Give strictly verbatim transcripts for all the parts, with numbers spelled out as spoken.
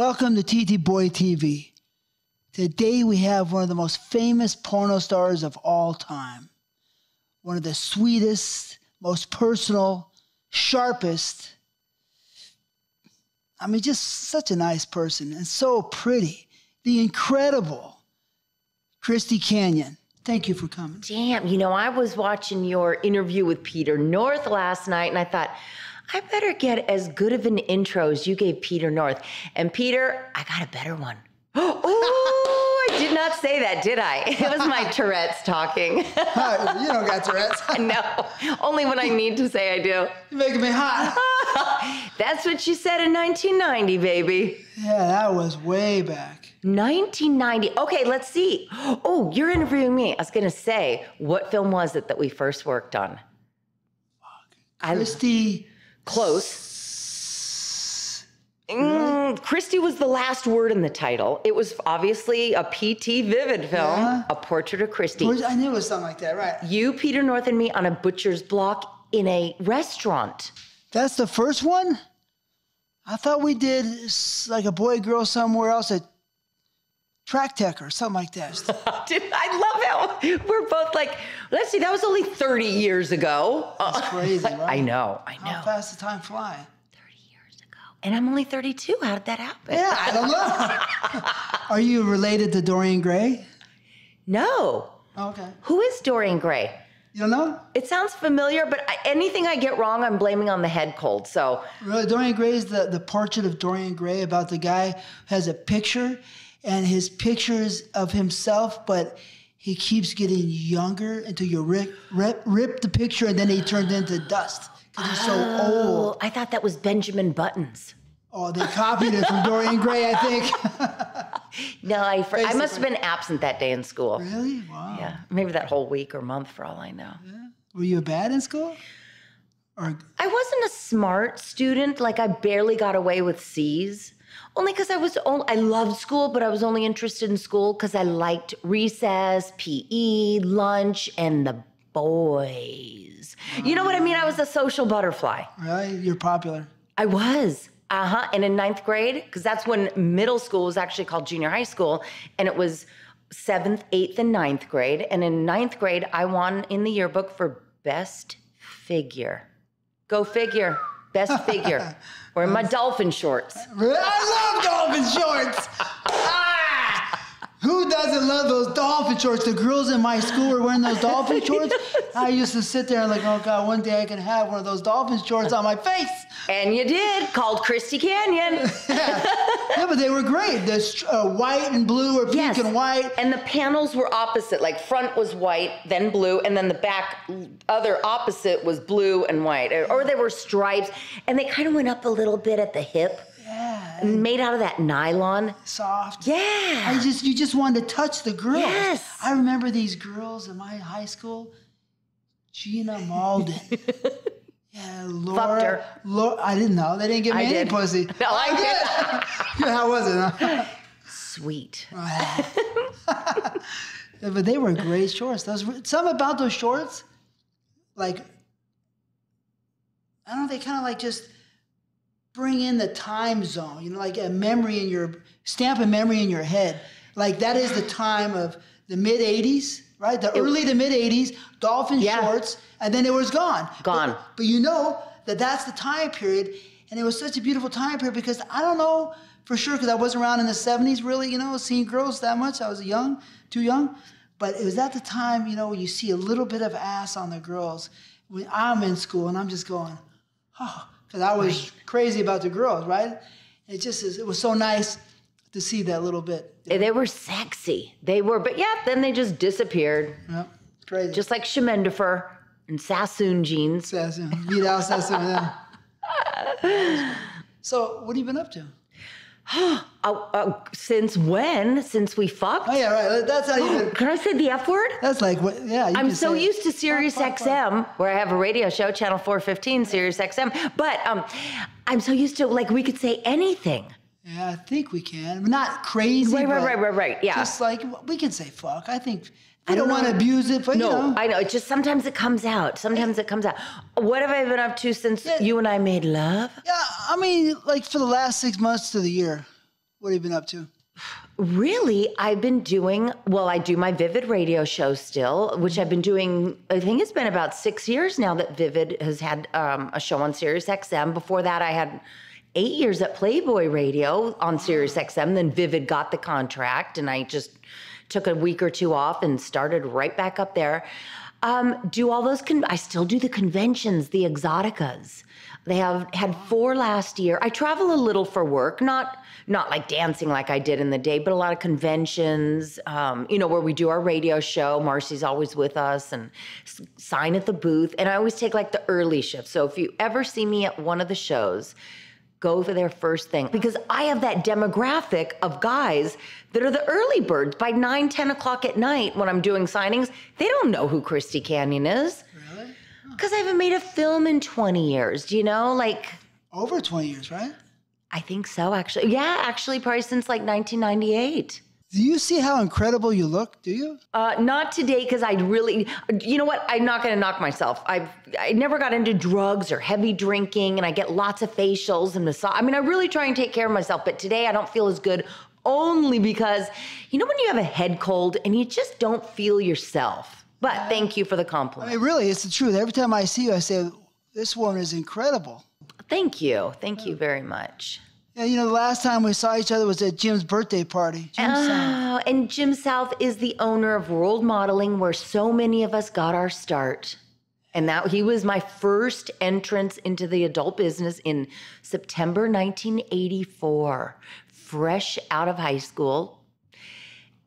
Welcome to T T Boy T V. Today we have one of the most famous porno stars of all time. One of the sweetest, most personal, sharpest. I mean, just such a nice person and so pretty. The incredible Christy Canyon. Thank you for coming. Damn, you know, I was watching your interview with Peter North last night and I thought, I better get as good of an intro as you gave Peter North. And Peter, I got a better one. Oh, I did not say that, did I? It was my Tourette's talking. You don't got Tourette's. No, only when I need to say I do. You're making me hot. That's what you said in nineteen ninety, baby. Yeah, that was way back. nineteen ninety. Okay, let's see. Oh, you're interviewing me. I was going to say, what film was it that we first worked on? Christy. Close. Mm, Christy was the last word in the title. It was obviously a P T Vivid film, yeah. A Portrait of Christy. I knew it was something like that, right? You, Peter North, and me on a butcher's block in a restaurant. That's the first one? I thought we did like a boy girl somewhere else at Track Tech or something like that. Dude, I love how we're both like, let's see, that was only thirty years ago. That's crazy, right? I know, I know. How fast does time fly? thirty years ago. And I'm only thirty-two. How did that happen? Yeah, I don't know. Are you related to Dorian Gray? No. Oh, okay. Who is Dorian Gray? You don't know? It sounds familiar, but I, anything I get wrong, I'm blaming on the head cold, so. Really, Dorian Gray is the, the portrait of Dorian Gray about the guy who has a picture. And his pictures of himself, but he keeps getting younger until you rip, rip, rip the picture, and then he turned into dust because he's oh, so old. I thought that was Benjamin Button's. Oh, they copied it from Dorian Gray, I think. No, I, I must have been absent that day in school. Really? Wow. Yeah, maybe that whole week or month for all I know. Yeah. Were you bad in school? Or I wasn't a smart student. Like, I barely got away with C's. Only because I was, only, I loved school, but I was only interested in school because I liked recess, P E, lunch, and the boys. Oh. You know what I mean? I was a social butterfly. Really? You're popular. I was. Uh-huh. And in ninth grade, because that's when middle school was actually called junior high school, and it was seventh, eighth, and ninth grade. And in ninth grade, I won in the yearbook for best figure. Go figure. Best figure. Wearing my dolphin shorts. I love dolphin shorts. Ah! Who doesn't love those dolphin shorts? The girls in my school were wearing those dolphin shorts. I used to sit there and like, oh God, one day I can have one of those dolphin shorts on my face. And you did, called Christy Canyon. Yeah. Yeah, but they were great. The uh, white and blue or pink yes. and white. And the panels were opposite. Like front was white, then blue, and then the back other opposite was blue and white. Or they were stripes. And they kind of went up a little bit at the hip. Yeah. And made out of that nylon. Soft. Yeah. I just You just wanted to touch the girls. Yes. I remember these girls in my high school. Gina Malden. Yeah, Laura, fucked her. Laura, I didn't know. They didn't give me I any did. pussy. No, I, I did. did. How was it? Huh? Sweet. But they were great shorts. Those were, some about those shorts, like, I don't know, they kind of like just bring in the time zone, you know, like a memory in your, stamp a memory in your head. Like that is the time of the mid eighties. Right, the it, early to mid eighties, dolphin yeah. shorts, and then it was gone. Gone. But, but you know that that's the time period, and it was such a beautiful time period because I don't know for sure because I wasn't around in the seventies really, you know, seeing girls that much. I was young, too young. But it was at the time, you know, you see a little bit of ass on the girls. When I'm in school, and I'm just going, oh, because I was right. crazy about the girls, right? It just is, it was so nice to see that little bit. Yeah. They were sexy. They were, but yeah, then they just disappeared. Yep, crazy. Just like Shemendifer and Sassoon jeans. Sassoon, beat out Sassoon. Yeah. So what have you been up to? uh, uh, since when? Since we fucked? Oh yeah, right, that's how you been. Can I say the F word? That's like, what, yeah. You I'm so used it. to Sirius oh, fuck, X M, fuck. where I have a radio show, Channel four fifteen, Sirius X M, but um, I'm so used to, like, we could say anything. Yeah, I think we can. Not crazy. Right, right, right, right, right. Yeah. Just like we can say fuck. I think I don't want to abuse it, but no, you know. I know. It's just sometimes it comes out. Sometimes it comes out. What have I been up to since yeah. you and I made love? Yeah, I mean, like for the last six months to the year. What have you been up to? Really, I've been doing, well, I do my Vivid radio show still, which I've been doing, I think it's been about six years now that Vivid has had um, a show on Sirius X M. Before that, I had eight years at Playboy Radio on Sirius X M. Then Vivid got the contract, and I just took a week or two off and started right back up there. Um, do all those, con I still do the conventions, the Exoticas. They have had four last year. I travel a little for work, not not like dancing like I did in the day, but a lot of conventions, um, you know, where we do our radio show. Marcy's always with us and sign at the booth. And I always take like the early shift. So if you ever see me at one of the shows, go for their first thing. Because I have that demographic of guys that are the early birds. By nine, ten o'clock at night when I'm doing signings, they don't know who Christy Canyon is. Really? Because I haven't made a film in twenty years, you know, like. Over twenty years, right? I think so, actually. Yeah, actually, probably since like nineteen ninety-eight. Do you see how incredible you look? Do you? Uh, not today, because I really, you know what? I'm not going to knock myself. I've, I never got into drugs or heavy drinking, and I get lots of facials and massage. I mean, I really try and take care of myself, but today I don't feel as good only because, you know, when you have a head cold and you just don't feel yourself. But yeah. Thank you for the compliment. I mean, really, it's the truth. Every time I see you, I say, this woman is incredible. Thank you. Thank you very much. Yeah, you know, the last time we saw each other was at Jim's birthday party. Jim oh, South. And Jim South is the owner of World Modeling, where so many of us got our start. And that he was my first entrance into the adult business in September nineteen eighty-four, fresh out of high school.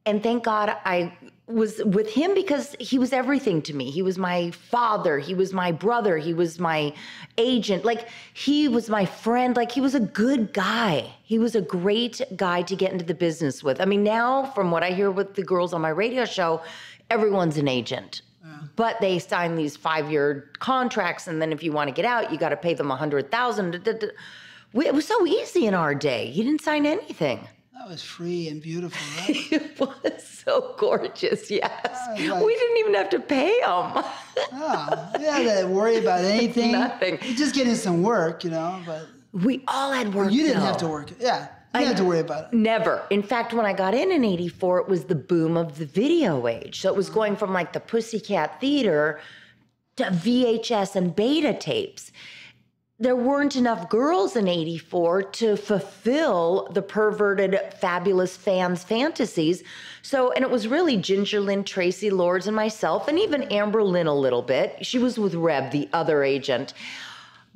And thank God I was with him, because he was everything to me. He was my father. He was my brother. He was my agent. Like, he was my friend. Like, he was a good guy. He was a great guy to get into the business with. I mean, now from what I hear with the girls on my radio show, everyone's an agent. Yeah. But they sign these five-year contracts, and then if you want to get out, you got to pay them a hundred thousand dollars. It was so easy in our day. You didn't sign anything. That was free and beautiful, right? It was so gorgeous, yes. Like, we didn't even have to pay them. No, you didn't have to worry about anything. Nothing. You just get in some work, you know. But we all had work, You didn't though. have to work. Yeah, you didn't have to worry about it. Never. In fact, when I got in in eighty-four, it was the boom of the video age. So it was going from like the Pussycat Theater to V H S and beta tapes. There weren't enough girls in eighty-four to fulfill the perverted, fabulous fans' fantasies. So, and it was really Ginger Lynn, Tracy Lords, and myself, and even Amber Lynn a little bit. She was with Reb, the other agent.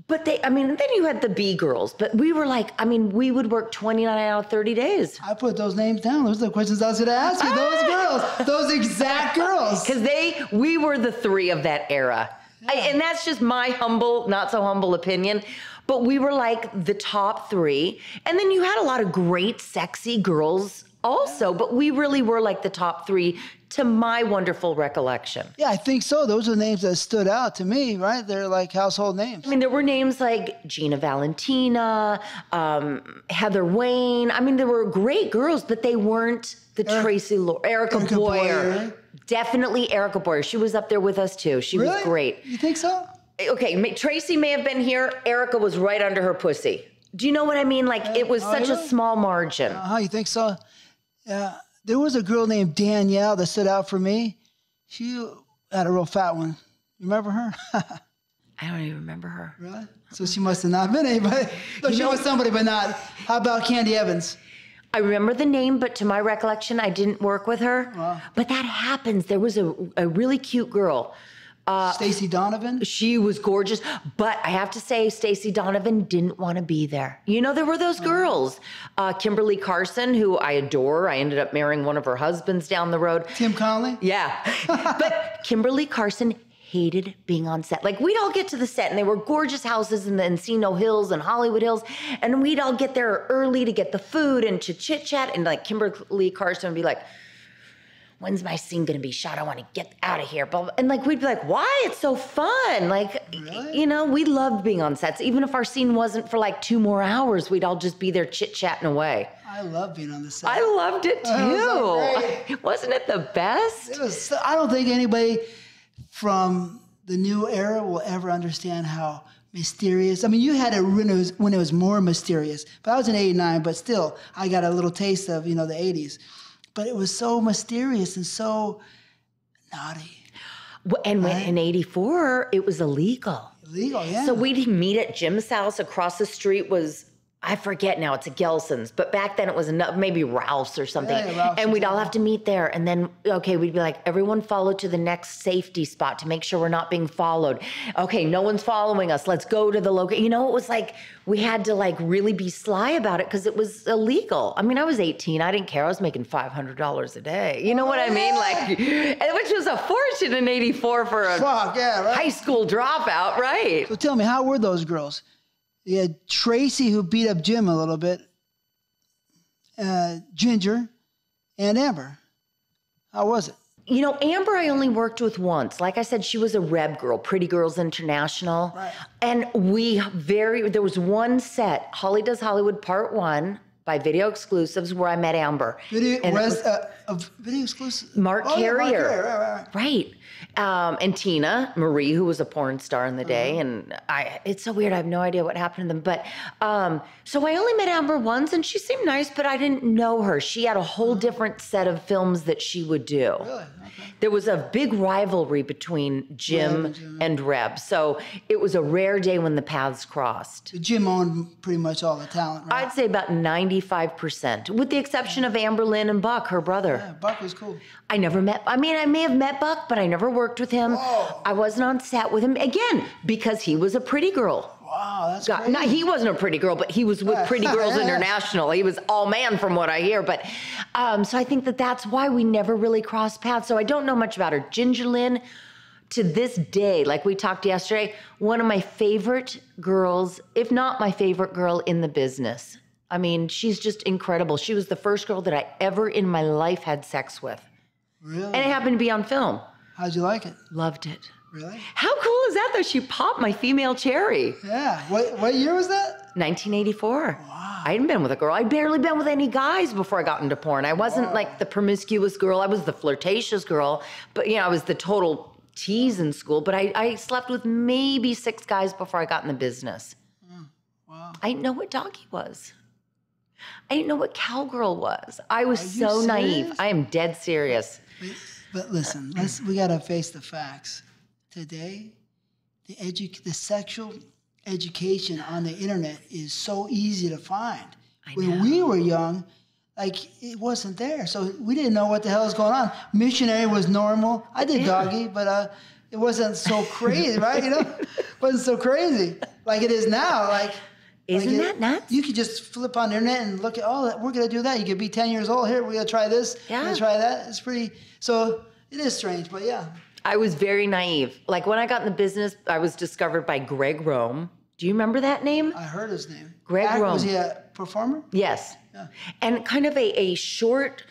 But they, I mean, then you had the B girls, but we were like, I mean, we would work twenty-nine out of thirty days. I put those names down. Those are the questions I was going to ask you. Those ah! girls, those exact girls. Because they, we were the three of that era. I, and that's just my humble, not so humble opinion. But we were like the top three. And then you had a lot of great, sexy girls also. But we really were like the top three to my wonderful recollection. Yeah, I think so. Those are names that stood out to me, right? They're like household names. I mean, there were names like Gina Valentina, um, Heather Wayne. I mean, there were great girls, but they weren't the Eric, Tracy Lord, Erica, Erica Boyer. Boyer. Definitely Erica Boyer. She was up there with us, too. She really? was great. You think so? Okay, Tracy may have been here. Erica was right under her pussy. Do you know what I mean? Like, uh, it was such really? a small margin. Uh-huh, you think so? Yeah. There was a girl named Danielle that stood out for me. She had a real fat one. Remember her? I don't even remember her. Really? So she must have not been anybody. No, she know, was somebody, but not. How about Candy Evans? I remember the name, but to my recollection, I didn't work with her. Wow. But that happens. There was a, a really cute girl. Uh, Stacy Donovan? She was gorgeous. But I have to say, Stacy Donovan didn't want to be there. You know, there were those oh. girls. Uh, Kimberly Carson, who I adore. I ended up marrying one of her husbands down the road. Tim Conley? Yeah. But Kimberly Carson hated being on set. Like, we'd all get to the set, and they were gorgeous houses in the Encino Hills and Hollywood Hills, and we'd all get there early to get the food and to chit-chat, and like Kimberly Carson would be like, when's my scene gonna be shot? I wanna get out of here. And like, we'd be like, why? It's so fun. Like, really? You know, we loved being on sets. Even if our scene wasn't for like two more hours, we'd all just be there chit-chatting away. I love being on the set. I loved it too. Oh, it was Wasn't it the best? It was so, I don't think anybody from the new era will ever understand how mysterious. I mean, you had it when it was, when it was more mysterious, but I was in eighty-nine, but still, I got a little taste of, you know, the eighties. But it was so mysterious and so naughty. Well, and when, in eighty-four, it was illegal. Illegal, yeah. So we'd meet at Jim's house. Across the street was, I forget now, it's a Gelson's, but back then it was maybe Ralph's or something. Yeah, Ralph's, and we'd all have to meet there. And then, okay, we'd be like, everyone follow to the next safety spot to make sure we're not being followed. Okay, no one's following us. Let's go to the local. You know, it was like, we had to like really be sly about it because it was illegal. I mean, I was eighteen. I didn't care. I was making five hundred dollars a day. You know what I mean? Like, which was a fortune in eighty-four for a Fuck, yeah, right? high school dropout, right? So tell me, how were those girls? You had Tracy, who beat up Jim a little bit, uh, Ginger, and Amber. How was it? You know, Amber I only worked with once. Like I said, she was a Reb girl, Pretty Girls International. Right. And we very, there was one set, Holly Does Hollywood Part One, by Video Exclusives, where I met Amber. Video, and was, was, uh, a Video Exclusive? Mark oh, Carrier. Yeah, Mark Carrier. Right, right, right. right. Um, and Tina Marie, who was a porn star in the day. Mm-hmm. And I, it's so weird, I have no idea what happened to them. But um, so I only met Amber once, and she seemed nice, but I didn't know her. She had a whole mm-hmm. different set of films that she would do. Really? Okay. There was a big rivalry between Jim, Jim and Reb. So it was a rare day when the paths crossed. Jim owned pretty much all the talent, right? I'd say about ninety percent. ninety-five percent, with the exception of Amber Lynn and Buck, her brother. Yeah, Buck was cool. I never met, I mean, I may have met Buck, but I never worked with him. Whoa. I wasn't on set with him, again, because he was a Pretty Girl. Wow, that's God, not, he wasn't a Pretty Girl, but he was with yeah. Pretty Girls yeah. International. He was all man from what I hear. But um, so I think that that's why we never really crossed paths. So I don't know much about her. Ginger Lynn, to this day, like we talked yesterday, one of my favorite girls, if not my favorite girl in the business. I mean, she's just incredible. She was the first girl that I ever in my life had sex with. Really? And it happened to be on film. How'd you like it? Loved it. Really? How cool is that, though? She popped my female cherry. Yeah. What, what year was that? nineteen eighty-four. Wow. I hadn't been with a girl. I'd barely been with any guys before I got into porn. I wasn't, wow. like, the promiscuous girl. I was the flirtatious girl. But, you know, I was the total tease in school. But I, I slept with maybe six guys before I got in the business. Mm. Wow. I didn't know what doggy was. I didn't know what cowgirl was. I was so serious? naive. I am dead serious. But, but listen, let's, we got to face the facts. Today, the, edu the sexual education on the internet is so easy to find. I when know. we were young, like, it wasn't there. So we didn't know what the hell was going on. Missionary was normal. I did yeah. doggy, but uh, it wasn't so crazy, right? You know, it wasn't so crazy like it is now. Like. Isn't like it, that nuts? You could just flip on the internet and look at, oh, we're going to do that. You could be ten years old. Here, we're going to try this. Yeah. We're going to try that. It's pretty, so it is strange, but yeah. I was very naive. Like when I got in the business, I was discovered by Greg Rome. Do you remember that name? I heard his name. Greg Rome. Was he a performer? Yes. Yeah. And kind of a, a short,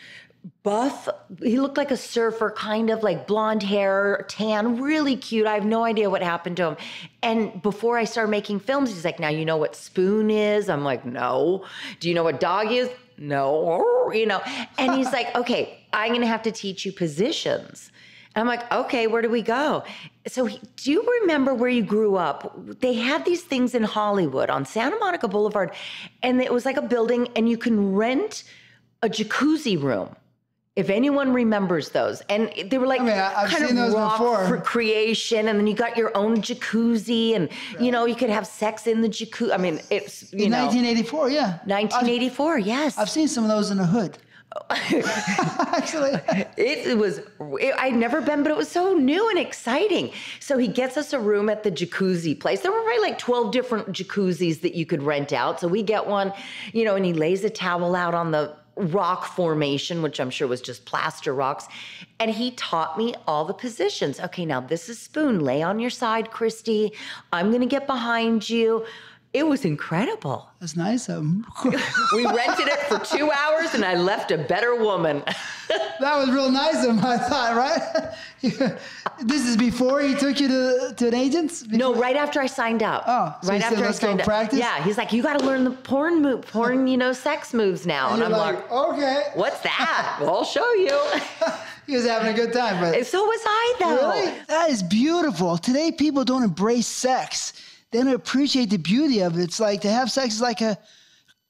buff, he looked like a surfer, kind of like blonde hair, tan, really cute. I have no idea what happened to him. And before I started making films, he's like, now you know what spoon is? I'm like, no. Do you know what dog is? No. You know, and he's like, okay, I'm going to have to teach you positions. And I'm like, okay, where do we go? So he, do you remember where you grew up? They had these things in Hollywood on Santa Monica Boulevard, and it was like a building, and you can rent a jacuzzi room. If anyone remembers those, and they were like, I mean, I've kind seen of those rock before. Recreation, and then you got your own jacuzzi, and right. you know you could have sex in the jacuzzi. I mean, it's you in know, nineteen eighty-four, yeah, nineteen eighty-four, I've, yes. I've seen some of those in the hood. Actually, it, it was. It, I'd never been, but it was so new and exciting. So he gets us a room at the jacuzzi place. There were probably like twelve different jacuzzis that you could rent out. So we get one, you know, and he lays a towel out on the rock formation, which I'm sure was just plaster rocks. And he taught me all the positions. Okay, now this is spoon. Lay on your side, Christy. I'm going to get behind you. It was incredible. That's nice of him. We rented it for two hours and I left a better woman. That was real nice of him, I thought, right? This is before he took you to, to an agent's? Before? No, right after I signed up. Oh, so right after said, I signed up. Practice? Yeah, he's like, you got to learn the porn move, porn, you know, sex moves now. And, and I'm like, like, okay. What's that? Well, I'll show you. He was having a good time, but so was I, though. Really? That is beautiful. Today, people don't embrace sex. they don't appreciate the beauty of it. It's like to have sex is like a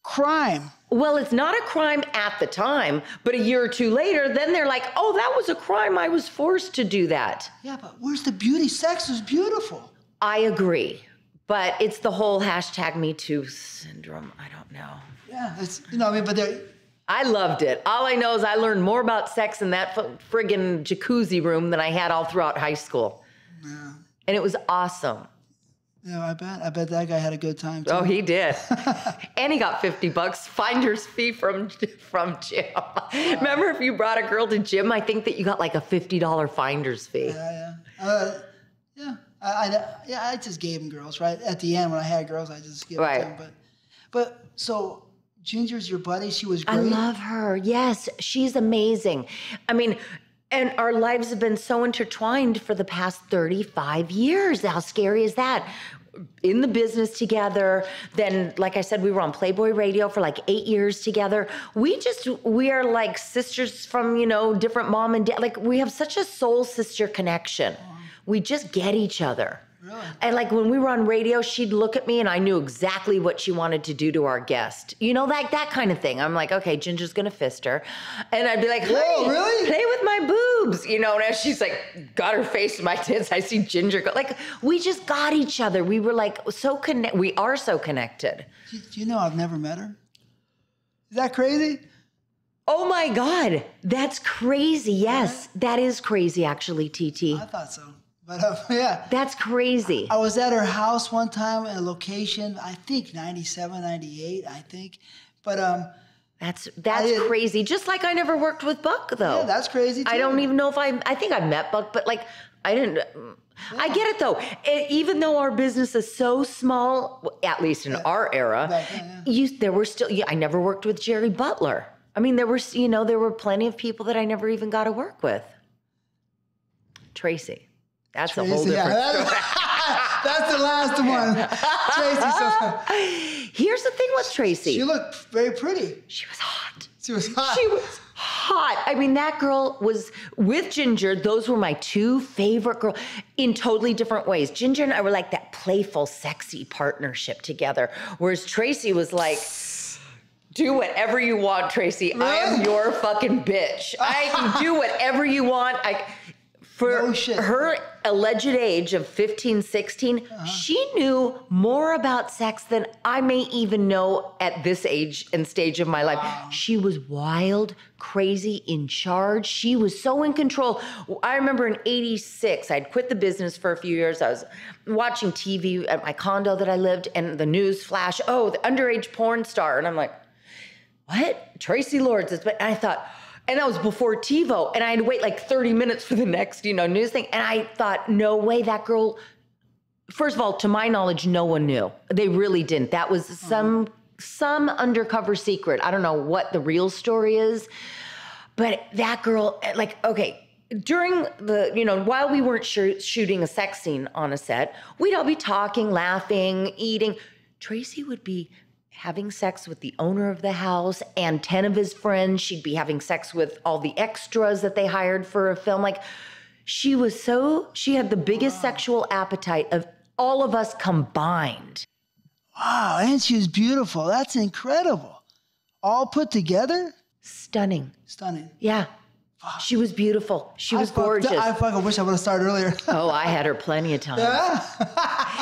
crime. Well, it's not a crime at the time, but a year or two later, then they're like, oh, that was a crime. I was forced to do that. Yeah, but where's the beauty? Sex is beautiful. I agree. But it's the whole hashtag Me Too syndrome. I don't know. Yeah, it's, you know, I mean, but they're... I loved it. All I know is I learned more about sex in that friggin' jacuzzi room than I had all throughout high school. Yeah. And it was awesome. Yeah, I bet. I bet that guy had a good time, too. Oh, he did. And he got fifty bucks finder's fee from, from Jim. Wow. Remember if you brought a girl to Jim, I think that you got like a fifty dollar finder's fee. Yeah, yeah. Uh, yeah. I, I, yeah, I just gave them girls, right? At the end, when I had girls, I just gave right. them. But, but so... Ginger's your buddy. She was great. I love her. Yes, she's amazing. I mean, and our lives have been so intertwined for the past thirty-five years. How scary is that? In the business together. Then, like I said, we were on Playboy Radio for like eight years together. We just, we are like sisters from, you know, different mom and dad. Like, we have such a soul sister connection. We just get each other. Really? And like when we were on radio, she'd look at me and I knew exactly what she wanted to do to our guest. You know, like that kind of thing. I'm like, okay, Ginger's going to fist her. And I'd be like, hey, whoa, really? Play with my boobs. You know, and as she's like, got her face in my tits, I see Ginger go. Like, we just got each other. We were like so connected. We are so connected. Do you know I've never met her? Is that crazy? Oh my God. That's crazy. Yes, yeah. That is crazy actually, T T. I thought so. But uh, yeah. That's crazy. I, I was at her house one time at a location, I think ninety-seven, ninety-eight, I think. But um That's that's I, crazy. Just like I never worked with Buck though. Yeah, that's crazy too. I don't even know if I I think I met Buck, but like I didn't yeah. I get it though. It, even though our business is so small, at least in yeah. our era, right. yeah, yeah. you there were still yeah, I never worked with Jerry Butler. I mean, there were you know, there were plenty of people that I never even got to work with. Tracy. That's Tracy, a whole different yeah, that's, that's the last one. Tracy. So, here's the thing with Tracy. She looked very pretty. She was hot. She was hot. She was hot. I mean, that girl was, with Ginger, those were my two favorite girls in totally different ways. Ginger and I were like that playful, sexy partnership together, whereas Tracy was like... Do whatever you want, Tracy. Really? I am your fucking bitch. I can do whatever you want. I... For no shit. Her alleged age of fifteen, sixteen, uh-huh. she knew more about sex than I may even know at this age and stage of my life. Wow. She was wild, crazy, in charge. She was so in control. I remember in eighty-six, I'd quit the business for a few years. I was watching T V at my condo that I lived, and the news flash, oh, the underage porn star. And I'm like, what? Tracy Lords. And I thought... And that was before TiVo, and I had to wait like thirty minutes for the next, you know, news thing. And I thought, no way, that girl, first of all, to my knowledge, no one knew. They really didn't. That was some, some undercover secret. I don't know what the real story is, but that girl, like, okay, during the, you know, while we weren't sh- shooting a sex scene on a set, we'd all be talking, laughing, eating. Tracy would be... having sex with the owner of the house and ten of his friends. She'd be having sex with all the extras that they hired for a film. Like, she was so, she had the biggest wow. sexual appetite of all of us combined. Wow, and she was beautiful. That's incredible. All put together? Stunning. Stunning. Yeah. Wow. She was beautiful. She was I gorgeous. I fucking wish I would have started earlier. Oh, I had her plenty of time. Yeah.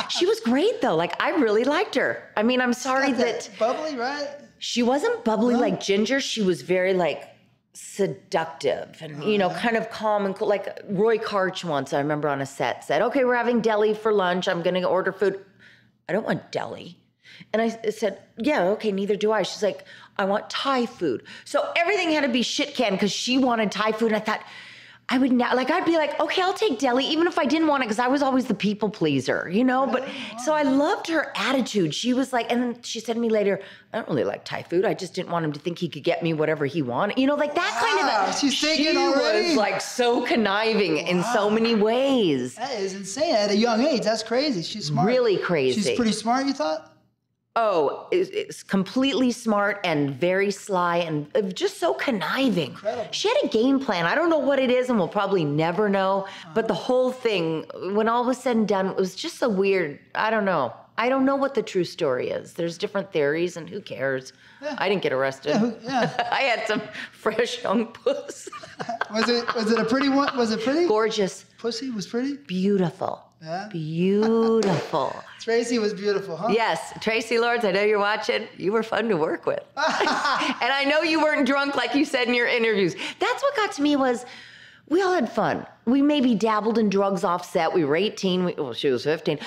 She was great, though. Like, I really liked her. I mean, I'm sorry that, that... bubbly, right? She wasn't bubbly no. like Ginger. She was very, like, seductive and, oh, you know, yeah. kind of calm and cool. Like, Roy Karch once, I remember on a set, said, okay, we're having deli for lunch. I'm going to order food. I don't want deli. And I said, yeah, okay, neither do I. She's like, I want Thai food. So everything had to be shit canned because she wanted Thai food. And I thought, I would not, like, I'd be like, okay, I'll take deli, even if I didn't want it, because I was always the people pleaser, you know? But so I loved her attitude. She was like, and then she said to me later, I don't really like Thai food. I just didn't want him to think he could get me whatever he wanted. You know, like that wow, kind of a, she's thinking she already. was like so conniving wow. in so many ways. That is insane. At a young age, that's crazy. She's smart. Really crazy. She's pretty smart, you thought? Oh, it's completely smart and very sly and just so conniving. Incredible. She had a game plan. I don't know what it is and we'll probably never know. But the whole thing, when all was said and done, it was just so weird. I don't know. I don't know what the true story is. There's different theories, and who cares? Yeah. I didn't get arrested. Yeah, who, yeah. I had some fresh young puss. was it was it a pretty one? Was it pretty? Gorgeous. Pussy was pretty? Beautiful. Yeah. Beautiful. Tracy was beautiful, huh? Yes. Tracy Lords, I know you're watching. You were fun to work with. And I know you weren't drunk like you said in your interviews. That's what got to me was... we all had fun. We maybe dabbled in drugs off set. We were eighteen. We, well, she was fifteen.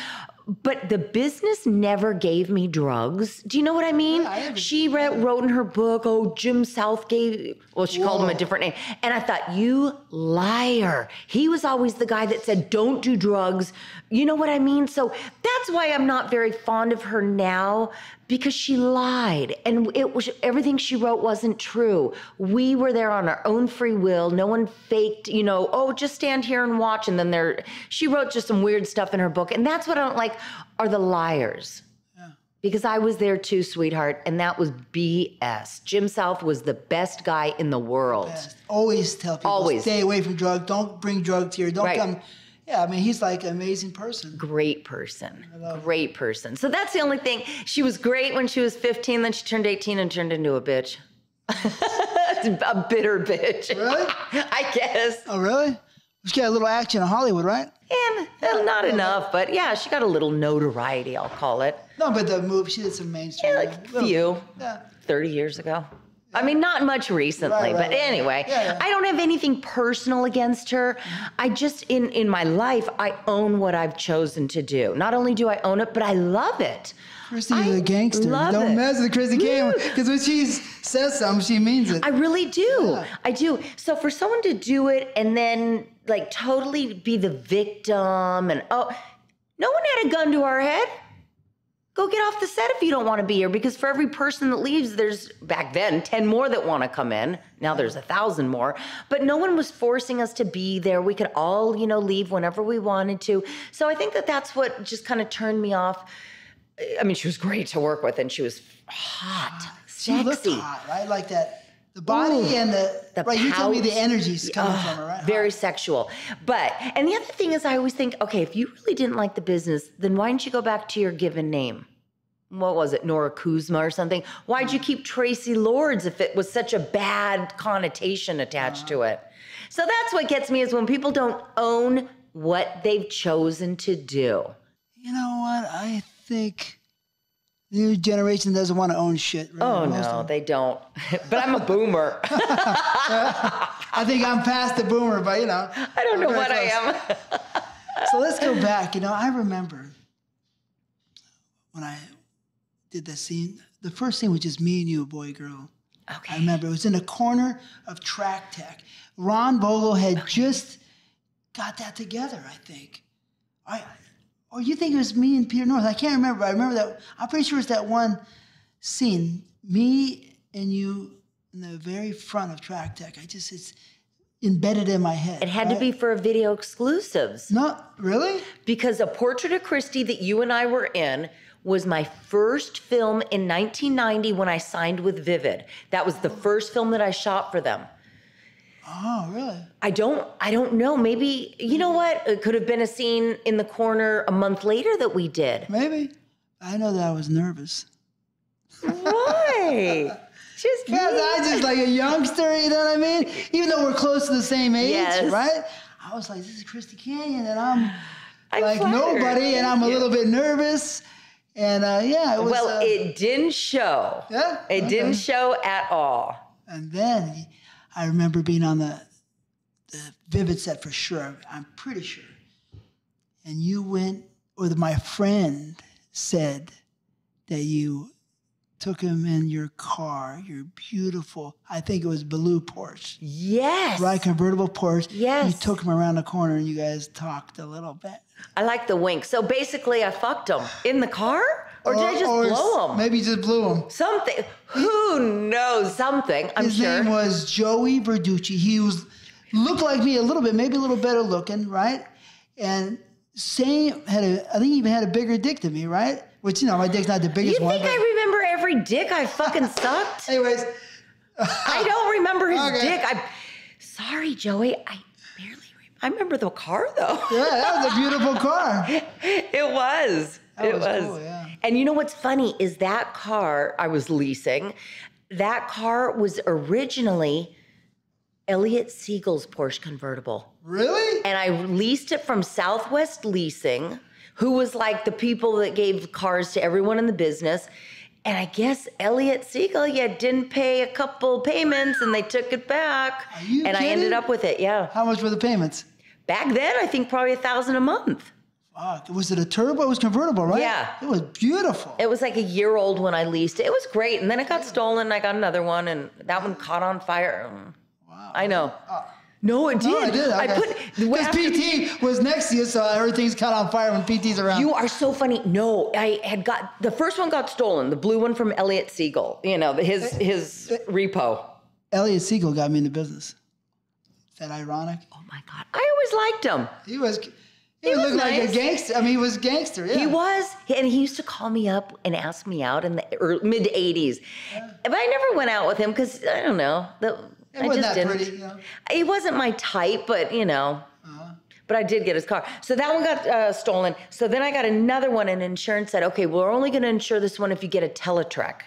But the business never gave me drugs. Do you know what I mean? Yeah, I she read, wrote in her book, oh, Jim South gave, well, she Whoa. called him a different name. And I thought, you liar. He was always the guy that said, don't do drugs. You know what I mean? So that's why I'm not very fond of her now, because she lied. And it was, everything she wrote wasn't true. We were there on our own free will. No one faked, you know, oh, just stand here and watch. And then there, she wrote just some weird stuff in her book. And that's what I don't like. Are the liars. Yeah. Because I was there too, sweetheart, and that was B S. Jim South was the best guy in the world. Best. Always tell people, Always. stay away from drugs. Don't bring drugs here. Don't right. come. Yeah, I mean, he's like an amazing person. Great person. Great him. person. So that's the only thing. She was great when she was fifteen, then she turned eighteen and turned into a bitch. A bitter bitch. Really? I guess. Oh, really? She got a little action in Hollywood, right? And well, not enough, but yeah, she got a little notoriety, I'll call it. No, but the movie, she did some mainstream. Yeah, like a few, yeah. thirty years ago. Yeah. I mean, not much recently, right, right, but anyway, right. yeah, yeah. I don't have anything personal against her. I just, in, in my life, I own what I've chosen to do. Not only do I own it, but I love it. Christy's a gangster. Don't it. mess with Christy Canyon, because when she says something, she means it. I really do. Yeah. I do. So for someone to do it and then... like totally be the victim and oh, no one had a gun to our head. Go get off the set if you don't want to be here, because for every person that leaves, there's back then ten more that want to come in. Now there's a thousand more, but no one was forcing us to be there. We could all, you know, leave whenever we wanted to. So I think that that's what just kind of turned me off. I mean, she was great to work with, and she was hot, sexy. She looked hot, right? Like that. The body Ooh, and the, the right, pouch. You tell me the energy's coming uh, from her, right? Very sexual. But, and the other thing is I always think, okay, if you really didn't like the business, then why didn't you go back to your given name? What was it, Nora Kuzma or something? Why'd you keep Tracy Lords if it was such a bad connotation attached uh-huh. to it? So that's what gets me is when people don't own what they've chosen to do. You know what, I think... the new generation doesn't want to own shit. Really, oh, no, they don't. But I'm a boomer. I think I'm past the boomer, but, you know. I don't know what I am. So let's go back. You know, I remember when I did that scene, the first scene was just me and you, a boy, girl. Okay. I remember it was in a corner of Track Tech. Ron Vogel had okay. just got that together, I think. I... Or you think it was me and Peter North? I can't remember. I remember that. I'm pretty sure it's that one scene. Me and you in the very front of Track Tech. I just, it's embedded in my head. It had right? to be for a Video Exclusives. No, really? Because A Portrait of Christy that you and I were in was my first film in nineteen ninety when I signed with Vivid. That was the first film that I shot for them. Oh, really? I don't, I don't know. Maybe, you know what? It could have been a scene in the corner a month later that we did. Maybe. I know that I was nervous. Why? Just because I was just like a youngster, you know what I mean? Even though we're close to the same age, yes. right? I was like, this is Christy Canyon, and I'm, I'm like flattered. nobody, and I'm a little bit nervous. And uh, yeah, it was. Well, uh, it didn't show. Yeah? It okay. didn't show at all. And then... I remember being on the, the Vivid set for sure, I'm pretty sure. And you went, or the, my friend said that you took him in your car, your beautiful, I think it was blue Porsche. Yes. Right, convertible Porsche. Yes. You took him around the corner and you guys talked a little bit. I like the wink. So basically I fucked him in the car? Or did or, I just blow him? Maybe you just blew him. Something. Who knows? Something, I'm His sure. His name was Joey Verducci. He was looked like me a little bit, maybe a little better looking, right? And same, had a, I think he even had a bigger dick than me, right? Which, you know, my dick's not the biggest one. You think one, I remember every dick I fucking sucked? Anyways. I don't remember his okay. dick. I, sorry, Joey. I barely remember. I remember the car, though. Yeah, that was a beautiful car. It was. It was. was. Cool, yeah. And you know what's funny is that car I was leasing, that car was originally Elliot Siegel's Porsche convertible. Really? And I leased it from Southwest Leasing, who was like the people that gave cars to everyone in the business. And I guess Elliot Siegel, yeah, didn't pay a couple payments and they took it back. Are you and kidding? I ended up with it, yeah. How much were the payments? Back then, I think probably a thousand a month. Wow. Was it a turbo? It was convertible, right? Yeah. It was beautiful. It was like a year old when I leased it. It was great. And then it got yeah. stolen and I got another one and that one caught on fire. Wow. I know. Uh, No, it did. No, I did. I, I put because P T was next to you, so everything's caught on fire when P T's around. You are so funny. No, I had got the first one got stolen, the blue one from Elliot Siegel. You know, his his repo. Elliot Siegel got me into business. Is that ironic? Oh my God, I always liked him. He was he, he was looked nice. Like a gangster. I mean, he was gangster. Yeah. He was, and he used to call me up and ask me out in the early, mid eighties. Yeah. But I never went out with him because I don't know. The, It I wasn't just that didn't. Pretty, you know? He wasn't my type, but you know. Uh-huh. But I did get his car. So that one got uh, stolen. So then I got another one, and insurance said, okay, we're only going to insure this one if you get a Teletrack.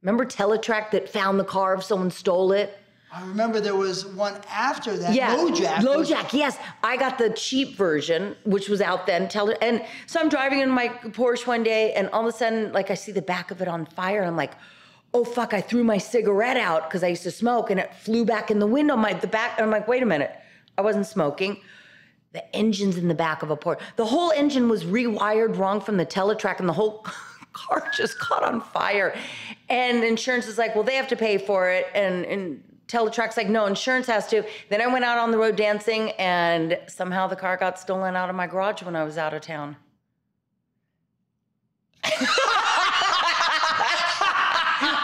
Remember Teletrack that found the car if someone stole it? I remember there was one after that, yeah. LoJack. LoJack, yes. I got the cheap version, which was out then. Tele and so I'm driving in my Porsche one day, and all of a sudden, like, I see the back of it on fire, and I'm like, oh fuck, I threw my cigarette out because I used to smoke and it flew back in the window, my the back, and I'm like, wait a minute, I wasn't smoking. The engine's in the back of a Porsche. The whole engine was rewired wrong from the Teletrack and the whole car just caught on fire. And insurance is like, well, they have to pay for it. And, and Teletrack's like, no, insurance has to. Then I went out on the road dancing and somehow the car got stolen out of my garage when I was out of town.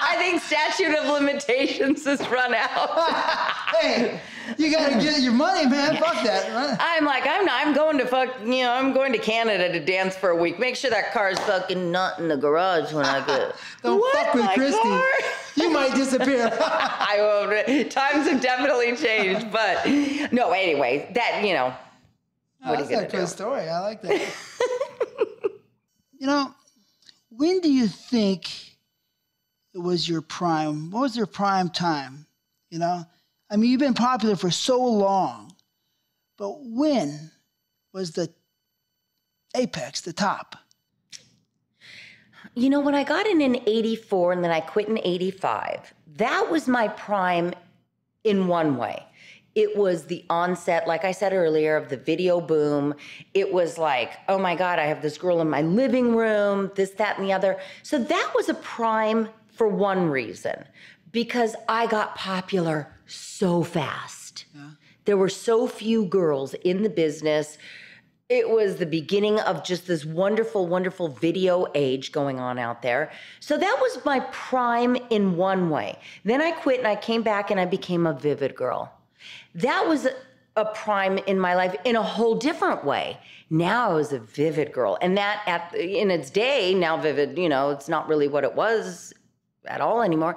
I think statute of limitations has run out. Hey, you gotta get your money, man. Fuck that. I'm like, I'm not, I'm going to fuck, you know, I'm going to Canada to dance for a week. Make sure that car's fucking not in the garage when I get. Don't what? Fuck with Christy. You might disappear. I won't. Times have definitely changed, but no. Anyway, that you know. No, what that's you a cool do? Story. I like that. You know, when do you think? It was your prime. What was your prime time? You know, I mean, you've been popular for so long, but when was the apex, the top? You know, when I got in in eighty-four and then I quit in eighty-five, that was my prime in one way. It was the onset, like I said earlier, of the video boom. It was like, oh my God, I have this girl in my living room, this, that, and the other. So that was a prime for one reason, because I got popular so fast. Yeah. There were so few girls in the business. It was the beginning of just this wonderful, wonderful video age going on out there. So that was my prime in one way. Then I quit and I came back and I became a Vivid girl. That was a prime in my life in a whole different way. Now I was a Vivid girl. And that at in its day, now Vivid, you know, it's not really what it was at all anymore.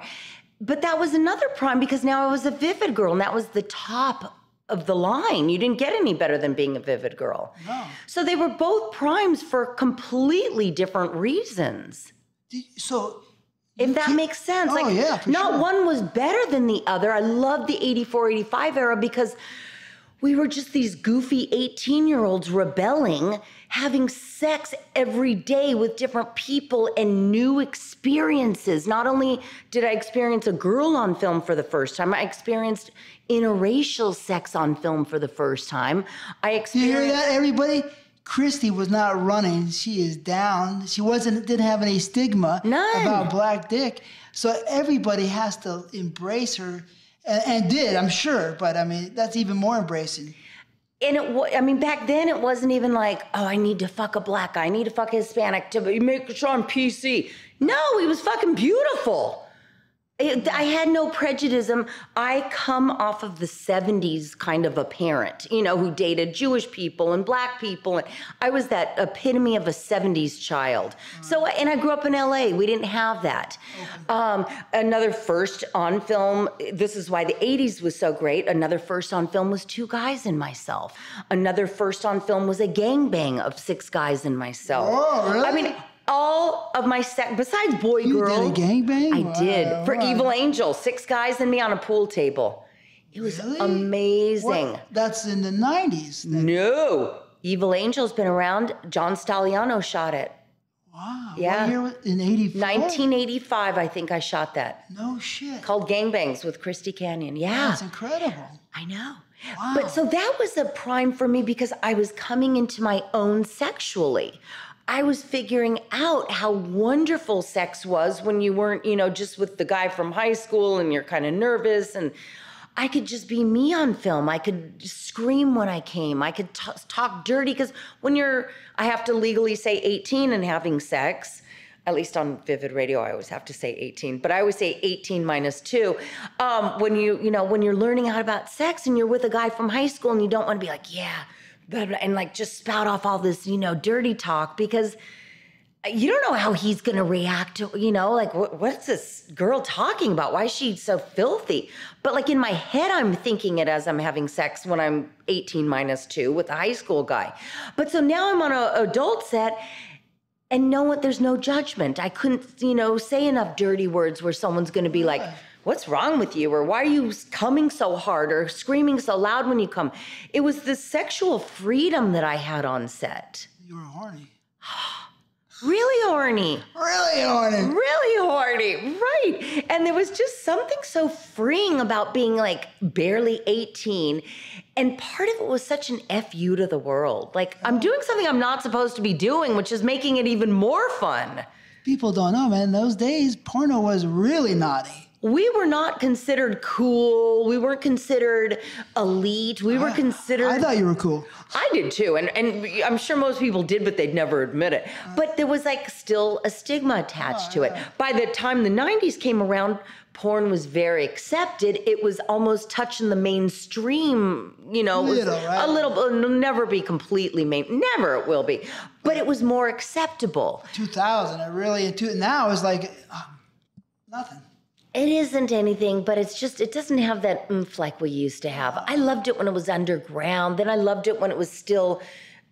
But that was another prime because now I was a Vivid girl and that was the top of the line. You didn't get any better than being a Vivid girl. No. So they were both primes for completely different reasons. So if that makes sense. Oh, like, yeah, for not sure. One was better than the other. I loved the eighty-four, eighty-five era because we were just these goofy eighteen-year-olds rebelling, having sex every day with different people and new experiences. Not only did I experience a girl on film for the first time, I experienced interracial sex on film for the first time. I experienced- You hear that, everybody? Christy was not running. She is down. She wasn't, didn't have any stigma None. About black dick. So everybody has to embrace her. And did, I'm sure, but I mean, that's even more embracing. And it, I mean, back then it wasn't even like, oh, I need to fuck a black guy, I need to fuck a Hispanic to make sure I'm P C. No, he was fucking beautiful. It, I had no prejudice. I come off of the seventies kind of a parent, you know, who dated Jewish people and black people. And I was that epitome of a seventies child. Mm. So, and I grew up in L A. We didn't have that. Mm. Um, another first on film, this is why the eighties was so great. Another first on film was Two Guys and Myself. Another first on film was a gangbang of Six Guys and Myself. Oh, really? I mean, all of my sex, besides boy you girl. You did a gangbang? I wow. did. For wow. Evil Angel, six guys and me on a pool table. It was really? amazing. What? That's in the nineties. Then. No. Evil Angel's been around. John Stagliano shot it. Wow. Yeah. What year was, in eighty-five? nineteen eighty-five, I think I shot that. No shit. Called Gangbangs with Christy Canyon. Yeah. That's incredible. I know. Wow. But so that was a prime for me because I was coming into my own sexually. I was figuring out how wonderful sex was when you weren't, you know, just with the guy from high school and you're kind of nervous, and I could just be me on film. I could scream when I came. I could t talk dirty, because when you're, I have to legally say eighteen and having sex, at least on Vivid Radio, I always have to say eighteen, but I always say eighteen minus two. Um, when you, you know, when you're learning how about sex and you're with a guy from high school and you don't want to be like, yeah, blah, blah, and like just spout off all this, you know, dirty talk, because you don't know how he's going to react to, you know, like, what, what's this girl talking about? Why is she so filthy? But like in my head, I'm thinking it as I'm having sex when I'm eighteen minus two with a high school guy. But so now I'm on an adult set and no one, there's no judgment. I couldn't, you know, say enough dirty words where someone's going to be like, what's wrong with you? Or why are you coming so hard or screaming so loud when you come? It was the sexual freedom that I had on set. You were horny. Really horny. Really horny. Really horny, right. And there was just something so freeing about being like barely eighteen. And part of it was such an F you to the world. Like, I'm doing something I'm not supposed to be doing, which is making it even more fun. People don't know, man. In those days, porno was really naughty. We were not considered cool. We weren't considered elite. We were considered... I thought you were cool. I did too. And, and I'm sure most people did, but they'd never admit it. But there was like still a stigma attached to it. By the time the nineties came around, porn was very accepted. It was almost touching the mainstream, you know, little, right? a little, it'll never be completely main, never it will be. But it was more acceptable. two thousand, it really, now it's like uh, nothing. It isn't anything, but it's just, it doesn't have that oomph like we used to have. I loved it when it was underground. Then I loved it when it was still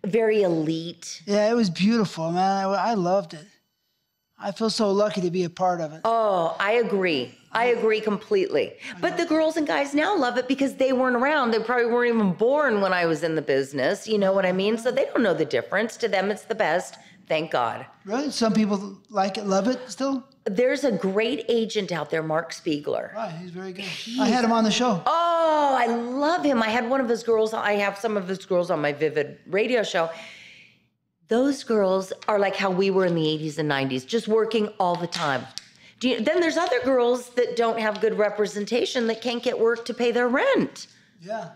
very elite. Yeah, it was beautiful, man. I, I loved it. I feel so lucky to be a part of it. Oh, I agree. I agree completely. But the girls and guys now love it because they weren't around. They probably weren't even born when I was in the business. You know what I mean? So they don't know the difference. To them, it's the best. Thank God. Right. Some people like it, love it still. There's a great agent out there, Mark Spiegler. Right, he's very good. He's, I had him on the show. Oh, I love him. I had one of his girls. I have some of his girls on my Vivid radio show. Those girls are like how we were in the eighties and nineties, just working all the time. Do you, then there's other girls that don't have good representation that can't get work to pay their rent. Yeah.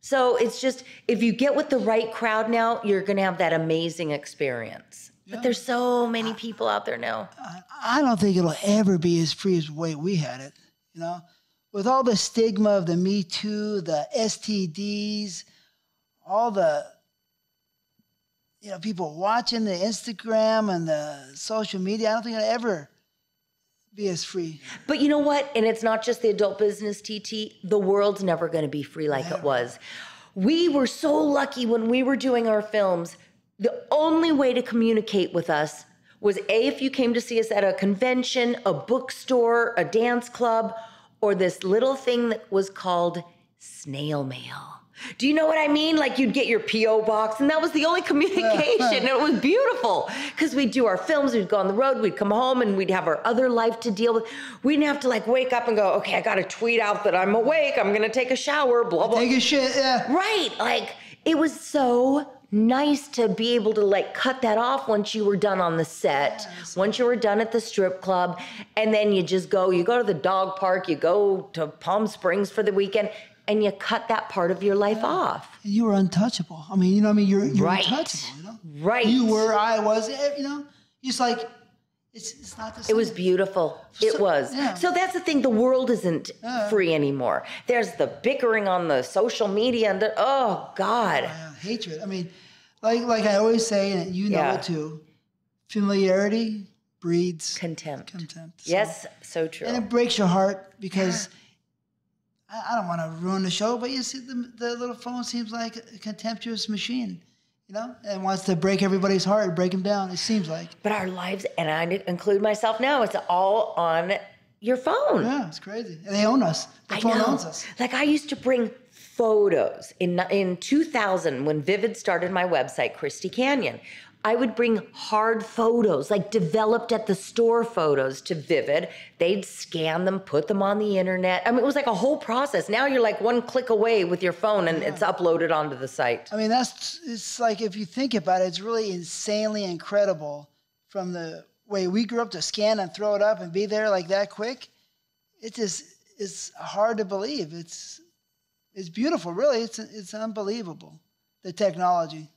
So it's just, if you get with the right crowd now, you're going to have that amazing experience. Yeah. But there's so many people out there now. I don't think it'll ever be as free as the way we had it, you know? With all the stigma of the Me Too, the S T Ds, all the, you know, people watching the Instagram and the social media, I don't think it'll ever be as free. But you know what? And it's not just the adult business, T T. The world's never going to be free like never. It was. We were so lucky when we were doing our films. The only way to communicate with us was A, if you came to see us at a convention, a bookstore, a dance club, or this little thing that was called snail mail. Do you know what I mean? Like you'd get your P O box, and that was the only communication. It was beautiful because we'd do our films, we'd go on the road, we'd come home, and we'd have our other life to deal with. We didn't have to like wake up and go, okay, I got to tweet out that I'm awake, I'm going to take a shower, blah, blah. Take a shit, yeah. Right, like it was so nice to be able to like cut that off once you were done on the set, yes. Once you were done at the strip club, and then you just go, you go to the dog park, you go to Palm Springs for the weekend, and you cut that part of your life off. You were untouchable. I mean, you know what I mean? You're, you're right. untouchable, you know? Right. You were, I was, you know? It's like, it's, it's not the same. It was beautiful. So, it was. Yeah. So that's the thing. The world isn't yeah. free anymore. There's the bickering on the social media and the, oh, God. Uh, hatred. I mean, like, like I always say, and you know yeah. it too, familiarity breeds contempt. Contempt. So. Yes, so true. And it breaks your heart because... Yeah. I don't want to ruin the show, but you see, the, the little phone seems like a contemptuous machine. you know, and wants to break everybody's heart, break them down, it seems like. But our lives, and I include myself now, it's all on your phone. Yeah, it's crazy. And they own us. The I phone know. owns us. Like I used to bring photos. In, in two thousand, when Vivid started my website, Christy Canyon, I would bring hard photos, like developed at the store photos to Vivid. They'd scan them, put them on the internet. I mean, it was like a whole process. Now you're like one click away with your phone and yeah. it's uploaded onto the site. I mean, that's, it's like, if you think about it, it's really insanely incredible from the way we grew up to scan and throw it up and be there like that quick. It just, it's hard to believe. It's, it's beautiful, really. It's, it's unbelievable, the technology.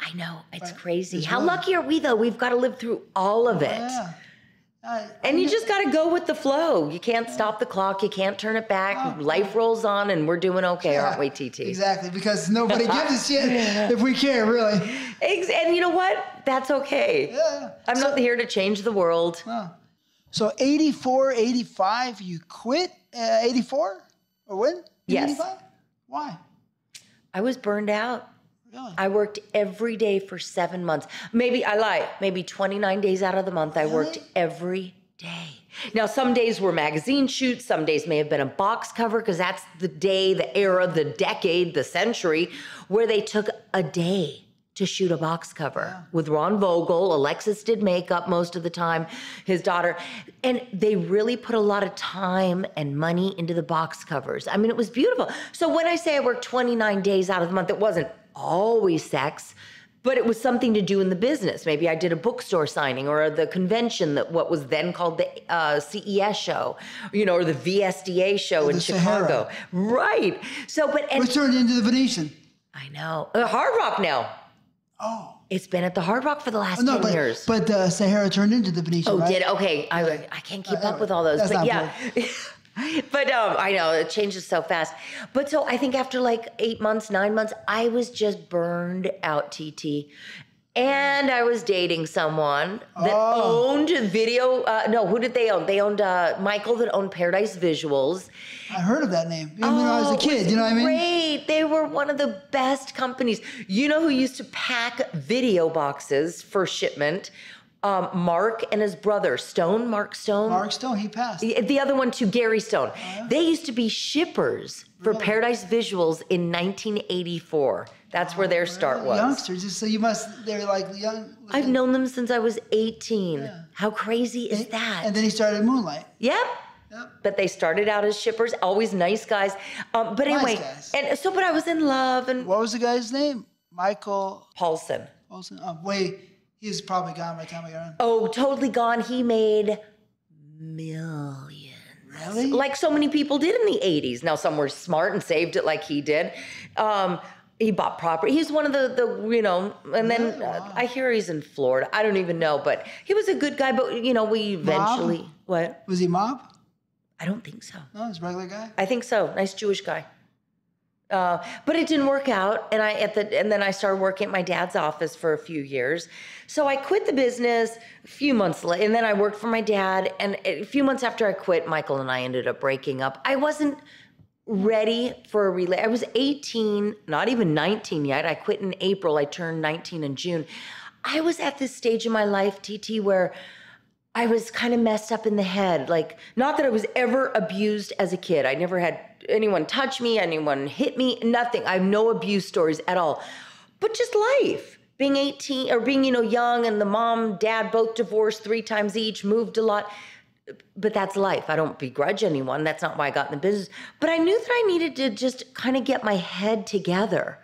I know, it's right. crazy. It's How really... lucky are we, though? We've got to live through all of it. Yeah. I, and I'm you just, just got to go with the flow. You can't yeah. stop the clock. You can't turn it back. Oh, Life yeah. rolls on, and we're doing okay, yeah. aren't we, T T? Exactly, because nobody gives a shit if we care, really. And you know what? That's okay. Yeah. I'm so, not here to change the world. No. So eighty-four, eighty-five, you quit uh, eighty-four? Or when? Yes. eighty-five? Why? I was burned out. Really? I worked every day for seven months. Maybe, I lie, maybe twenty-nine days out of the month, really? I worked every day. Now, some days were magazine shoots. Some days may have been a box cover because that's the day, the era, the decade, the century, where they took a day to shoot a box cover. Yeah. With Ron Vogel, Alexis did makeup most of the time, his daughter. And they really put a lot of time and money into the box covers. I mean, it was beautiful. So when I say I worked twenty-nine days out of the month, it wasn't always sex, but it was something to do in the business. Maybe I did a bookstore signing or the convention, that what was then called the uh, C E S show, you know, or the V S D A show oh, in Chicago. Sahara. Right. So, but and, we're turned into the Venetian. I know. Uh, Hard Rock now. Oh. It's been at the Hard Rock for the last oh, no, ten but, years. But the uh, Sahara turned into the Venetian. Oh, right? Did okay. I I can't keep uh, up uh, with all those. That's but not yeah. But um, I know, it changes so fast. But so I think after like eight months, nine months, I was just burned out, T T. And I was dating someone that oh. owned video. Uh, no, who did they own? They owned uh, Michael that owned Paradise Visuals. I heard of that name. Even oh, when I was a kid, was you know what I mean? Great. They were one of the best companies. You know who used to pack video boxes for shipment? Um, Mark and his brother, Stone, Mark Stone. Mark Stone, he passed. The, the other one, too, Gary Stone. Oh, yeah. They used to be shippers for really? Paradise Visuals in nineteen eighty-four. That's oh, where their start was. Youngsters, so you must, they're like young. Like, I've known them since I was eighteen. Yeah. How crazy is and, that? And then he started Moonlight. Yep. Yep. But they started out as shippers, always nice guys. Um, but nice anyway, guys. and so, but I was in love. And what was the guy's name? Michael Paulson. Paulson. Oh, wait. He's probably gone by the time I got on. Oh, totally gone. He made millions. Really? Like so many people did in the eighties. Now, some were smart and saved it like he did. Um, he bought property. He's one of the, the you know, and then really? Wow. uh, I hear he's in Florida. I don't even know, but he was a good guy. But, you know, we eventually. Mob? What? Was he mob? I don't think so. No, he's a regular guy? I think so. Nice Jewish guy. Uh, but it didn't work out, and I at the and then I started working at my dad's office for a few years. So I quit the business a few months later, and then I worked for my dad. And a few months after I quit, Michael and I ended up breaking up. I wasn't ready for a relay. I was eighteen, not even nineteen yet. I quit in April. I turned nineteen in June. I was at this stage in my life, T T, where I was kind of messed up in the head. Like, not that I was ever abused as a kid. I never had anyone touch me, anyone hit me, nothing. I have no abuse stories at all. But just life, being eighteen or being, you know, young, and the mom, dad, both divorced three times each, moved a lot. But that's life. I don't begrudge anyone. That's not why I got in the business. But I knew that I needed to just kind of get my head together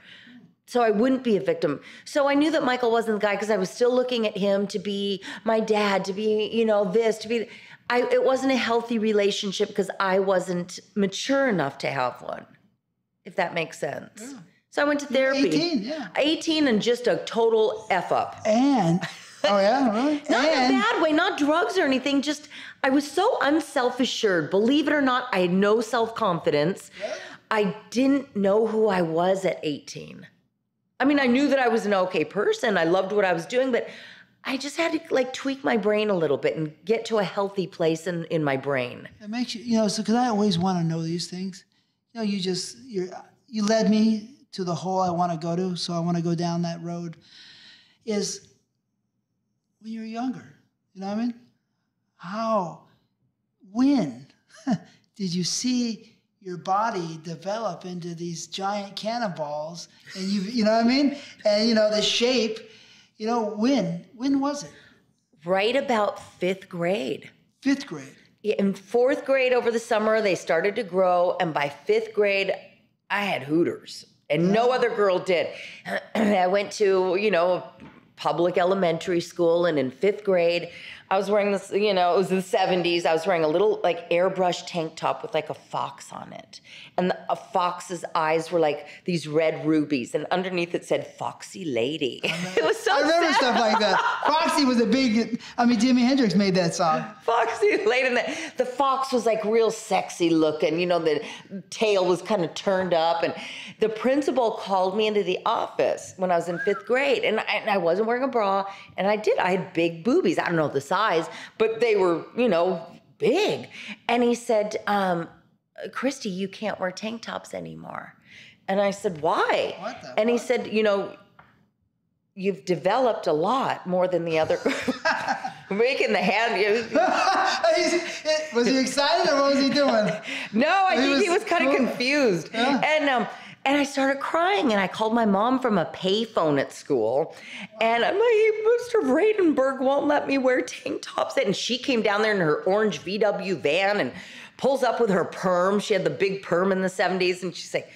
so I wouldn't be a victim. So I knew that Michael wasn't the guy because I was still looking at him to be my dad, to be, you know, this, to be... I, it wasn't a healthy relationship because I wasn't mature enough to have one, if that makes sense. Yeah. So I went to therapy. eighteen, yeah. eighteen and just a total F up. And, oh yeah, really? Not and. in a bad way, not drugs or anything, just I was so unself-assured. Believe it or not, I had no self-confidence. Yeah. I didn't know who I was at eighteen. I mean, I knew that I was an okay person. I loved what I was doing, but I just had to like tweak my brain a little bit and get to a healthy place in, in my brain. It makes you, you know, so because I always want to know these things. You know, you just, you're, you led me to the hole I want to go to, so I want to go down that road, is when you're younger. You know what I mean? How, when did you see your body develop into these giant cannonballs? And you, you know what I mean? And, you know, the shape, you know, when, when was it? Right about fifth grade. Fifth grade. In fourth grade over the summer, they started to grow. And by fifth grade, I had hooters. And no other girl did. I went to, you know, public elementary school. And in fifth grade, I was wearing this, you know, it was the seventies. I was wearing a little, like, airbrush tank top with, like, a fox on it. And the, a fox's eyes were, like, these red rubies. And underneath it said, Foxy Lady. It was so I remember sad. Stuff like that. Foxy was a big, I mean, Jimi Hendrix made that song. Foxy Lady. And the, the fox was, like, real sexy looking. You know, the tail was kind of turned up. And the principal called me into the office when I was in fifth grade. And I, and I wasn't wearing a bra. And I did. I had big boobies. I don't know the size, but they were, you know, big. And he said, um, Christy, you can't wear tank tops anymore. And I said, why? What the and fuck? He said, you know, you've developed a lot more than the other. Making the hand. Was he excited or what was he doing? No, I he think was, he was kind of confused. Yeah. And, um, and I started crying, and I called my mom from a payphone at school. And I'm like, Mister Radenberg won't let me wear tank tops. And she came down there in her orange V W van and pulls up with her perm. She had the big perm in the seventies, and she's like,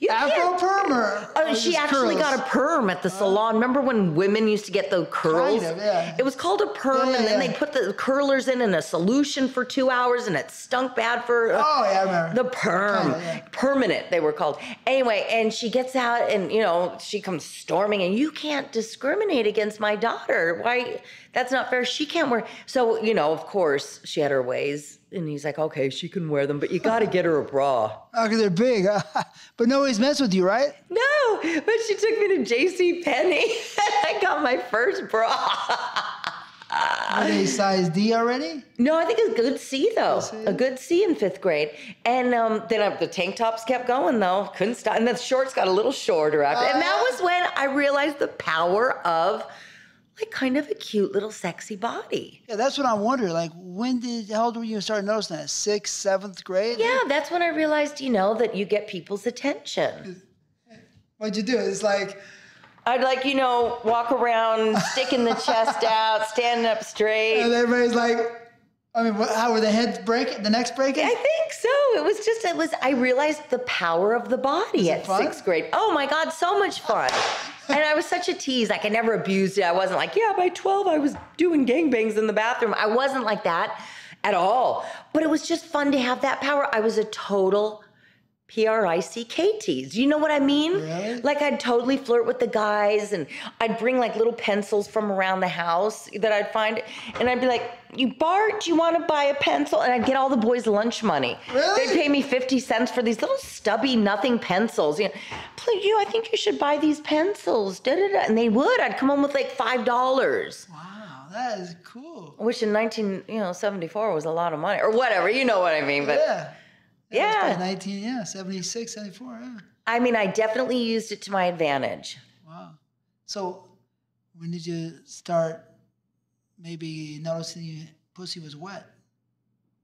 you Afro permer. Uh, she actually curls. got a perm at the salon. Remember when women used to get the curls? Kind of, yeah. It was called a perm, yeah, and then yeah. they put the curlers in in a solution for two hours, and it stunk bad for uh, oh, yeah, I remember. the perm. Kind of, yeah. Permanent, they were called. Anyway, and she gets out, and, you know, she comes storming, and you can't discriminate against my daughter. Why? That's not fair. She can't wear. So, you know, of course, she had her ways. And he's like, okay, she can wear them, but you got to get her a bra. Oh, because they're big. Uh, but nobody's messed with you, right? No, but she took me to J C Penney, and I got my first bra. Are they size D already? No, I think it's good C, though. C. A good C in fifth grade. And um, then uh, the tank tops kept going, though. Couldn't stop. And the shorts got a little shorter after. Uh, and that was when I realized the power of... like kind of a cute little sexy body. Yeah, that's what I wonder. Like, when did, how old were you and started noticing that? Sixth, seventh grade? Yeah, like, that's when I realized, you know, that you get people's attention. What'd you do? It's like... I'd like, you know, walk around, sticking the chest out, standing up straight. And everybody's like... I mean, what, how were the heads breaking? The necks breaking? I think so. It was just, it was, I realized the power of the body at fun? sixth grade. Oh my God, so much fun. And I was such a tease. Like, I never abused it. I wasn't like, yeah, by twelve, I was doing gangbangs in the bathroom. I wasn't like that at all. But it was just fun to have that power. I was a total P R I C K tease. You know what I mean? Really? Like, I'd totally flirt with the guys, and I'd bring like little pencils from around the house that I'd find, and I'd be like, you Bart, you want to buy a pencil? And I'd get all the boys' lunch money. Really? They'd pay me fifty cents for these little stubby nothing pencils. You know, please, you, I think you should buy these pencils. Da, da, da. And they would. I'd come home with like five dollars. Wow, that is cool. Which in nineteen, you know, seventy-four was a lot of money or whatever. You know what I mean? But yeah. Yeah. nineteen, yeah, seventy-six, seventy-four, yeah. I mean, I definitely used it to my advantage. Wow. So when did you start maybe noticing your pussy was wet?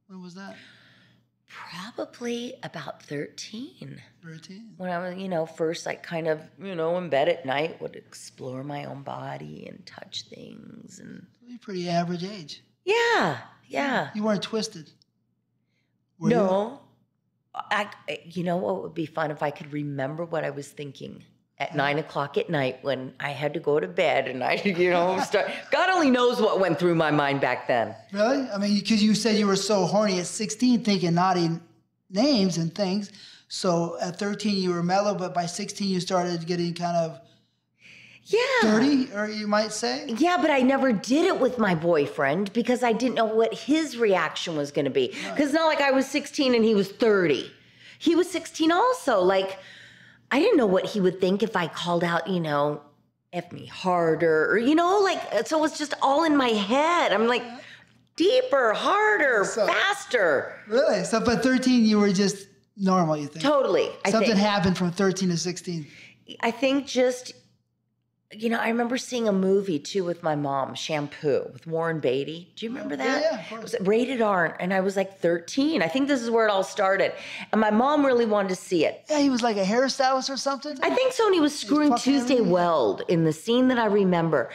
When was that? Probably about thirteen. thirteen? When I was, you know, first like kind of, you know, in bed at night, would explore my own body and touch things. And you're pretty average age. Yeah, yeah. You weren't twisted. Were no. You? I, you know what would be fun if I could remember what I was thinking at yeah. nine o'clock at night when I had to go to bed and I, you know, start. God only knows what went through my mind back then. Really? I mean, because you said you were so horny at sixteen, thinking naughty names and things. So at thirteen, you were mellow, but by sixteen, you started getting kind of yeah. dirty, or you might say. Yeah, but I never did it with my boyfriend because I didn't know what his reaction was going to be. Because right. it's not like I was sixteen and he was thirty. He was sixteen also. Like, I didn't know what he would think if I called out, you know, F me harder. Or, you know, like, so it was just all in my head. I'm like, yeah. deeper, harder, so, faster. Really? So by thirteen, you were just normal, you think? Totally, I Something think. happened from thirteen to sixteen. I think just, you know, I remember seeing a movie too with my mom, Shampoo, with Warren Beatty. Do you remember that? Yeah, yeah, of course. It was rated R, and I was like thirteen. I think this is where it all started. And my mom really wanted to see it. Yeah, he was like a hairstylist or something. I think so, and he was screwing was Tuesday him. Weld in the scene that I remember.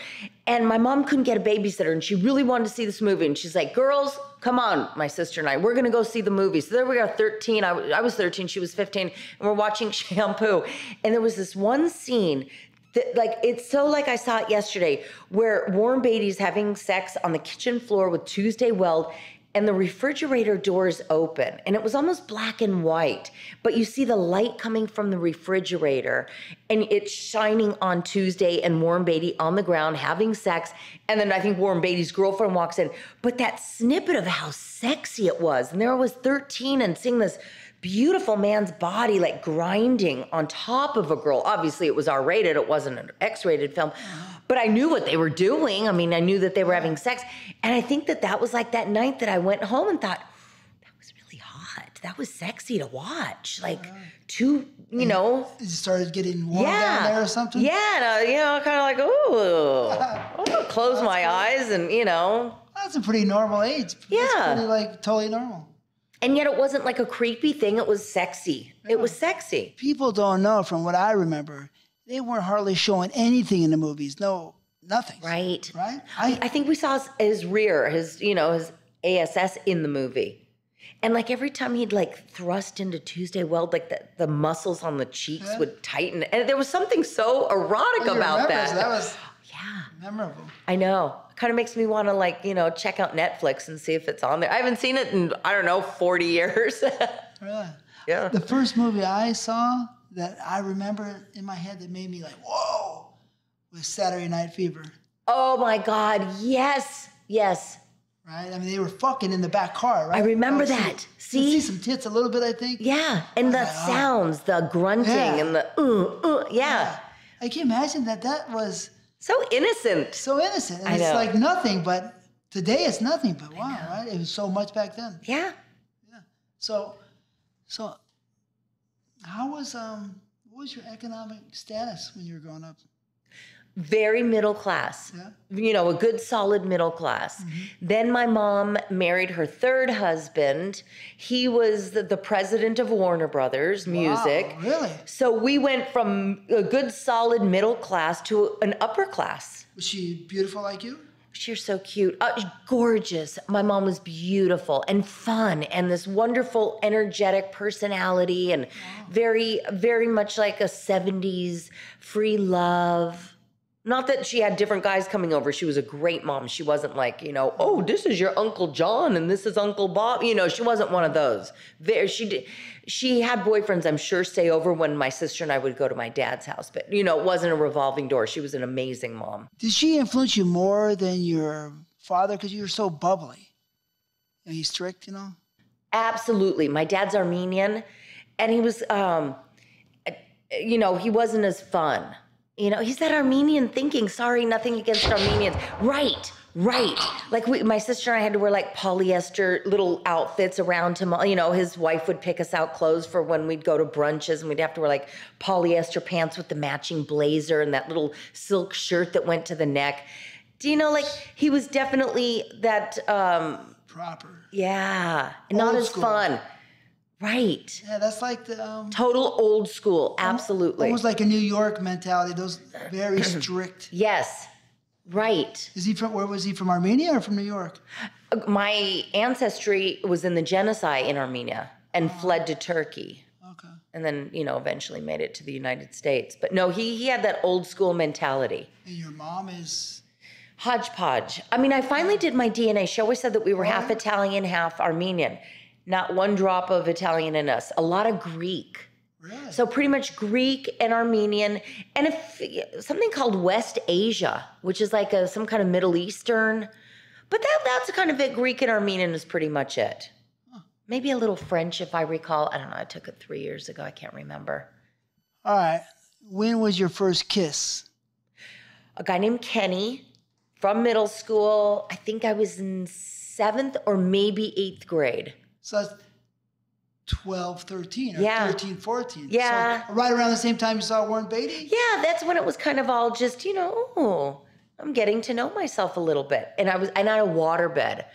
And my mom couldn't get a babysitter, and she really wanted to see this movie. And she's like, girls, come on, my sister and I, we're going to go see the movie. So there we are, thirteen. I, I was thirteen. She was fifteen. And we're watching Shampoo. And there was this one scene that, like, it's so like I saw it yesterday, where Warren Beatty's having sex on the kitchen floor with Tuesday Weld, and the refrigerator door is open. And it was almost black and white, but you see the light coming from the refrigerator, and it's shining on Tuesday and Warren Beatty on the ground having sex. And then I think Warren Beatty's girlfriend walks in. But that snippet of how sexy it was. And there I was thirteen and seeing this beautiful man's body like grinding on top of a girl. Obviously it was R rated, it wasn't an X rated film, but I knew what they were doing. I mean, I knew that they were having sex. And I think that that was like that night that I went home and thought, that was really hot. That was sexy to watch. Like two, you and know. You started getting warm yeah, down there or something? Yeah, and I, you know, kind of like, ooh, I'm gonna close That's my cool. eyes and, you know. That's a pretty normal age. Yeah. It's pretty like totally normal. And yet it wasn't like a creepy thing. It was sexy. Yeah. It was sexy. People don't know, from what I remember, they weren't hardly showing anything in the movies. No, nothing. Right. Right? I, I think we saw his, his rear, his, you know, his ass in the movie. And like every time he'd like thrust into Tuesday Weld, like the, the muscles on the cheeks yeah. would tighten. And there was something so erotic well, about that. So that was yeah. memorable. I know. Kind of makes me want to, like, you know, check out Netflix and see if it's on there. I haven't seen it in, I don't know, forty years. Really? Yeah. The first movie I saw that I remember in my head that made me like, whoa, was Saturday Night Fever. Oh, my God. Yes. Yes. Right? I mean, they were fucking in the back car, right? I remember I that. See, see? see some tits a little bit, I think. Yeah. And the like, sounds, oh. the grunting yeah. and the ooh, ooh. Yeah. yeah. I can imagine that that was... So innocent. So innocent. And I it's know. like nothing, but today it's nothing, but wow, right? It was so much back then. Yeah. Yeah. So, so how was, um, what was your economic status when you were growing up? Very middle class. Yeah. You know, a good solid middle class. Mm-hmm. Then my mom married her third husband. He was the, the president of Warner Brothers Music. Wow, really? So we went from a good solid middle class to an upper class. Was she beautiful like you? She was so cute. Uh, gorgeous. My mom was beautiful and fun and this wonderful, energetic personality and wow. very, very much like a seventies free love. Not that she had different guys coming over. She was a great mom. She wasn't like, you know, oh, this is your Uncle John and this is Uncle Bob. You know, she wasn't one of those. There, she did, she had boyfriends, I'm sure, stay over when my sister and I would go to my dad's house. But, you know, it wasn't a revolving door. She was an amazing mom. Did she influence you more than your father? Because you were so bubbly. Are you strict, you know? Absolutely. My dad's Armenian, and he was, um, you know, he wasn't as fun. You know, he's that Armenian thinking. Sorry, nothing against Armenians. Right, right. Like we, my sister and I had to wear like polyester little outfits around him. You know, his wife would pick us out clothes for when we'd go to brunches, and we'd have to wear like polyester pants with the matching blazer and that little silk shirt that went to the neck. Do you know, like he was definitely that. Um, Proper. Yeah, not as fun. Right. Yeah, that's like the... Um, total old school, absolutely. Almost like a New York mentality, those very strict... Yes, right. Is he from, where was he from, Armenia or from New York? My ancestry was in the genocide in Armenia and oh. fled to Turkey. Okay. And then, you know, eventually made it to the United States. But no, he, he had that old school mentality. And your mom is... Hodgepodge. I mean, I finally did my D N A. She always said that we were oh, half yeah. Italian, half Armenian. Not one drop of Italian in us. A lot of Greek. Really? So pretty much Greek and Armenian, and if, something called West Asia, which is like a, some kind of Middle Eastern. But that, that's kind of it. Greek and Armenian is pretty much it. Huh. Maybe a little French, if I recall. I don't know. I took it three years ago. I can't remember. All right. When was your first kiss? A guy named Kenny from middle school. I think I was in seventh or maybe eighth grade. So that's twelve, thirteen, or yeah. thirteen, fourteen. Yeah. So right around the same time you saw Warren Beatty? Yeah, that's when it was kind of all just, you know, oh, I'm getting to know myself a little bit. And I was, and I had a waterbed.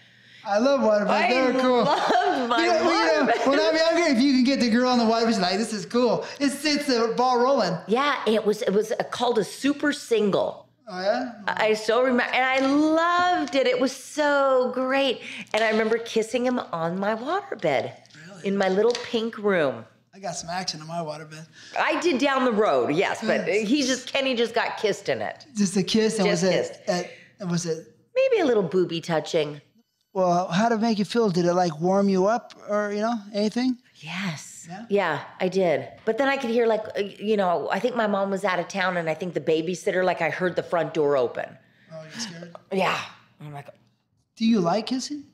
I love waterbeds. I They're cool. I love my you know, waterbed. When I'm younger, if you can get the girl on the waterbed, she's like, this is cool. It's, it's a ball rolling. Yeah, it was, it was a, called a super single. Oh, yeah? I still remember, and I loved it. It was so great. And I remember kissing him on my waterbed. Really? In my little pink room. I got some action on my waterbed. I did down the road, yes, but he just, Kenny just got kissed in it. Just a kiss? And just was kissed. It, it, was it? Maybe a little booby touching. Well, how did it make you feel? Did it like warm you up or, you know, anything? Yes. Yeah? Yeah, I did. But then I could hear like, you know, I think my mom was out of town and I think the babysitter, like I heard the front door open. Oh, you're scared? Yeah. I'm like, do you like kissing?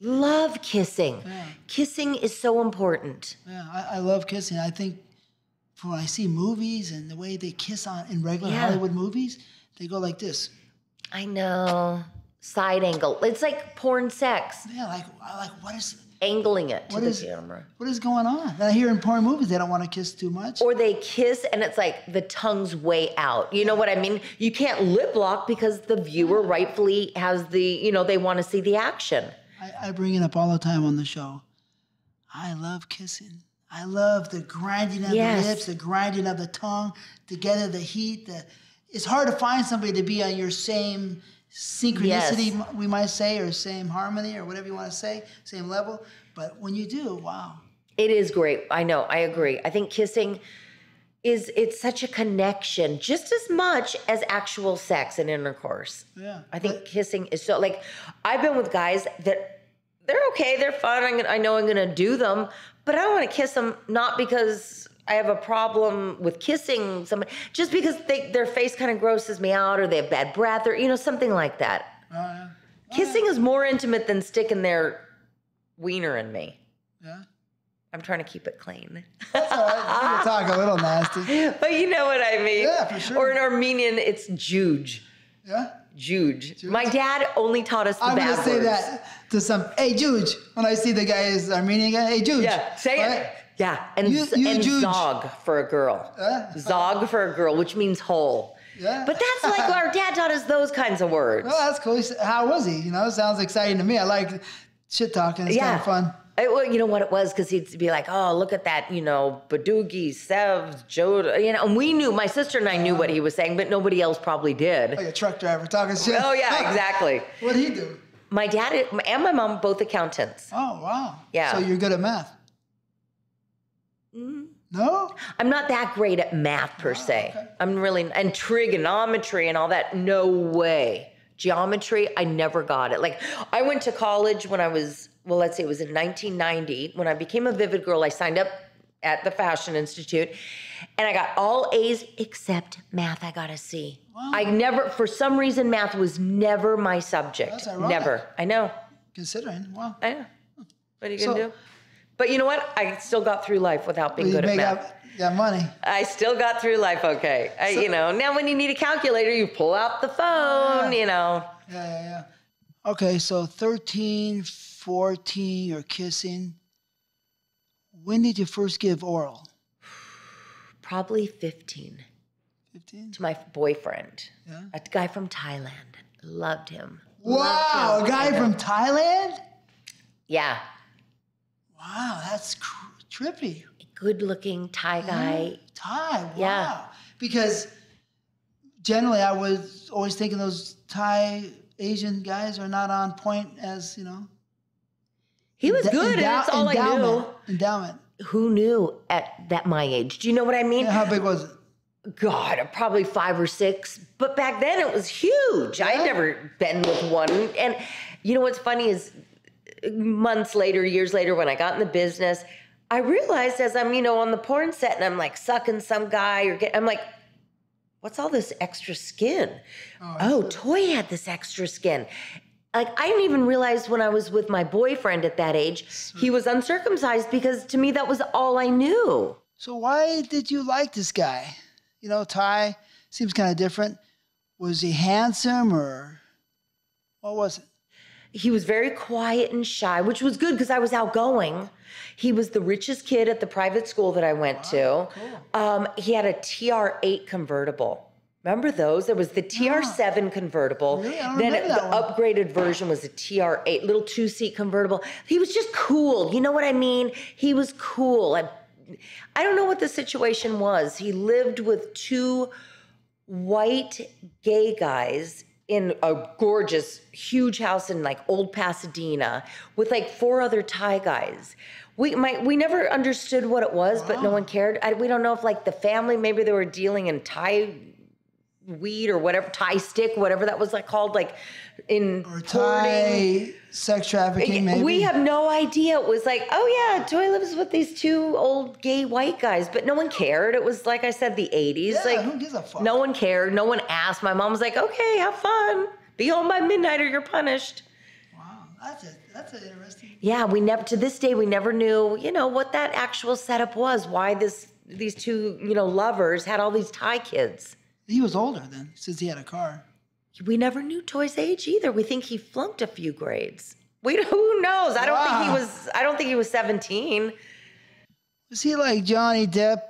Love kissing. Yeah. Kissing is so important. Yeah, I, I love kissing. I think when I see movies and the way they kiss on in regular yeah. Hollywood movies, they go like this. I know. Side angle. It's like porn sex. Yeah, like like what is angling it to the camera? What is going on? I hear in porn movies they don't want to kiss too much. Or they kiss and it's like the tongue's way out. You know what I mean? You can't lip lock because the viewer rightfully has the, you know, they want to see the action. I, I bring it up all the time on the show. I love kissing. I love the grinding of yes. the lips, the grinding of the tongue, together the heat. The, it's hard to find somebody to be on your same synchronicity, yes. we might say, or same harmony, or whatever you want to say, same level. But when you do, wow. It is great. I know. I agree. I think kissing is, it's such a connection just as much as actual sex and intercourse. Yeah. I think but, kissing is so, like, I've been with guys that they're okay. They're fun. I'm gonna, I know I'm going to do them, but I want to kiss them not because I have a problem with kissing somebody, just because they, their face kind of grosses me out, or they have bad breath, or, you know, something like that. Oh, yeah. Oh, kissing yeah. is more intimate than sticking their wiener in me. Yeah. I'm trying to keep it clean. That's all right. You can talk a little nasty. But you know what I mean. Yeah, for sure. Or in Armenian, it's juj. Yeah? Juj. My dad only taught us the I'm bad words. I'm going to say that to some, hey, juj. When I see the guy is Armenian guy, hey, juj. Yeah, say all it. Right? Yeah, and, you, you and zog for a girl. Uh, zog for a girl, which means hole. Yeah. But that's like our dad taught us those kinds of words. Well, that's cool. How was he? You know, sounds exciting to me. I like shit talking. It's yeah. kind of fun. It, well, you know what it was? Because he'd be like, oh, look at that, you know, Badoogie, Sevs, Joda. You know, and we knew, my sister and I knew uh, what he was saying, but nobody else probably did. Like a truck driver talking shit. Oh, yeah, exactly. What'd he do? My dad and my mom, both accountants. Oh, wow. Yeah. So you're good at math. Mm-hmm. No? I'm not that great at math per oh, se. Okay. I'm really, and trigonometry and all that, no way. Geometry, I never got it. Like, I went to college when I was, well, let's say it was in nineteen ninety. When I became a Vivid girl, I signed up at the Fashion Institute and I got all A's except math. I got a C. Wow. I never, for some reason, math was never my subject. That's ironic. Never. I know. Considering, wow. I know. What are you going to so, do? But you know what? I still got through life without being well, good at math. Out that money. I still got through life okay. I, so, you know, now when you need a calculator, you pull out the phone, yeah. you know. Yeah, yeah, yeah. Okay, so thirteen, fourteen, you're kissing. When did you first give oral? Probably fifteen. fifteen? To my boyfriend. Yeah. A guy from Thailand. Loved him. Wow, Loved him. a guy from Thailand? Yeah. Wow, that's trippy. Good-looking Thai guy. Thai, wow. Yeah. Because generally I was always thinking those Thai Asian guys are not on point as, you know. He was good, and that's all I knew. Endowment. Who knew at that my age? Do you know what I mean? Yeah, how big was it? God, probably five or six. But back then it was huge. Yeah. I had never been with one. And you know what's funny is, months later, years later, when I got in the business, I realized as I'm, you know, on the porn set and I'm like sucking some guy or get, I'm like, what's all this extra skin? Oh, oh Toy had this extra skin. Like, I didn't even realize when I was with my boyfriend at that age, so, he was uncircumcised, because to me, that was all I knew. So why did you like this guy? You know, Ty seems kind of different. Was he handsome or what was it? He was very quiet and shy, which was good because I was outgoing. He was the richest kid at the private school that I went oh, to. Cool. Um, he had a T R eight convertible. Remember those? There was the T R seven oh. convertible. Really? I then it, the one. upgraded version was a T R eight, little two-seat convertible. He was just cool. You know what I mean? He was cool. I, I don't know what the situation was. He lived with two white gay guys in a gorgeous, huge house in like old Pasadena with like four other Thai guys. We my, we never understood what it was, wow. but no one cared. I, we don't know if like the family, maybe they were dealing in Thai weed or whatever, Thai stick, whatever that was like called, like in or Thai sex trafficking, maybe. We have no idea. It was like, oh yeah, Joy lives with these two old gay white guys, but no one cared. It was, like I said, the eighties. Yeah, like, who gives a fuck? No one cared. No one asked. My mom was like, okay, have fun. Be home by midnight or you're punished. Wow, that's a, that's an interesting. Yeah, we never, to this day, we never knew, you know, what that actual setup was, why this these two, you know, lovers had all these Thai kids. He was older then, since he had a car. We never knew Toy's age either. We think he flunked a few grades. We who knows? I don't wow. think he was. I don't think he was seventeen. Was he like Johnny Depp,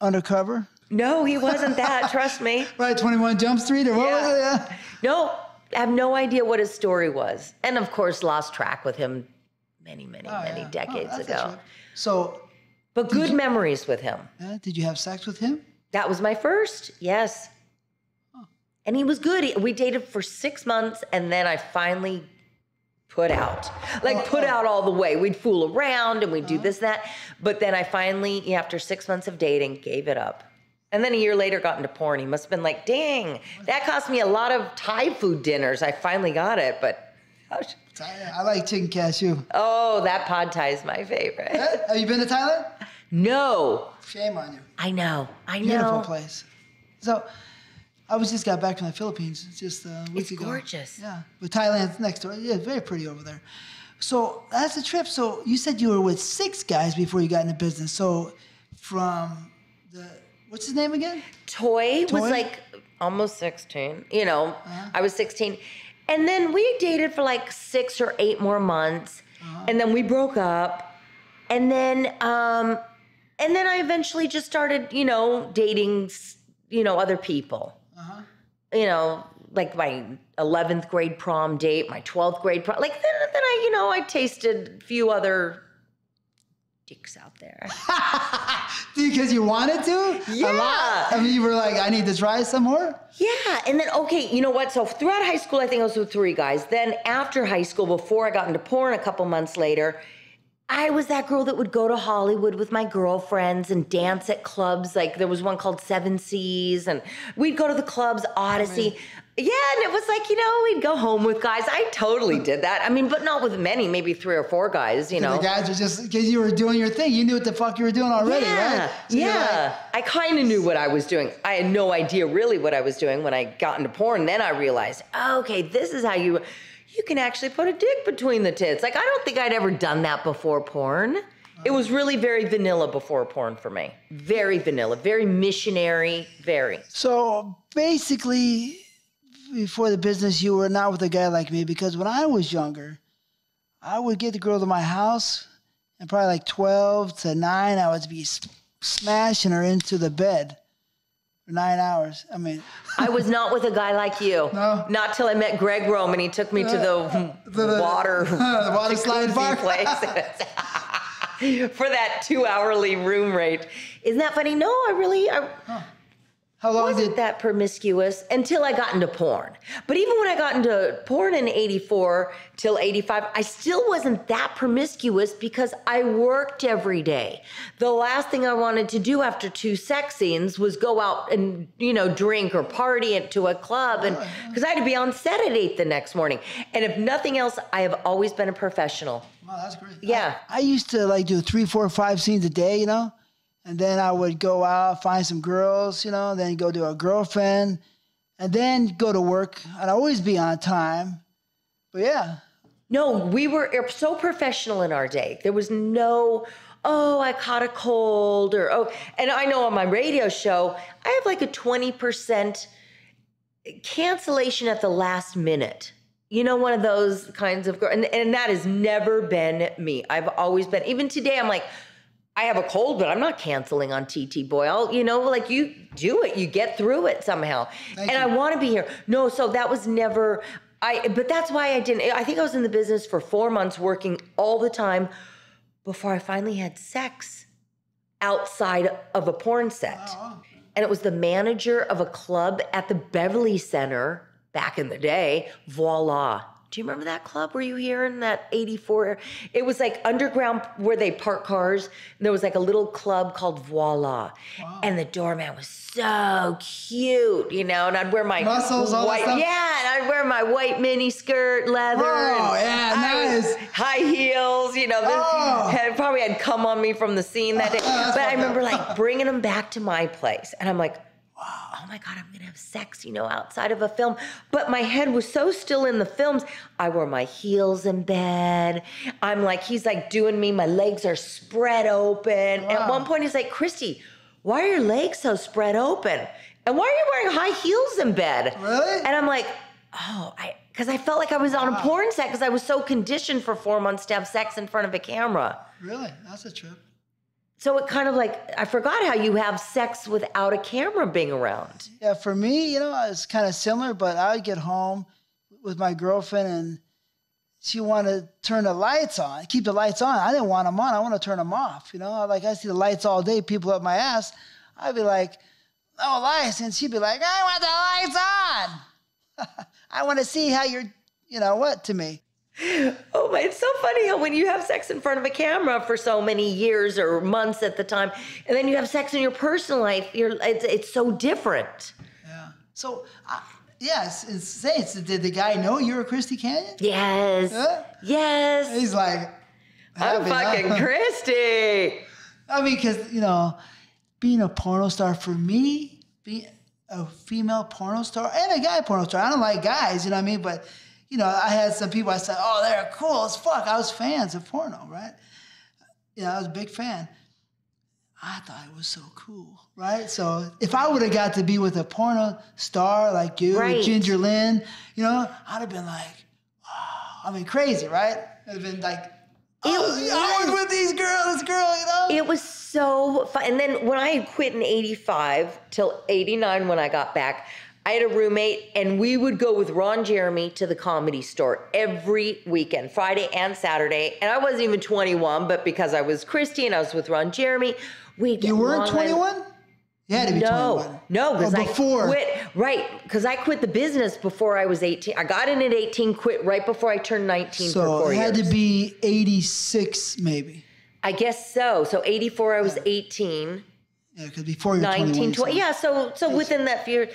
undercover? No, he wasn't that. Trust me. Right, twenty-one Jump Street, or what yeah. was it? Yeah. No, I have no idea what his story was, and of course, lost track with him many, many, oh, many yeah. decades oh, ago. So, but good you, memories with him. Uh, did you have sex with him? That was my first, yes. Oh. And he was good. He, we dated for six months, and then I finally put out. Like, oh, put oh. out all the way. We'd fool around, and we'd uh-huh. do this, that. But then I finally, after six months of dating, gave it up. And then a year later, got into porn. He must have been like, dang, that cost me a lot of Thai food dinners. I finally got it, but... I, was... I like chicken cashew. Oh, that pad thai is my favorite. Have you been to Thailand? No. Shame on you. I know. I know. Beautiful place. So, I was just got back from the Philippines just a week it's ago. It's gorgeous. Yeah, but Thailand's next door. Yeah, very pretty over there. So that's the trip. So you said you were with six guys before you got into business. So from the what's his name again? Toy, Toy? was like almost sixteen. You know, uh-huh. I was sixteen, and then we dated for like six or eight more months, uh-huh. and then we broke up, and then. Um, And then I eventually just started, you know, dating, you know, other people. Uh-huh. You know, like my eleventh grade prom date, my twelfth grade prom. Like, then, then I, you know, I tasted a few other dicks out there. Because you wanted to? Yeah. A lot? I mean, you were like, I need to try some more? Yeah. And then, okay, you know what? So throughout high school, I think I was with three guys. Then after high school, before I got into porn a couple months later, I was that girl that would go to Hollywood with my girlfriends and dance at clubs. Like, there was one called Seven Seas, and we'd go to the clubs, Odyssey. I mean, yeah, and it was like, you know, we'd go home with guys. I totally did that. I mean, but not with many, maybe three or four guys, you know. The guys were just, because you were doing your thing. You knew what the fuck you were doing already, yeah, right? So yeah, like, I kind of knew what I was doing. I had no idea really what I was doing when I got into porn. Then I realized, oh, okay, this is how you... You can actually put a dick between the tits. Like, I don't think I'd ever done that before porn. Wow. It was really very vanilla before porn for me. Very vanilla, very missionary, very. So basically, before the business, you were not with a guy like me, because when I was younger, I would get the girl to my house, and probably like twelve to nine, I would be smashing her into the bed. Nine hours. I mean, I was not with a guy like you. No, not till I met Greg Rome, and he took me to the, the, the water, the water slide bar place for that two-hourly room rate. Isn't that funny? No, I really. I, huh. How long wasn't did... that promiscuous until I got into porn. But even when I got into porn in eighty-four till eighty-five, I still wasn't that promiscuous because I worked every day. The last thing I wanted to do after two sex scenes was go out and, you know, drink or party at, to a club, and because I had to be on set at eight the next morning. And if nothing else, I have always been a professional. Wow, that's great. Yeah. I, I used to, like, do three, four, five scenes a day, you know? And then I would go out, find some girls, you know, then go to a girlfriend, and then go to work. I'd always be on time, but yeah. No, we were so professional in our day. There was no, oh, I caught a cold, or, oh. And I know on my radio show, I have like a twenty percent cancellation at the last minute. you know, one of those kinds of girls. And, and that has never been me. I've always been, even today, I'm like, I have a cold, but I'm not canceling on T T Boy. I'll, you know, like you do it, you get through it somehow. Thank and you. I want to be here. No, so that was never, I, but that's why I didn't, I think I was in the business for four months working all the time before I finally had sex outside of a porn set. Wow. And it was the manager of a club at the Beverly Center back in the day, Voila. Do you remember that club? Were you here in that eighty-four? It was like underground where they park cars. And there was like a little club called Voila. Wow. And the doorman was so cute, you know, and I'd wear my muscles, white, all that stuff. Yeah, and I'd wear my white mini skirt, leather. Oh, and yeah, nice. High heels, you know. Oh. Had, probably had cum on me from the scene that day. Oh, but I remember that. Like bringing them back to my place. And I'm like, wow, oh my God, I'm going to have sex, you know, outside of a film. But my head was so still in the films. I wore my heels in bed. I'm like, he's like doing me. My legs are spread open. Wow. At one point, he's like, Christy, why are your legs so spread open? And why are you wearing high heels in bed? Really? And I'm like, oh, I, because I felt like I was wow. on a porn set because I was so conditioned for four months to have sex in front of a camera. Really? That's a trip. So it kind of like, I forgot how you have sex without a camera being around. Yeah, for me, you know, it's kind of similar, but I would get home with my girlfriend and she wanted to turn the lights on, keep the lights on. I didn't want them on. I want to turn them off. You know, like I see the lights all day, people up my ass. I'd be like, no lights. And she'd be like, I want the lights on. I want to see how you're, you know what, to me. Oh my, it's so funny how when you have sex in front of a camera for so many years or months at the time, and then you have sex in your personal life, you're, it's, it's so different. Yeah. So, uh, yes, yeah, it's, it's, it's, did the guy know you were Christy Canyon? Yes. Huh? Yes. He's like, I'm fucking up. Christy. I mean, because, you know, being a porno star for me, being a female porno star and a guy porno star, I don't like guys, you know what I mean? But you know, I had some people, I said, oh, they're cool as fuck. I was fans of porno, right? You know, I was a big fan. I thought it was so cool, right? So if I would have got to be with a porno star like you, right. Ginger Lynn, you know, I'd have been like, wow. I mean, crazy, right? I'd have been like, oh, it I was with these girls, this girl, you know? It was so fun. And then when I had quit in eighty-five till eighty-nine when I got back, I had a roommate, and we would go with Ron Jeremy to the Comedy Store every weekend, Friday and Saturday. And I wasn't even twenty-one, but because I was Christy and I was with Ron Jeremy, we get. You weren't twenty-one? You had to be twenty-one. No, because I quit. Right, because I quit the business before I was eighteen. I got in at eighteen, quit right before I turned nineteen for four years. So it had to be eighty-six, maybe. I guess so. So eighty-four, I was eighteen. Yeah, because before you were nineteen, twenty. Yeah, so so within that few years.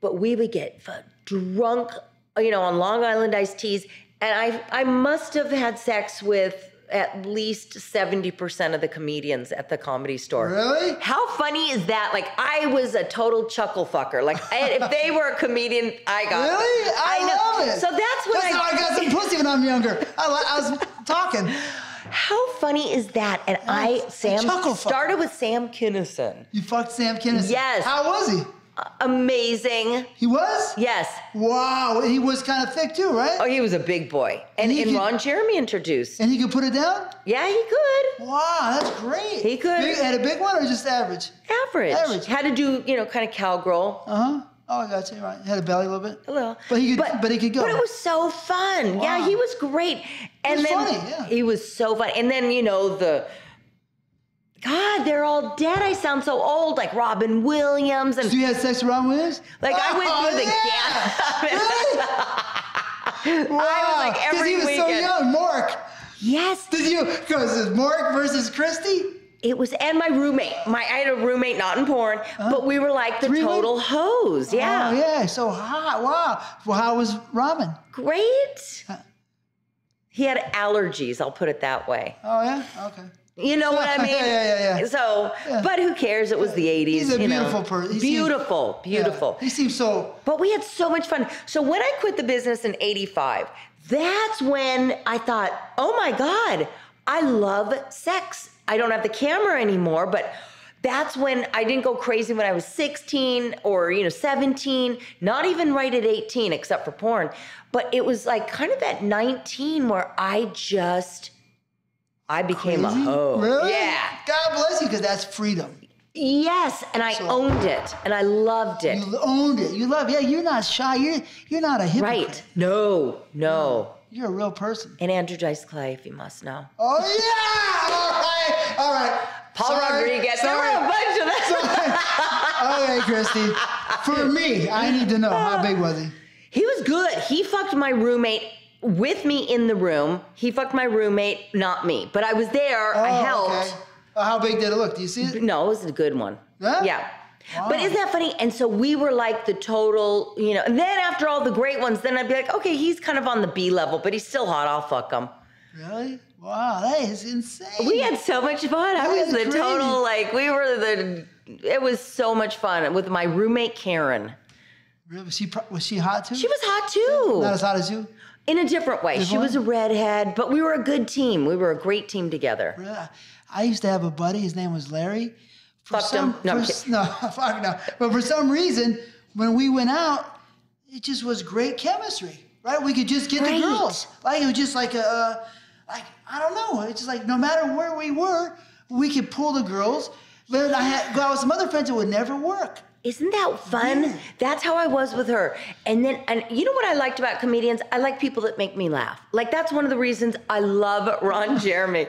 But we would get drunk, you know, on Long Island iced teas. And I, I must have had sex with at least seventy percent of the comedians at the Comedy Store. Really? How funny is that? Like, I was a total chuckle fucker. Like, I, if they were a comedian, I got really? it. Really? I, I know. love it. So that's when that's I- how I got some pussy when I'm younger. I, I was talking. How funny is that? And I, I Sam, started with Sam Kinison. You fucked Sam Kinison? Yes. How was he? Amazing. He was? Yes. Wow. He was kind of thick too, right? Oh, he was a big boy. And, and, and could, Ron Jeremy introduced. And he could put it down? Yeah, he could. Wow, that's great. He could. Big, had a big one or just average? Average. Average. Had to do, you know, kind of cowgirl. Uh-huh. Oh, I got you. Right. Had a belly a little bit. A little. But he could, but, but he could go. But it was so fun. Wow. Yeah, he was great. And he was then funny, yeah. He was so fun. And then, you know, the... God, they're all dead. I sound so old, like Robin Williams. And so you had sex with Robin Williams? Like, oh, I went through the yeah. gamut. Really? Wow. I was like every he was weekend. So young, Mark. Yes. Did you, because Mark versus Christy? It was, and my roommate. My, I had a roommate, not in porn, huh? But we were like the Three total women? Hoes. Yeah. Oh, yeah, so hot. Wow. Well, how was Robin? Great. Huh. He had allergies, I'll put it that way. Oh, yeah? Okay. You know what I mean? Yeah, yeah, yeah. So, yeah. But who cares? It was the eighties. He's a you beautiful know. person. He beautiful, seems, beautiful. Yeah. He seems so... But we had so much fun. So when I quit the business in eighty-five, that's when I thought, oh my God, I love sex. I don't have the camera anymore, but That's when I didn't go crazy when I was sixteen or, you know, seventeen, not even right at eighteen, except for porn. But it was like kind of at nineteen where I just, I became crazy? A hoe. Really? Yeah. God bless you, because that's freedom. Yes, and I so, owned it, and I loved it. You owned it. You love it. Yeah, you're not shy. You're, you're not a hypocrite. Right. No, no. You're a real person. And Andrew Dice Clay, if you must know. Oh, yeah! All right, all right. Paul sorry, Rodriguez. Sorry. There were a bunch of that. All right, Christy. For me, I need to know, how big was he? He was good. He fucked my roommate with me in the room. He fucked my roommate, not me. But I was there. Oh, I helped. Okay. Well, how big did it look? Do you see it? No, it was a good one. Yeah? Yeah. Wow. But isn't that funny? And so we were like the total, you know, and then after all the great ones, then I'd be like, okay, he's kind of on the B level, but he's still hot. I'll fuck him. Really? Wow, that is insane. We had so much fun. That I was the crazy. total, like, we were the, it was so much fun with my roommate, Karen. Really? Was she, was she hot too? She was hot too. Not as hot as you? In a different way. Different she way? was a redhead, but we were a good team. We were a great team together. Really? I used to have a buddy, his name was Larry. For Fucked some, him. No, for, no, fuck no. But for some reason, when we went out, it just was great chemistry, right? We could just get right. the girls. Like, it was just like a, like, I don't know. It's just like, no matter where we were, we could pull the girls. But I had, well, with some other friends, it would never work. Isn't that fun? Yeah. That's how I was with her. And then, and you know what I liked about comedians? I like people that make me laugh. Like, that's one of the reasons I love Ron Jeremy.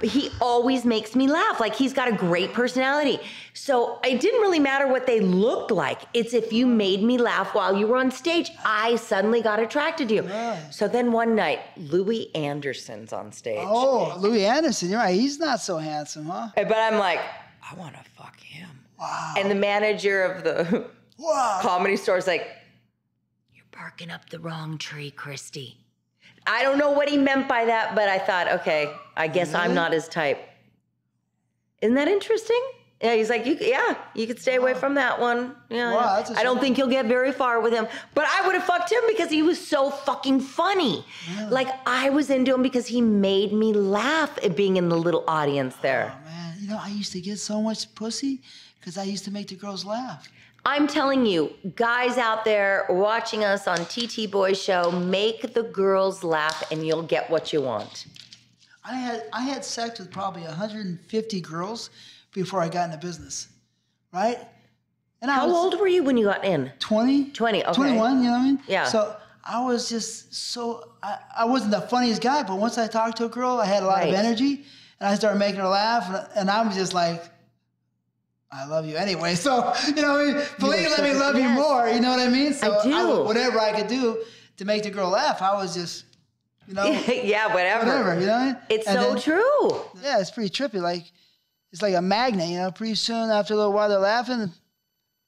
But he always makes me laugh. Like, he's got a great personality. So it didn't really matter what they looked like. It's if you made me laugh while you were on stage, I suddenly got attracted to you. Yeah. So then one night, Louis Anderson's on stage. Oh, Louis Anderson. You're right. He's not so handsome, huh? But I'm like, I want to fuck him. Wow. And the manager of the wow. comedy store is like, you're barking up the wrong tree, Christy. I don't know what he meant by that, but I thought, okay, I guess really? I'm not his type. Isn't that interesting? Yeah, he's like, you, yeah, you could stay wow. away from that one. Yeah, wow, that's a I don't think you'll get very far with him. But I would have fucked him because he was so fucking funny. Really? Like, I was into him because he made me laugh at being in the little audience there. Oh, man, you know, I used to get so much pussy because I used to make the girls laugh. I'm telling you, guys out there watching us on T T Boy Show, make the girls laugh and you'll get what you want. I had I had sex with probably one hundred fifty girls before I got into business, right? And I How was, old were you when you got in? twenty. twenty, okay. twenty-one, you know what I mean? Yeah. So I was just so, I, I wasn't the funniest guy, but once I talked to a girl, I had a lot right. of energy and I started making her laugh and, and I'm just like, I love you anyway. So, you know what I mean? Please let me love you more. You know what I mean? So I do. I, whatever I could do to make the girl laugh, I was just, you know. yeah, whatever. Whatever, you know what I mean? It's and so then, true. Yeah, it's pretty trippy. Like, it's like a magnet, you know? Pretty soon after a little while they're laughing,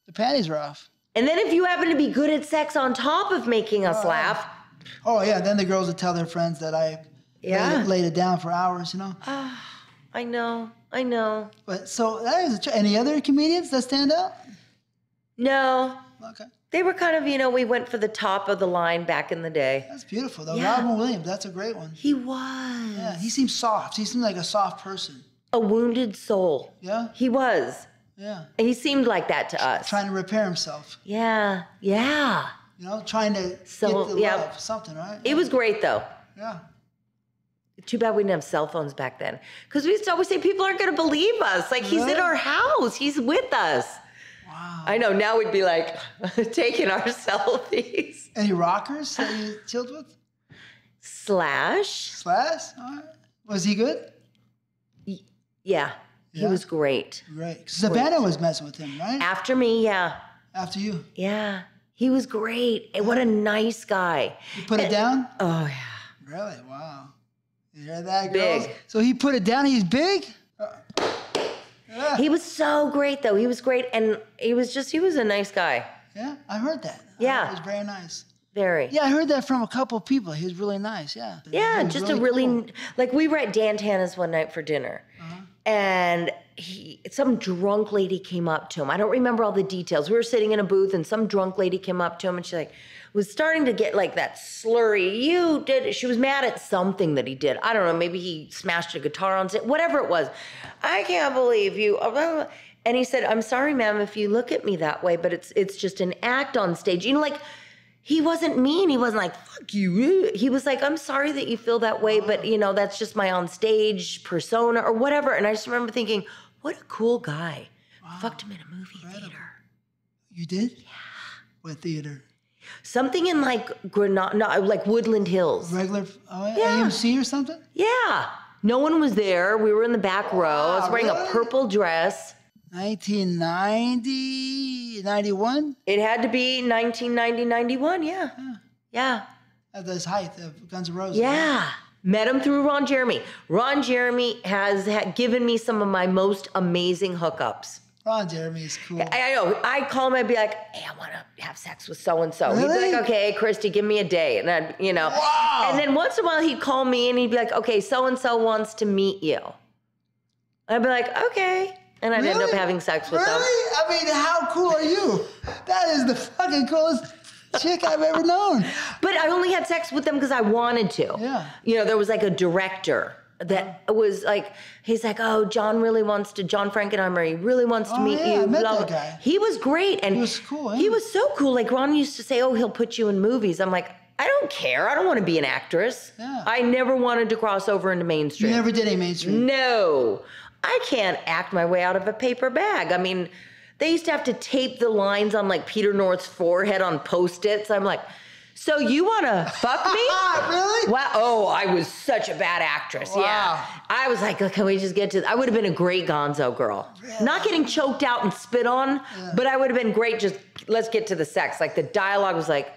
the panties are off. And then if you happen to be good at sex on top of making us oh, laugh. Oh, yeah. Then the girls would tell their friends that I yeah. laid, laid it down for hours, you know? Oh, I know. I know. But so that is a tr- any other comedians that stand out? No. Okay. They were kind of, you know, we went for the top of the line back in the day. That's beautiful, though. Yeah. Robin Williams, that's a great one. He was. Yeah, he seemed soft. He seemed like a soft person. A wounded soul. Yeah. He was. Yeah. And he seemed like that to us. Trying to repair himself. Yeah. Yeah. You know, trying to so, get the yeah. love, something, right? It yeah. was great, though. Yeah. Too bad we didn't have cell phones back then. Because we used to always say, people aren't going to believe us. Like, he's at our house. He's with us. Wow. I know. Now we'd be, like, taking our selfies. Any rockers that you chilled with? Slash. Slash? All right. Was he good? Y yeah. yeah. He was great. Right. Because Savannah was messing with him, right? After me, yeah. After you? Yeah. He was great. Yeah. What a nice guy. You put and, it down? Oh, yeah. Really? Wow. You hear that, girls? Big. So he put it down. He's big. Yeah. He was so great, though. He was great, and he was just—he was a nice guy. Yeah, I heard that. Yeah, he was very nice. Very. Yeah, I heard that from a couple of people. He was really nice. Yeah. Yeah, just really a really cool. Like we were at Dan Tana's one night for dinner, uh-huh. and he some drunk lady came up to him. I don't remember all the details. We were sitting in a booth, and some drunk lady came up to him, and she's like. Was starting to get like that slurry, you did it. She was mad at something that he did. I don't know, maybe he smashed a guitar on it, whatever it was. I can't believe you. And he said, "I'm sorry, ma'am, if you look at me that way, but it's it's just an act on stage." You know, like, he wasn't mean. He wasn't like, "Fuck you." He was like, "I'm sorry that you feel that way, but, you know, that's just my on-stage persona," or whatever. And I just remember thinking, what a cool guy. Wow. Fucked him in a movie Incredible. Theater. You did? Yeah. What theater? Something in, like, Granada, no, like Woodland Hills. Regular uh, yeah. A M C or something? Yeah. No one was there. We were in the back row. Wow, I was wearing really? a purple dress. nineteen ninety, ninety-one? It had to be nineteen ninety, ninety-one, yeah. Yeah. yeah. At this height of Guns N' Roses. Yeah. Right? Met him through Ron Jeremy. Ron Jeremy has given me some of my most amazing hookups. Ron Jeremy is cool. I, I know. I call him, I'd be like, "Hey, I want to have sex with so-and-so." Really? He'd be like, "Okay, Christy, give me a day." And I'd, you know. Wow. And then once in a while he'd call me and he'd be like, "Okay, so-and-so wants to meet you." I'd be like, "Okay." And I'd really? end up having sex with really? them. Really? I mean, how cool are you? That is the fucking coolest chick I've ever known. But I only had sex with them because I wanted to. Yeah. You know, there was like a director that was like, he's like, "Oh, John really wants to, John Frankenheimer, he really wants to oh, meet yeah, you. I met that guy. He was great. And he was cool. Yeah. He was so cool. Like, Ron used to say, "Oh, he'll put you in movies." I'm like, I don't care. I don't want to be an actress. Yeah. I never wanted to cross over into mainstream. You never did any mainstream? No. I can't act my way out of a paper bag. I mean, they used to have to tape the lines on, like, Peter North's forehead on Post-its. I'm like, "So you want to fuck me?" Really? Wow. Oh, I was such a bad actress. Wow. Yeah. I was like, "Can we just get to this?" I would have been a great gonzo girl. Really? Not getting choked out and spit on, yeah. but I would have been great. Just, "Let's get to the sex." Like, the dialogue was like,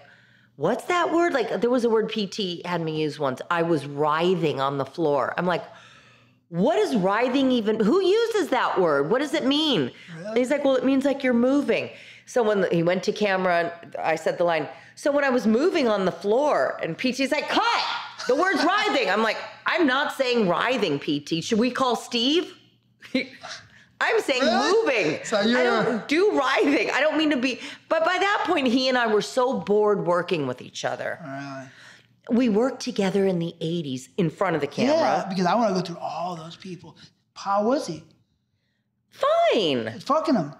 what's that word? Like, there was a word P T had me use once. I was writhing on the floor. I'm like, what is writhing even? Who uses that word? What does it mean? Really? He's like, "Well, it means like you're moving." So when he went to camera, I said the line, "So when I was moving on the floor," and P T's like, "Cut! The word's writhing." I'm like, "I'm not saying writhing, P T. Should we call Steve?" I'm saying really? moving. So you're... I don't do writhing. I don't mean to be. But by that point, he and I were so bored working with each other. Really? We worked together in the eighties in front of the camera. Yeah, because I want to go through all those people. How was he? Fine. Fucking him.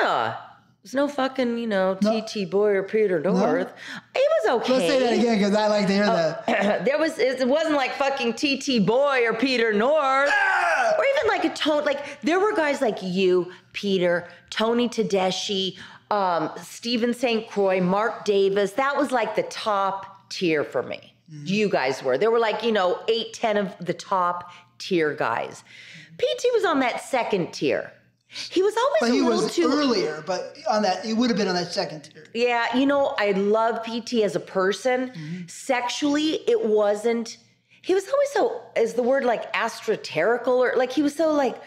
Yeah. There's no fucking, you know, no. T T. Boyer, Peter North. No. He was okay. Let's say that again, because I like to hear uh, that. There was, it wasn't like fucking T T. Boyer or Peter North. Ah! Or even like a Tony, like there were guys like you, Peter, Tony Tedeschi, um, Stephen Saint Croix, Mark Davis. That was like the top tier for me. You guys were. There were like, you know, eight, ten of the top tier guys. P T was on that second tier. He was always but a he little was too... earlier, but on that, he would have been on that second tier. Yeah, you know, I love P T as a person. Mm-hmm. Sexually, it wasn't... He was always so, is the word like astroterical? Or like, he was so like,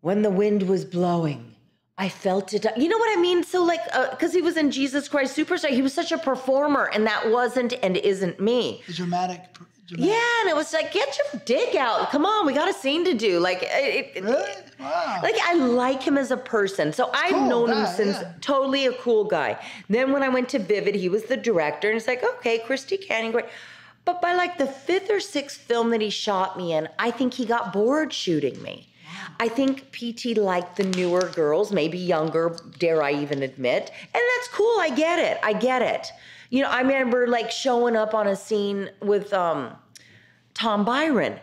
when the wind was blowing, I felt it. You know what I mean? So like, because uh, he was in Jesus Christ Superstar, he was such a performer, and that wasn't and isn't me. The dramatic, dramatic. Yeah, and it was like, get your dick out. Come on, we got a scene to do. Like, it, really? It, wow. Like, I like him as a person. So I've cool, known guy, him since, yeah. totally a cool guy. Then when I went to Vivid, he was the director, and it's like, okay, Christy Canyon, great. But by like the fifth or sixth film that he shot me in, I think he got bored shooting me. I think P T liked the newer girls, maybe younger, dare I even admit. And that's cool. I get it. I get it. You know, I remember like showing up on a scene with um, Tom Byron,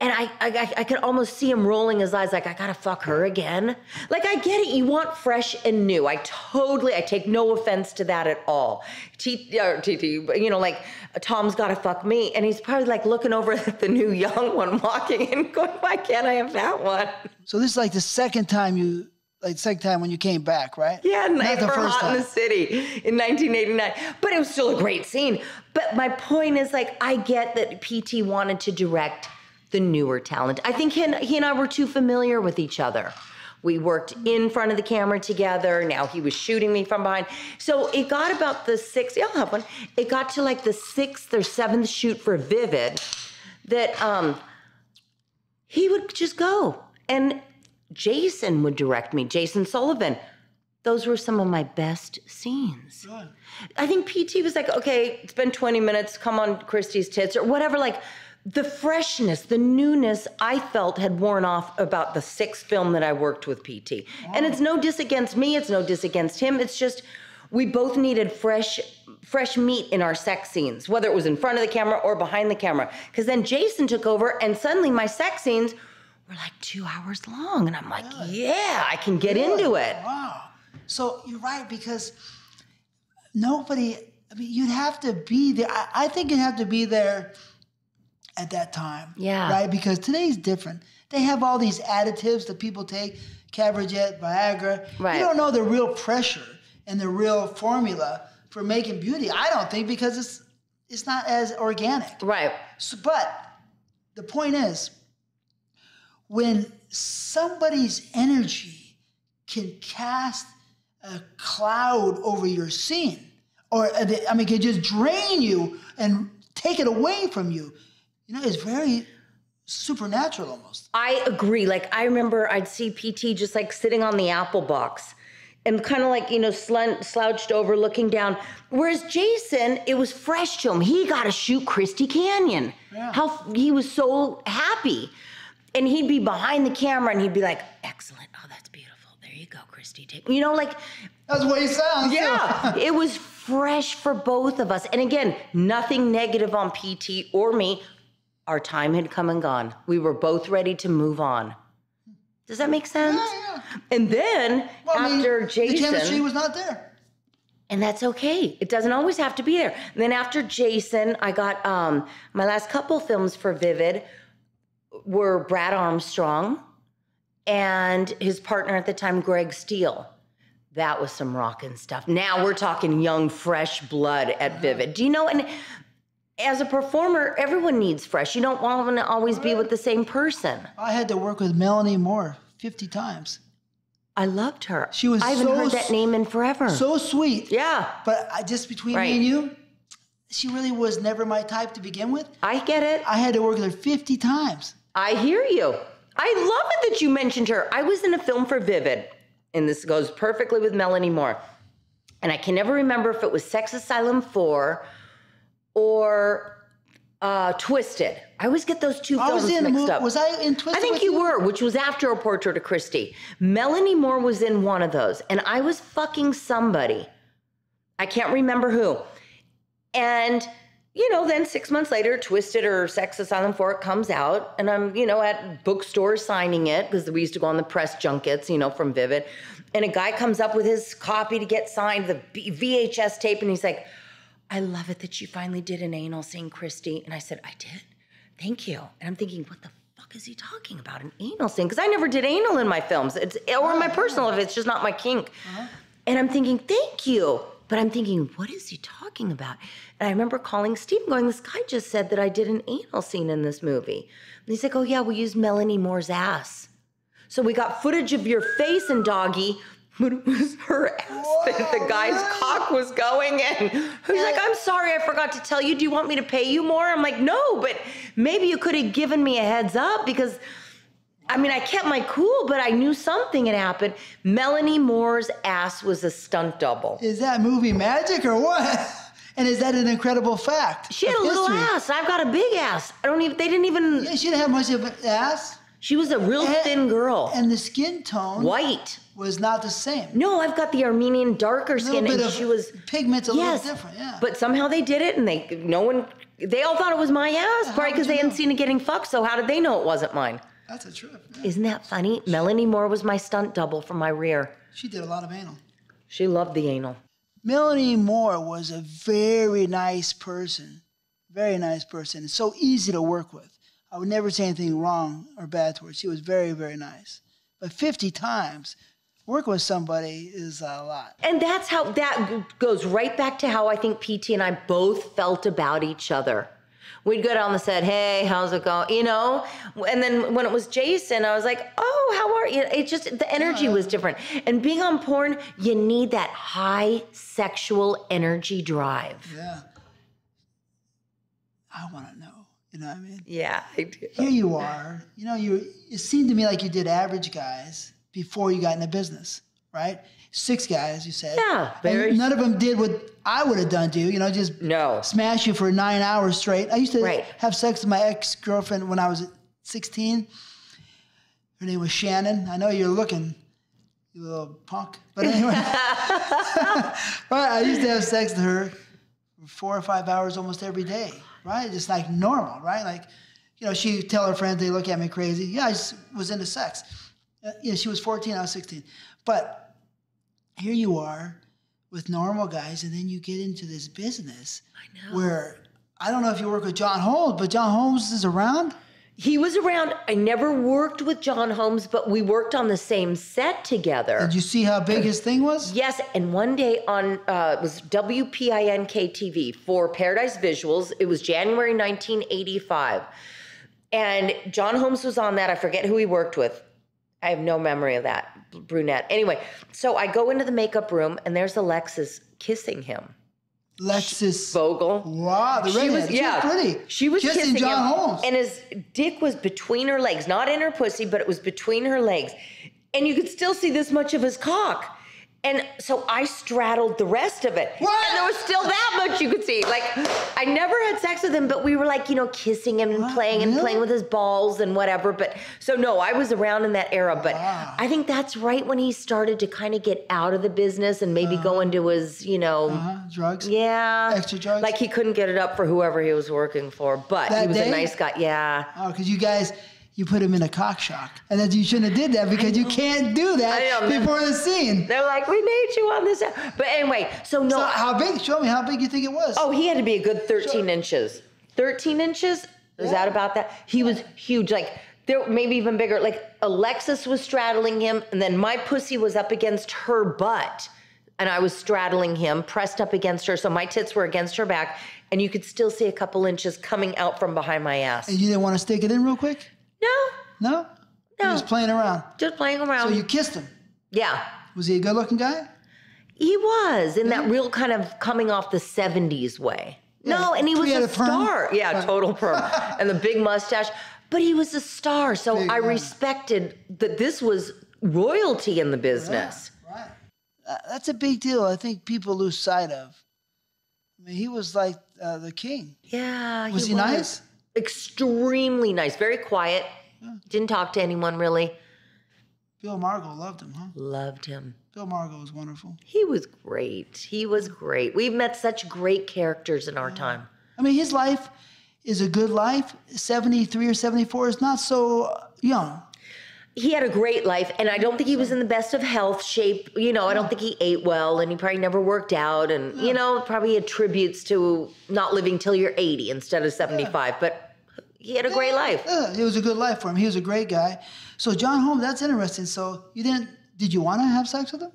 and I, I I could almost see him rolling his eyes like, I gotta fuck her again. Like, I get it. You want fresh and new. I totally, I take no offense to that at all. T, or T T, you know, like, Tom's gotta fuck me. And he's probably like looking over at the new young one walking in going, why can't I have that one? So this is like the second time you, like second time when you came back, right? Yeah, Night for Hot in the City in nineteen eighty-nine. But it was still a great scene. But my point is, like, I get that P T wanted to direct the newer talent. I think he and, he and I were too familiar with each other. We worked in front of the camera together. Now he was shooting me from behind. So it got about the sixth, yeah, I'll have one. It got to like the sixth or seventh shoot for Vivid that um, he would just go. And Jason would direct me, Jason Sullivan. Those were some of my best scenes. Good. I think P T was like, okay, it's been twenty minutes, come on Christy's tits, or whatever, like, the freshness, the newness I felt had worn off about the sixth film that I worked with P T. Yeah. And it's no diss against me, it's no diss against him, it's just we both needed fresh fresh meat in our sex scenes, whether it was in front of the camera or behind the camera. Because then Jason took over and suddenly my sex scenes were like two hours long. And I'm like, really? yeah, I can get really? into it. Wow. So you're right, because nobody, I mean, you'd have to be there. I, I think you'd have to be there at that time. Yeah. Right? Because today's different. They have all these additives that people take, Cabernet, Viagra. Right. You don't know the real pressure and the real formula for making beauty, I don't think, because it's it's not as organic. Right. So, but the point is, when somebody's energy can cast a cloud over your scene, or, I mean, can just drain you and take it away from you, you know, it's very supernatural almost. I agree. Like, I remember I'd see P T just, like, sitting on the apple box and kind of like, you know, slun slouched over, looking down. Whereas Jason, it was fresh to him. He got to shoot Christy Canyon. Yeah. How he was so happy. And he'd be behind the camera and he'd be like, excellent. Oh, that's beautiful. There you go, Christy. Take, you know, like. That's what he sounds. Yeah. It was fresh for both of us. And again, nothing negative on P T or me. Our time had come and gone. We were both ready to move on. Does that make sense? Yeah, yeah. And then well, after I mean, Jason, the chemistry was not there, and that's okay. It doesn't always have to be there. And then after Jason, I got um, my last couple films for Vivid were Brad Armstrong and his partner at the time, Greg Steele. That was some rockin' stuff. Now we're talking young, fresh blood at Vivid. Do you know? And as a performer, everyone needs fresh. You don't want to always be with the same person. I had to work with Melanie Moore fifty times. I loved her. She was I haven't so heard that name in forever. So sweet. Yeah. But I, just between right. me and you, she really was never my type to begin with. I get it. I had to work with her fifty times. I hear you. I love it that you mentioned her. I was in a film for Vivid, and this goes perfectly with Melanie Moore. And I can never remember if it was Sex Asylum four or uh, Twisted. I always get those two films mixed up. Was I in Twisted? I think you were, which was after A Portrait of Christie. Melanie Moore was in one of those, and I was fucking somebody. I can't remember who. And, you know, then six months later, Twisted or Sex Asylum four comes out, and I'm, you know, at bookstore signing it, because we used to go on the press junkets, you know, from Vivid, and a guy comes up with his copy to get signed, the V H S tape, and he's like, I love it that you finally did an anal scene, Christy. And I said, I did? Thank you. And I'm thinking, what the fuck is he talking about, an anal scene? Because I never did anal in my films. It's Or in my personal, if it's just not my kink. Uh-huh. And I'm thinking, thank you. But I'm thinking, what is he talking about? And I remember calling Steve going, this guy just said that I did an anal scene in this movie. And he's like, oh, yeah, we used Melanie Moore's ass. So we got footage of your face and doggy. But it was her ass Whoa, that the guy's really? cock was going in. He's yeah. like, I'm sorry, I forgot to tell you. Do you want me to pay you more? I'm like, no, but maybe you could have given me a heads up, because, I mean, I kept my cool, but I knew something had happened. Melanie Moore's ass was a stunt double. Is that movie magic or what? And is that an incredible fact? She had a little history? ass. I've got a big ass. I don't even, they didn't even. Yeah, she didn't have much of an ass. She was a real and, thin girl. And the skin tone. White. Was not the same. No, I've got the Armenian darker skin, and she was pigments a yes, little different. Yeah, but somehow they did it, and they no one, they all thought it was my ass, right? Because they know? hadn't seen it getting fucked. So how did they know it wasn't mine? That's a trip. Yeah. Isn't that funny? She, Melanie Moore was my stunt double for my rear. She did a lot of anal. She loved the anal. Melanie Moore was a very nice person, very nice person. It's so easy to work with. I would never say anything wrong or bad to her. She was very, very nice. But fifty times, work with somebody is a lot. And that's how, that goes right back to how I think P T and I both felt about each other. We'd go down the set, hey, how's it going? You know? And then when it was Jason, I was like, oh, how are you? It just, the energy yeah. was different. And being on porn, you need that high sexual energy drive. Yeah. I want to know. You know what I mean? Yeah, I do. Here you are. You know, you. It seemed to me like you did average guys before you got into business, right? Six guys, you said. Yeah, very. And none of them did what I would have done to you, you know, just no. smash you for nine hours straight. I used to right. have sex with my ex-girlfriend when I was sixteen. Her name was Shannon. I know you're looking, you little punk. But anyway, I used to have sex with her for four or five hours almost every day, right? Just like normal, right? Like, you know, she'd tell her friends, they look at me crazy. Yeah, I just was into sex. Uh, yeah, she was fourteen, I was sixteen. But here you are with normal guys, and then you get into this business I know. where, I don't know if you work with John Holmes, but John Holmes is around? He was around. I never worked with John Holmes, but we worked on the same set together. Did you see how big his thing was? Yes, and one day on, uh, it was W P I N K T V for Paradise Visuals. It was January nineteen eighty-five. And John Holmes was on that. I forget who he worked with. I have no memory of that, brunette. Anyway, so I go into the makeup room, and there's Alexis kissing him. Alexis Vogel. Wow, the redhead. She was, yeah, she was pretty. She was kissing, kissing John him, Holmes. And his dick was between her legs, not in her pussy, but it was between her legs. And you could still see this much of his cock. And so I straddled the rest of it. What? And there was still that much you could see. Like, I never had sex with him, but we were like, you know, kissing him and what? playing and really? playing with his balls and whatever. But so no, I was around in that era. But wow. I think that's right when he started to kind of get out of the business and maybe uh, go into his, you know. Uh-huh. Drugs? Yeah. Extra drugs? Like he couldn't get it up for whoever he was working for. But that he was day? a nice guy. Yeah. Oh, because you guys... You put him in a cock shock. And then you shouldn't have did that because you can't do that before the scene. They're like, we need you on this. But anyway, so no. So how big? Show me how big you think it was. Oh, he had to be a good thirteen inches. thirteen inches? Was that about that? He was huge. Like, there, maybe even bigger. Like, Alexis was straddling him, and then my pussy was up against her butt. And I was straddling him, pressed up against her. So my tits were against her back. And you could still see a couple inches coming out from behind my ass. And you didn't want to stick it in real quick? No. No? No. He was playing around. Just playing around. So you kissed him? Yeah. Was he a good-looking guy? He was, in that real kind of coming off the seventies way. Yeah, no, and he was a, a star. Perm. Yeah, total perm. And the big mustache. But he was a star, so big I man. respected that this was royalty in the business. Right, right. That's a big deal I think people lose sight of. I mean, he was like uh, the king. Yeah, was he, he was. nice? Extremely nice, very quiet. Yeah. Didn't talk to anyone really. Bill Margo loved him, huh? Loved him. Bill Margo was wonderful. He was great. He was great. We've met such great characters in our yeah. time. I mean, his life is a good life. seventy-three or seventy-four is not so young. He had a great life, and I don't think he was in the best of health shape. You know, I don't think he ate well, and he probably never worked out. And, yeah. you know, probably attributes to not living till you're eighty instead of seventy-five. Yeah. But he had a yeah. great life. Yeah. It was a good life for him. He was a great guy. So John Holmes, that's interesting. So you didn't, did you want to have sex with him?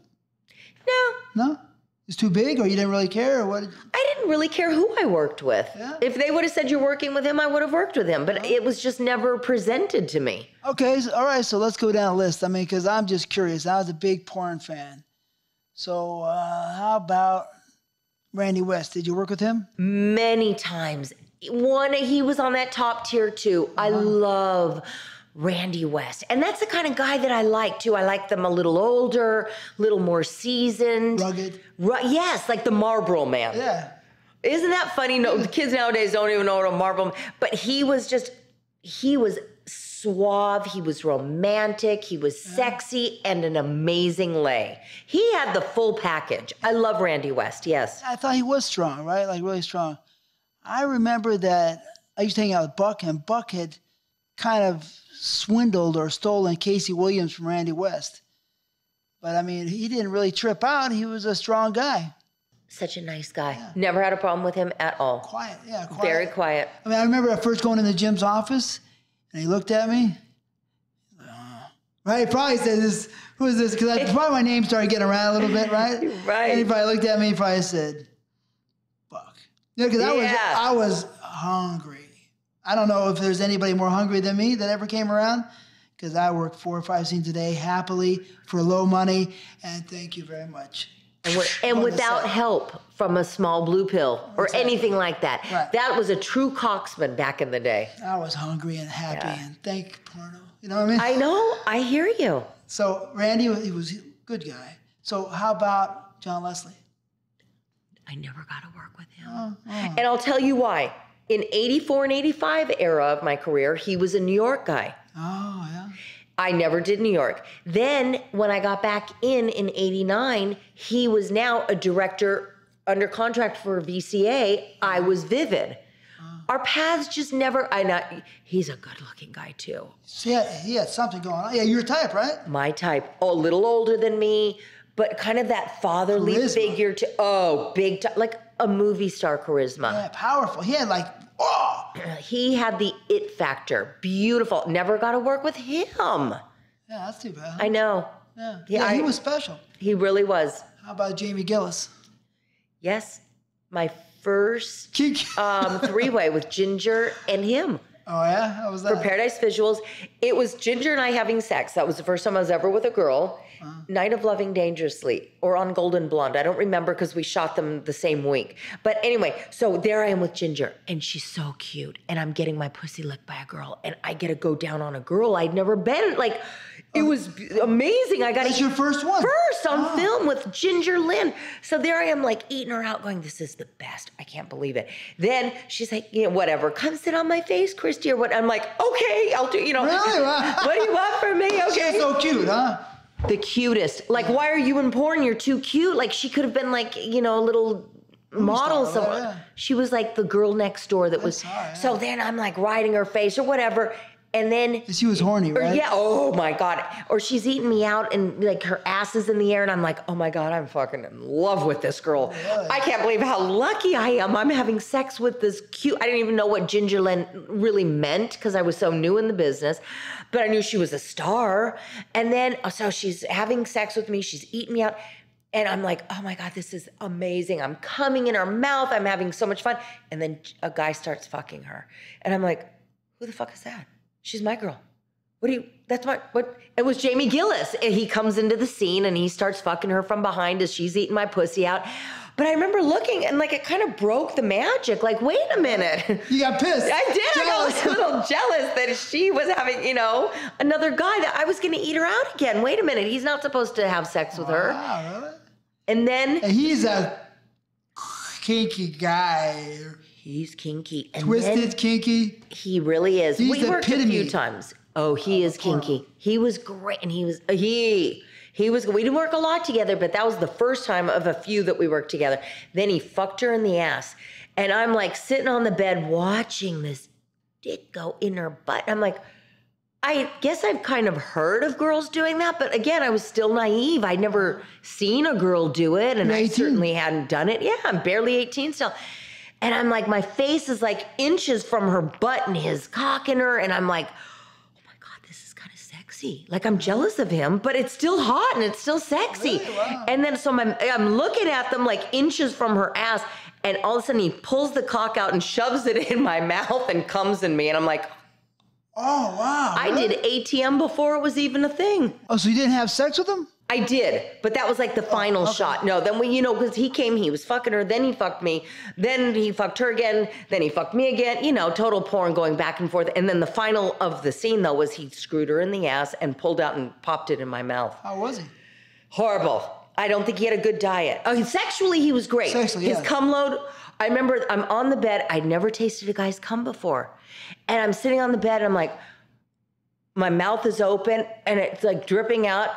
No. No? It's too big, or you didn't really care, or what? I didn't really care who I worked with. Yeah. If they would have said you're working with him, I would have worked with him. But it was just never presented to me. Okay, so, all right, so let's go down the list. I mean, because I'm just curious. I was a big porn fan. So uh, how about Randy West? Did you work with him? Many times. One, he was on that top tier, too. Uh-huh. I love Randy West. And that's the kind of guy that I like, too. I like them a little older, a little more seasoned. Rugged. Ru yes, like the Marlboro Man. Yeah. Isn't that funny? No, the kids nowadays don't even know what a Marlboro Man is. But he was just, he was suave, he was romantic, he was yeah. sexy, and an amazing lay. He had the full package. I love Randy West, yes. I thought he was strong, right? Like, really strong. I remember that I used to hang out with Buck, and Buck had kind of swindled or stolen Casey Williams from Randy West. But, I mean, he didn't really trip out. He was a strong guy. Such a nice guy. Yeah. Never had a problem with him at all. Quiet, yeah, quiet. Very quiet. I mean, I remember at first going into Jim's office, and he looked at me. Oh. Right? He probably said, this, who is this? Because probably my name started getting around a little bit, right? Right. And he probably looked at me and probably said, fuck. Yeah, because I, yeah. I was hungry. I don't know if there's anybody more hungry than me that ever came around, because I worked four or five scenes a day happily for low money, and thank you very much. And, and without help from a small blue pill or exactly. anything like that. Right. That was a true cocksman back in the day. I was hungry and happy, yeah. and thank porno. You know what I mean? I know. I hear you. So Randy, he was a good guy. So how about John Leslie? I never got to work with him. Oh, oh. And I'll tell you why. In eighty-four and eighty-five era of my career, he was a New York guy. Oh, yeah. I never did New York. Then when I got back in in eighty-nine, he was now a director under contract for V C A. I was Vivid. Oh. Our paths just never, I not, he's a good looking guy too. So he had, he had something going on. Yeah, your type, right? My type, oh, a little older than me, but kind of that fatherly charisma. Figure to, oh, big time, like a movie star charisma. Yeah, powerful, he had like, oh. He had the it factor. Beautiful. Never got to work with him. Yeah, that's too bad. Huh? I know. Yeah, yeah, yeah, he I, was special. He really was. How about Jamie Gillis? Yes, my first um, three-way with Ginger and him. Oh, yeah? How was that? For Paradise Visuals. It was Ginger and I having sex. That was the first time I was ever with a girl. Uh-huh. Night of Loving Dangerously or on Golden Blonde. I don't remember because we shot them the same week. But anyway, so there I am with Ginger, and she's so cute, and I'm getting my pussy licked by a girl, and I get to go down on a girl I'd never been. Like, it was amazing. I got That's your first one? First on oh. film with Ginger Lynn. So there I am, like, eating her out, going, this is the best. I can't believe it. Then she's like, you know, whatever. Come sit on my face, Christy, or what? I'm like, okay, I'll do, you know. Really? What do you want from me? Okay. She's so cute, huh? The cutest. Like, why are you in porn? You're too cute. Like, she could have been, like, you know, a little model someone. Yeah. She was, like, the girl next door that was. Right, yeah. So then I'm, like, riding her face or whatever. And then she was horny, right? Or, yeah. Oh my God. Or she's eating me out and like her ass is in the air, and I'm like, oh my God, I'm fucking in love with this girl. Really? I can't believe how lucky I am. I'm having sex with this cute. I didn't even know what Ginger Lynn really meant because I was so new in the business, but I knew she was a star. And then so she's having sex with me. She's eating me out. And I'm like, oh my God, this is amazing. I'm coming in her mouth. I'm having so much fun. And then a guy starts fucking her. And I'm like, who the fuck is that? She's my girl. What do you, that's my, what? It was Jamie Gillis. And he comes into the scene and he starts fucking her from behind as she's eating my pussy out. But I remember looking and like, it kind of broke the magic. Like, wait a minute. You got pissed. I did. Jealous. I got a little jealous that she was having, you know, another guy that I was going to eat her out again. Wait a minute. He's not supposed to have sex with wow, her. Wow, really? And then. And he's a kinky guy. He's kinky. And twisted, kinky. He really is. He's we worked epitome. a few times. Oh, he oh, is kinky. Poor. He was great, and he was he he was. We didn't work a lot together, but that was the first time of a few that we worked together. Then he fucked her in the ass, and I'm like sitting on the bed watching this dick go in her butt. I'm like, I guess I've kind of heard of girls doing that, but again, I was still naive. I'd never seen a girl do it, and I certainly hadn't done it. Yeah, I'm barely eighteen still. And I'm like, my face is like inches from her butt and his cock in her. And I'm like, oh my God, this is kind of sexy. Like I'm jealous of him, but it's still hot and it's still sexy. Really? Wow. And then so my, I'm looking at them like inches from her ass. And all of a sudden he pulls the cock out and shoves it in my mouth and comes in me. And I'm like, oh, wow. I really? did A T M before it was even a thing. Oh, so you didn't have sex with him? I did, but that was like the final oh, okay. shot. No, then we, you know, because he came, he was fucking her, then he fucked me, then he fucked her again, then he fucked me again, you know, total porn going back and forth. And then the final of the scene, though, was he screwed her in the ass and pulled out and popped it in my mouth. How was he? Horrible. I don't think he had a good diet. Oh, sexually, he was great. Sexually, His yeah. cum load, I remember I'm on the bed. I'd never tasted a guy's cum before. And I'm sitting on the bed, and I'm like, my mouth is open, and it's like dripping out.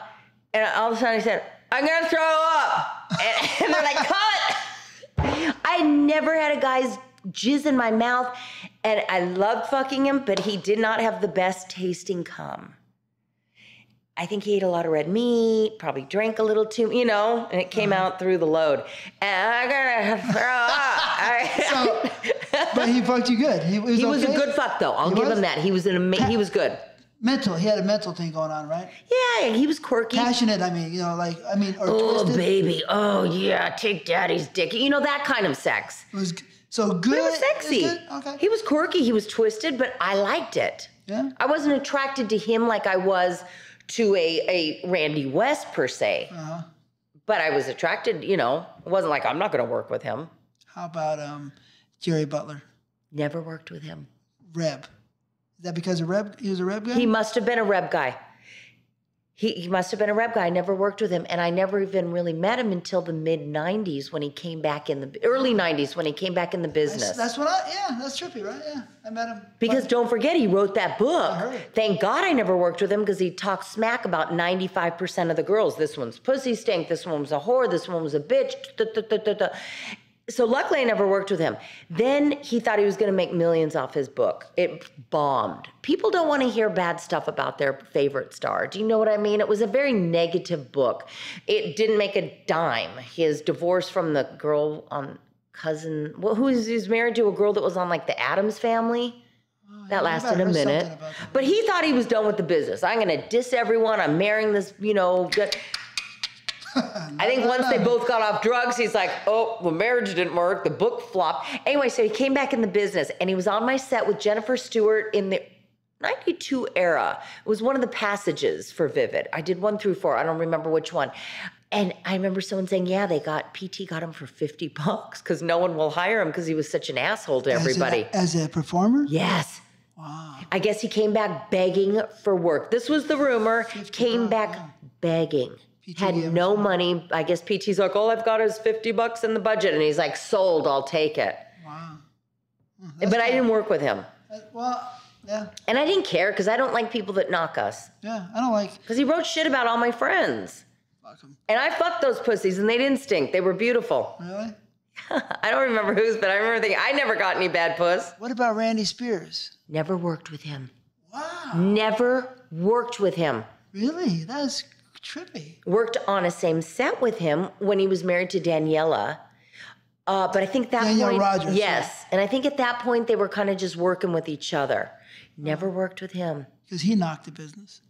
And all of a sudden I said, I'm gonna throw up. And, and they're like, cut. I never had a guy's jizz in my mouth. And I loved fucking him, but he did not have the best tasting cum. I think he ate a lot of red meat, probably drank a little too, you know, and it came uh-huh. out through the load. And I'm gonna throw up. So, but he fucked you good. He was, he was okay? a good fuck though. I'll he give was? him that. He was an amazing, he was good. Mental, he had a mental thing going on, right? Yeah, he was quirky. Passionate, I mean, you know, like, I mean, or oh, twisted. baby, oh, yeah, take daddy's dick. You know, that kind of sex. It was so good. But it was sexy. It was good? Okay. He was quirky, he was twisted, but I liked it. Yeah. I wasn't attracted to him like I was to a, a Randy West, per se. Uh-huh. But I was attracted, you know, it wasn't like, I'm not going to work with him. How about um, Jerry Butler? Never worked with him. Reb. Is that because of Reb? He was a Reb guy? He must have been a Reb guy. He, he must have been a Reb guy. I never worked with him, and I never even really met him until the mid nineties when he came back in the early nineties when he came back in the business. That's, that's what I, yeah, that's trippy, right? Yeah, I met him. Because but, don't forget, he wrote that book. I heard. Thank God I never worked with him because he talked smack about ninety-five percent of the girls. This one's pussy stink. This one was a whore. This one was a bitch. Da, da, da, da, da. So luckily I never worked with him. Then he thought he was going to make millions off his book. It bombed. People don't want to hear bad stuff about their favorite star. Do you know what I mean? It was a very negative book. It didn't make a dime. His divorce from the girl on cousin, well, who is married to a girl that was on like the Addams Family. That lasted a minute. But he thought he was done with the business. I'm going to diss everyone. I'm marrying this, you know, I think once they both got off drugs, he's like, oh, well, marriage didn't work. The book flopped. Anyway, so he came back in the business, and he was on my set with Jennifer Stewart in the ninety-two era. It was one of the passages for Vivid. I did one through four. I don't remember which one. And I remember someone saying, yeah, they got, P T got him for fifty bucks because no one will hire him because he was such an asshole to everybody. As a, as a performer? Yes. Wow. I guess he came back begging for work. This was the rumor. Came back begging. Had no money. I guess P T's like, all I've got is fifty bucks in the budget. And he's like, sold, I'll take it. Wow. That's but I didn't work with him. Well, yeah. And I didn't care because I don't like people that knock us. Yeah, I don't like. Because he wrote shit about all my friends. Fuck him. And I fucked those pussies and they didn't stink. They were beautiful. Really? I don't remember whose, but I remember thinking, I never got any bad puss. What about Randy Spears? Never worked with him. Wow. Never worked with him. Really? That's crazy. Trippy. Worked on a same set with him when he was married to Daniela. Uh, but I think that Danielle point... Rogers, yes. Yeah. And I think at that point, they were kind of just working with each other. Never oh. worked with him. Because he knocked the business.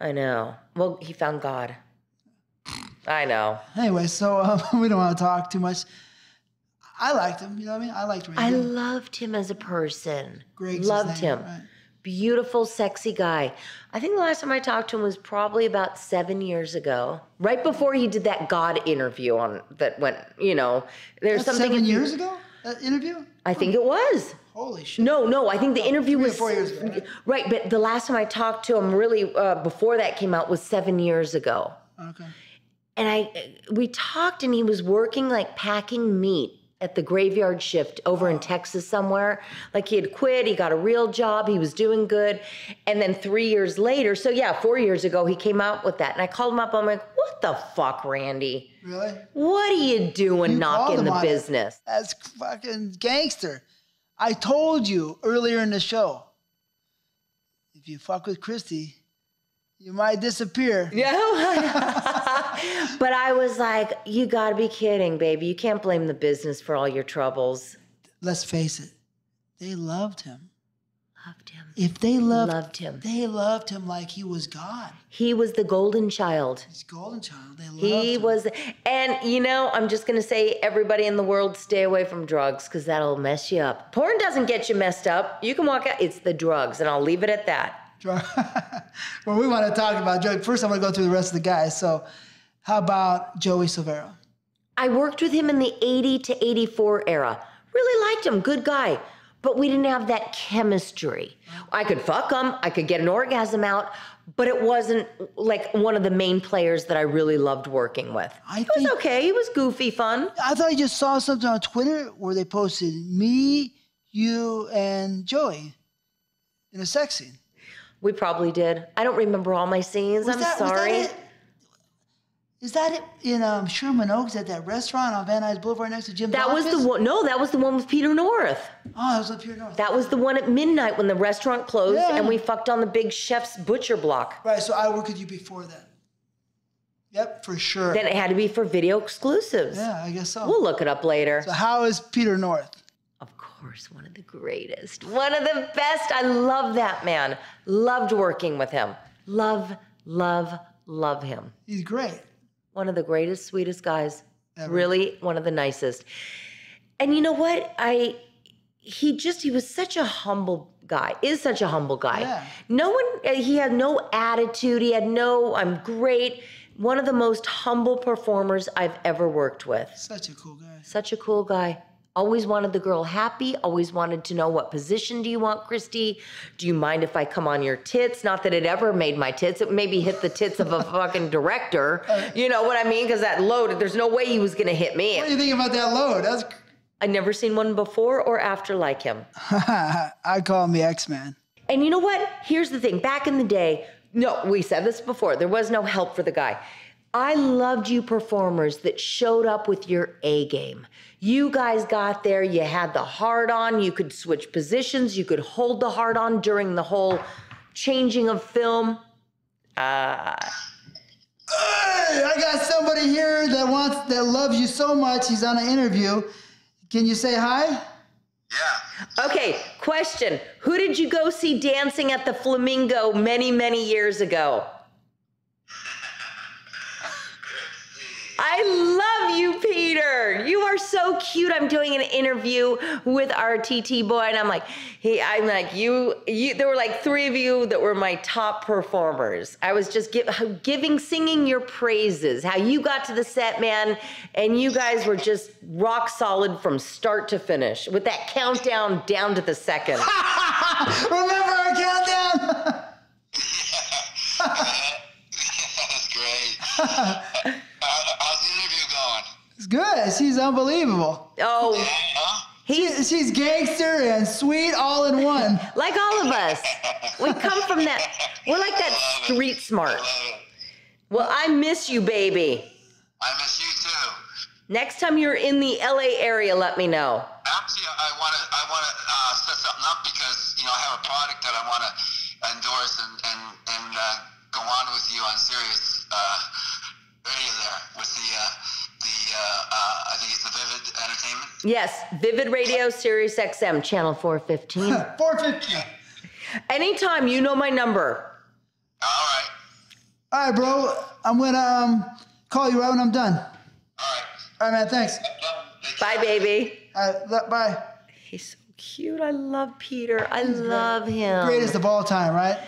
I know. Well, he found God. I know. Anyway, so um, we don't want to talk too much. I liked him. You know what I mean? I liked Randy. I loved him as a person. Greg's loved his name, him. Right. Beautiful, sexy guy. I think the last time I talked to him was probably about seven years ago, right before he did that God interview on that went, you know, there's That's something. Seven years ago? That interview? I think it was. Holy shit. No, no, I think the interview was three or four years ago. Right, but the last time I talked to him really uh, before that came out was seven years ago. Okay. And I, we talked and he was working like packing meat at the graveyard shift over in Texas somewhere. Like he had quit, he got a real job, he was doing good. And then three years later, so yeah, four years ago, he came out with that. And I called him up, I'm like, what the fuck, Randy? Really? What are you doing you knocking the business? It. That's fucking gangster. I told you earlier in the show, if you fuck with Christy, you might disappear. Yeah. But I was like, you gotta be kidding, baby. You can't blame the business for all your troubles. Let's face it. They loved him. Loved him. If they loved, loved him. They loved him like he was God. He was the golden child. He's golden child. They loved he him. He was, and you know, I'm just gonna say, everybody in the world, stay away from drugs because that'll mess you up. Porn doesn't get you messed up. You can walk out, it's the drugs, and I'll leave it at that. Well, we want to talk about drugs. First, I'm going to go through the rest of the guys. So how about Joey Silvera? I worked with him in the eighty to eighty-four era. Really liked him. Good guy. But we didn't have that chemistry. I could fuck him. I could get an orgasm out. But it wasn't like one of the main players that I really loved working with. I it was think, okay. He was goofy fun. I thought I just saw something on Twitter where they posted me, you, and Joey in a sex scene. We probably did. I don't remember all my scenes. Was I'm that, sorry. Was that Is that it in um, Sherman Oaks at that restaurant on Van Nuys Boulevard next to Jim That Blockus? was the one. No, that was the one with Peter North. Oh, that was with Peter North. That was the one at midnight when the restaurant closed yeah. and we fucked on the big chef's butcher block. Right, so I worked with you before that. Yep, for sure. Then it had to be for Video Exclusives. Yeah, I guess so. We'll look it up later. So how is Peter North? One of the greatest, one of the best. I love that man. Loved working with him. Love, love, love him. He's great. One of the greatest, sweetest guys. Ever. Really, one of the nicest. And you know what? I, he just, he was such a humble guy, is such a humble guy. Yeah. No one, he had no attitude. He had no, I'm great. One of the most humble performers I've ever worked with. Such a cool guy. Such a cool guy. Always wanted the girl happy. Always wanted to know, what position do you want, Christy? Do you mind if I come on your tits? Not that it ever made my tits. It maybe hit the tits of a fucking director. You know what I mean? Because that load, there's no way he was going to hit me. What do you think about that load? That's... I've never seen one before or after like him. I call him the X-Man. And you know what? Here's the thing. Back in the day, no, we said this before, there was no help for the guy. I loved you performers that showed up with your A game. You guys got there, you had the hard on, you could switch positions, you could hold the hard on during the whole changing of film. Uh, hey, I got somebody here that wants, that loves you so much, he's on an interview. Can you say hi? Yeah. Okay, question. Who did you go see dancing at the Flamingo many, many years ago? I love you, Peter. You are so cute. I'm doing an interview with our T T boy, and I'm like, he, I'm like, you, you. There were like three of you that were my top performers. I was just give, giving, singing your praises, how you got to the set, man, and you guys were just rock solid from start to finish with that countdown down to the second. Remember our countdown? That's great. Good. She's unbelievable. Oh, yeah, huh? he's she's gangster and sweet all in one. Like all of us, we come from that. We're like that street it. smart. Well, I miss you, baby. I miss you too. Next time you're in the L A area, let me know. Actually, I want to I want to uh, set something up because you know I have a product that I want to endorse and and and uh, go on with you on Sirius uh, Radio there with the. Uh, The, uh, uh, I think it's the Vivid Entertainment. Yes, Vivid Radio, Sirius X M, channel four fifteen. four fifteen. Anytime, you know my number. All right. All right, bro. I'm going to um, call you right when I'm done. All right. All right, man, thanks. Bye, baby. All right, bye. He's so cute. I love Peter. I He's love great. him. Greatest of all time, right?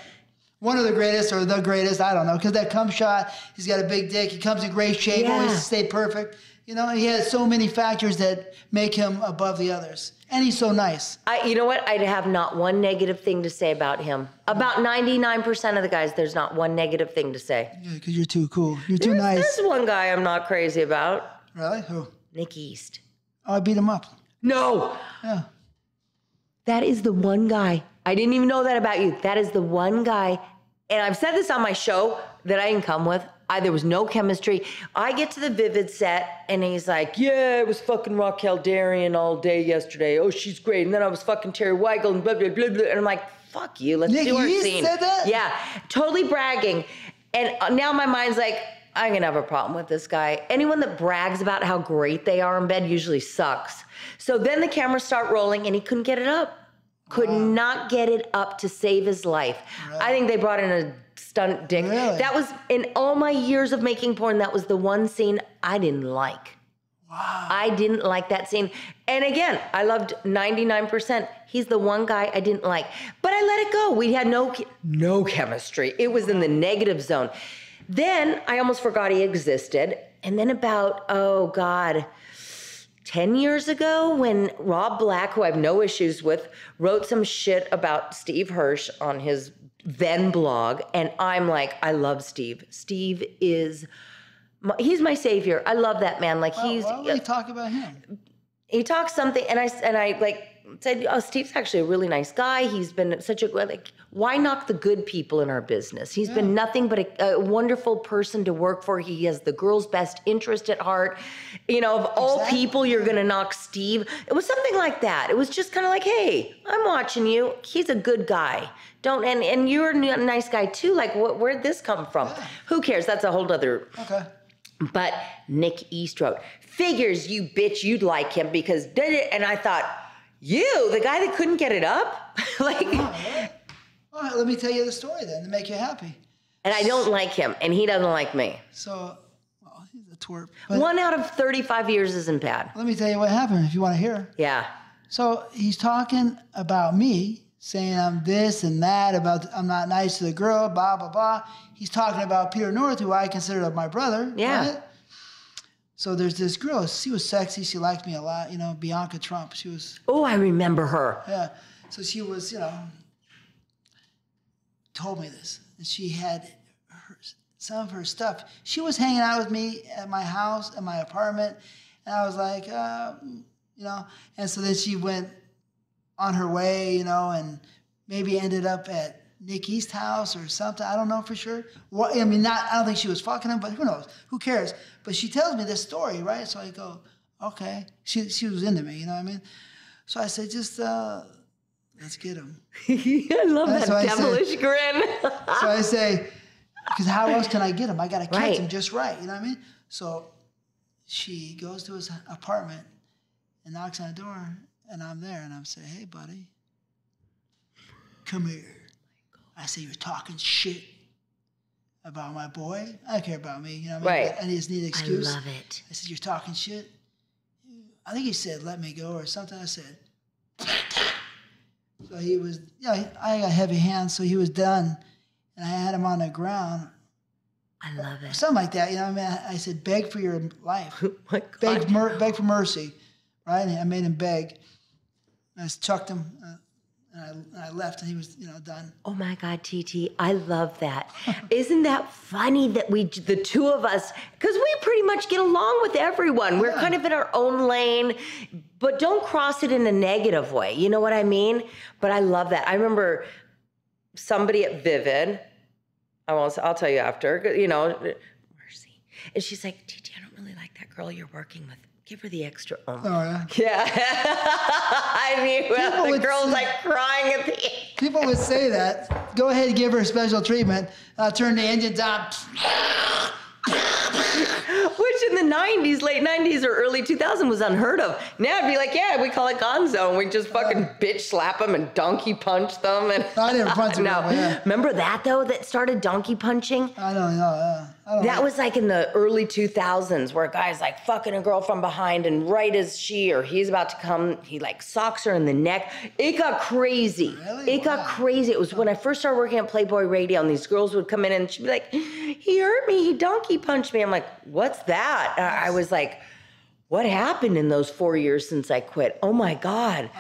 One of the greatest or the greatest, I don't know, because that cum shot, he's got a big dick, he comes in great shape, yeah. always stay perfect. You know, he has so many factors that make him above the others. And he's so nice. I, you know what? I have not one negative thing to say about him. About ninety-nine percent of the guys, there's not one negative thing to say. Yeah, because you're too cool. You're too there's, nice. There's one guy I'm not crazy about. Really? Who? Nick East. Oh, I beat him up. No! Yeah. That is the one guy. I didn't even know that about you. That is the one guy... And I've said this on my show that I didn't come with. I, there was no chemistry. I get to the Vivid set, and he's like, yeah, it was fucking Raquel Darian all day yesterday. Oh, she's great. And then I was fucking Terry Weigel and blah, blah, blah, blah. And I'm like, fuck you. Let's Nick, do our you scene. Said that? Yeah, totally bragging. And now my mind's like, I'm going to have a problem with this guy. Anyone that brags about how great they are in bed usually sucks. So then the cameras start rolling, and he couldn't get it up. Could wow. not get it up to save his life. Really? I think they brought in a stunt dick. Really? That was, in all my years of making porn, that was the one scene I didn't like. Wow. I didn't like that scene. And again, I loved ninety-nine percent. He's the one guy I didn't like. But I let it go. We had no, no chemistry. It was in the negative zone. Then I almost forgot he existed. And then about, oh, God... ten years ago when Rob Black, who I have no issues with, wrote some shit about Steve Hirsch on his then blog. And I'm like, I love Steve. Steve is, my, he's my savior. I love that man. Like well, he's- Why would he talk about him? He talks something and I, and I like said, oh, Steve's actually a really nice guy. He's been such a, like, why knock the good people in our business? He's yeah. been nothing but a, a wonderful person to work for. He has the girl's best interest at heart. You know, of exactly. all people, you're going to knock Steve. It was something like that. It was just kind of like, hey, I'm watching you. He's a good guy. Don't, and, and you're a nice guy too. Like, what, where'd this come from? Yeah. Who cares? That's a whole other. Okay. But Nick East wrote, figures, you bitch, you'd like him because did it. And I thought, you, the guy that couldn't get it up? Like, all right. All right, let me tell you the story then to make you happy. And I don't like him, and he doesn't like me. So, well, he's a twerp. One out of thirty-five years isn't bad. Let me tell you what happened if you want to hear. Yeah. So he's talking about me, saying I'm this and that, about I'm not nice to the girl, blah, blah, blah. He's talking about Peter North, who I consider my brother. Yeah. Right? So there's this girl, she was sexy, she liked me a lot, you know, Bianca Trump, she was... Oh, I remember her. Yeah, so she was, you know, told me this. And she had her, some of her stuff. She was hanging out with me at my house, at my apartment, and I was like, uh, you know, and so then she went on her way, you know, and maybe ended up at Nick East house or something. I don't know for sure. Well, I mean, not. I don't think she was fucking him, but who knows? Who cares? But she tells me this story, right? So I go, okay. She she was into me, you know what I mean? So I said, just uh, let's get him. I love right? that so devilish I said, grin. So I say, because how else can I get him? I got to catch right. him just right, you know what I mean? So she goes to his apartment and knocks on the door, and I'm there, and I'm saying, hey, buddy, come here. I say, you're talking shit about my boy. I don't care about me. You know what I mean? Right. I just need an excuse. I love it. I said, you're talking shit. I think he said, let me go or something. I said, so he was, you know, I got heavy hands, so he was done. And I had him on the ground. I love it. Something like that. You know what I mean? I said, beg for your life. Oh my God. Beg, mer beg for mercy. Right? And I made him beg. And I just chucked him. Uh, And I, and I left, and he was, you know, done. Oh my God, T T, I love that. Isn't that funny that we, the two of us, because we pretty much get along with everyone. We're yeah. kind of in our own lane, but don't cross it in a negative way. You know what I mean? But I love that. I remember somebody at Vivid. I won't. I'll tell you after. You know, mercy. And she's like, T T, I don't really like that girl you're working with. Give her the extra oomph. Oh, yeah. yeah. I mean, well, the girl's say, like crying at the end. People would say that. Go ahead and give her special treatment. Uh, turn the engines up. Which in the nineties, late nineties or early two thousands was unheard of. Now it'd be like, yeah, we call it gonzo. And we just fucking uh, bitch slap them and donkey punch them. And I didn't punch them. No. Them, yeah. Remember that, though, that started donkey punching? I don't know. Uh, I don't that know. was like in the early two thousands where a guy's like fucking a girl from behind. And right as she or he's about to come, he like socks her in the neck. It got crazy. Really? It wow. got crazy. It was when I first started working at Playboy Radio. And these girls would come in and she'd be like, he hurt me. He donkey punched me. I'm like, what's that? I was like, what happened in those four years since I quit? Oh my God.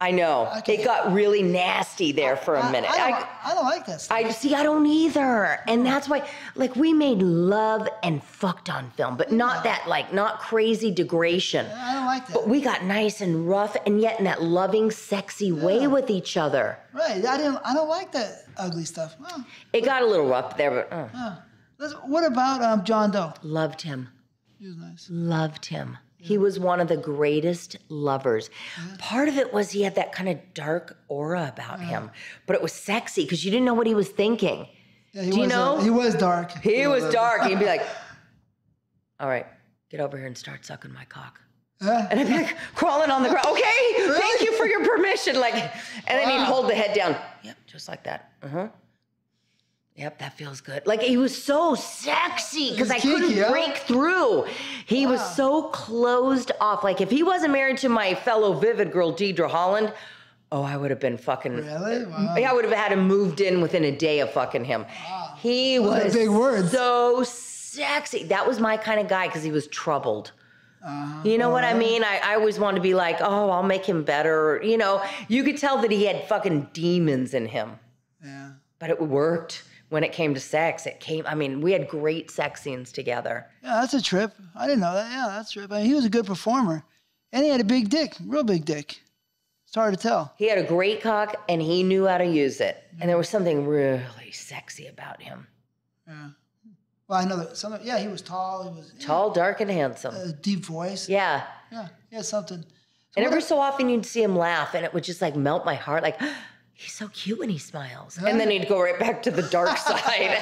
I know. Okay. It got really nasty there for a minute. I, I, don't, I, I don't like this. I see, I don't either. And that's why, like, we made love and fucked on film, but not yeah. that, like, not crazy degradation. I don't like that. But we got nice and rough and yet in that loving, sexy yeah. way with each other. Right. I didn't, I don't like that ugly stuff. Well, it got a little rough there, but. Uh. Yeah. What about um, John Doe? Loved him. He was nice. Loved him. Yeah. He was one of the greatest lovers. Yeah. Part of it was he had that kind of dark aura about yeah. him, but it was sexy because you didn't know what he was thinking. Yeah, he Do you was, know? Uh, he was dark. He, he was, was dark. He'd be like, all right, get over here and start sucking my cock. Uh, and I'd be like, crawling on the ground. Okay, really? Thank you for your permission. Like, And then wow. he'd hold the head down. Yep, just like that. Uh-huh. Yep, that feels good. Like, he was so sexy because I couldn't yeah. break through. He wow. was so closed off. Like, if he wasn't married to my fellow Vivid girl, Deidre Holland, oh, I would have been fucking... Really? Wow. I would have had him moved in within a day of fucking him. Wow. He Those was big words. so sexy. That was my kind of guy because he was troubled. Uh, you know uh, what I mean? I, I always wanted to be like, oh, I'll make him better. You know, you could tell that he had fucking demons in him. Yeah. But it worked. When it came to sex, it came, I mean, we had great sex scenes together. Yeah, that's a trip. I didn't know that. Yeah, that's a trip. I mean, he was a good performer. And he had a big dick, real big dick. It's hard to tell. He had a great cock, and he knew how to use it. Yeah. And there was something really sexy about him. Yeah. Well, I know that some, yeah, he was tall. He was tall, dark, and handsome. A deep voice. Yeah. Yeah, he had something. So and every so often you'd see him laugh, and it would just, like, melt my heart, like... He's so cute when he smiles. And then he'd go right back to the dark side.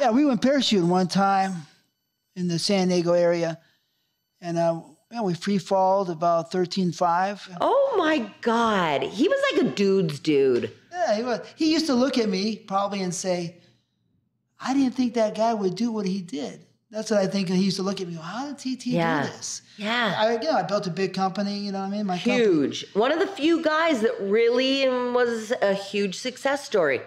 Yeah, we went parachuting one time in the San Diego area. And uh, you know, we free-falled about thirteen five. Oh, my God. He was like a dude's dude. Yeah, he was. He used to look at me probably and say, I didn't think that guy would do what he did. That's what I think. He used to look at me. How did T T yeah. do this? Yeah. I, you know, I built a big company. You know what I mean? My huge. Company. One of the few guys that really was a huge success story.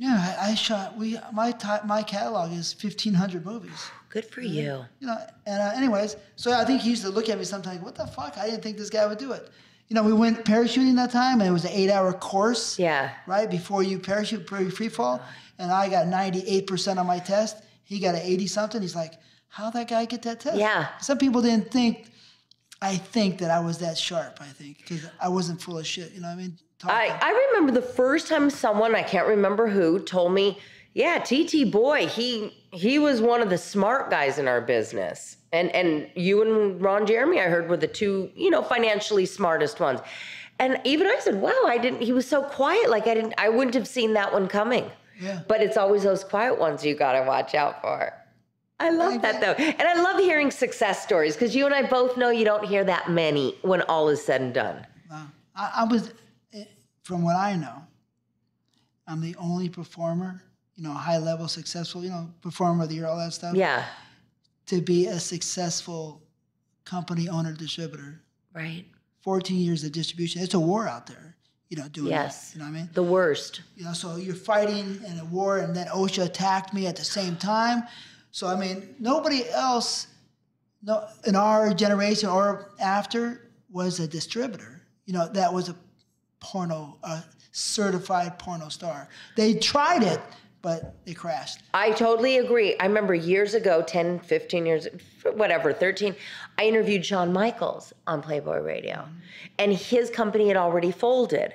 Yeah, I, I shot. We my ty- my catalog is fifteen hundred movies. Good for and, you. You know, and uh, anyways, so I think he used to look at me sometimes. Like, what the fuck? I didn't think this guy would do it. You know, we went parachuting that time, and it was an eight-hour course. Yeah. Right before you parachute, before you free fall, and I got ninety-eight percent on my test. He got an eighty-something. He's like, how'd that guy get that test? Yeah. Some people didn't think. I think that I was that sharp. I think because I wasn't full of shit. You know what I mean? I, I remember the first time someone, I can't remember who, told me, yeah, T T Boy, he he was one of the smart guys in our business. And and you and Ron Jeremy, I heard, were the two, you know, financially smartest ones. And even I said, wow, I didn't, he was so quiet. Like I didn't, I wouldn't have seen that one coming. Yeah. But it's always those quiet ones you got to watch out for. I love I that though. And I love hearing success stories because you and I both know you don't hear that many when all is said and done. Wow. I, I was... From what I know, I'm the only performer, you know, high level, successful, you know, performer of the year, all that stuff. Yeah. To be a successful company owner, distributor. Right. fourteen years of distribution. It's a war out there, you know, doing yes. that. You know what I mean? The worst. You know, so you're fighting in a war, and then OSHA attacked me at the same time. So, I mean, nobody else no, in our generation or after was a distributor, you know, that was a porno, uh, certified porno star. They tried it, but they crashed. I totally agree. I remember years ago, ten, fifteen years, whatever, thirteen, I interviewed Shawn Michaels on Playboy Radio, mm-hmm. and his company had already folded.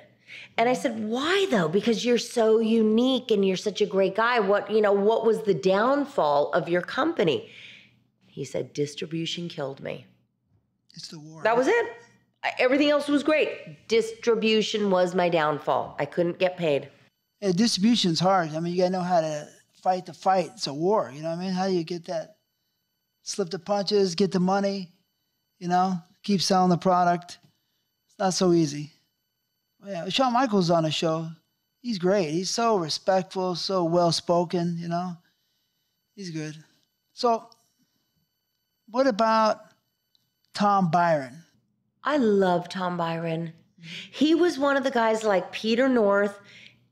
And I said, why though? Because you're so unique and you're such a great guy. What, you know, what was the downfall of your company? He said, distribution killed me. It's the war. That was it. Everything else was great. Distribution was my downfall. I couldn't get paid. Yeah, distribution's hard. I mean, you gotta know how to fight the fight. It's a war, you know what I mean? How do you get that? Slip the punches, get the money, you know, keep selling the product. It's not so easy. Yeah, Shawn Michaels on a show. He's great. He's so respectful, so well-spoken, you know. He's good. So what about Tom Byron? I love Tom Byron. He was one of the guys like Peter North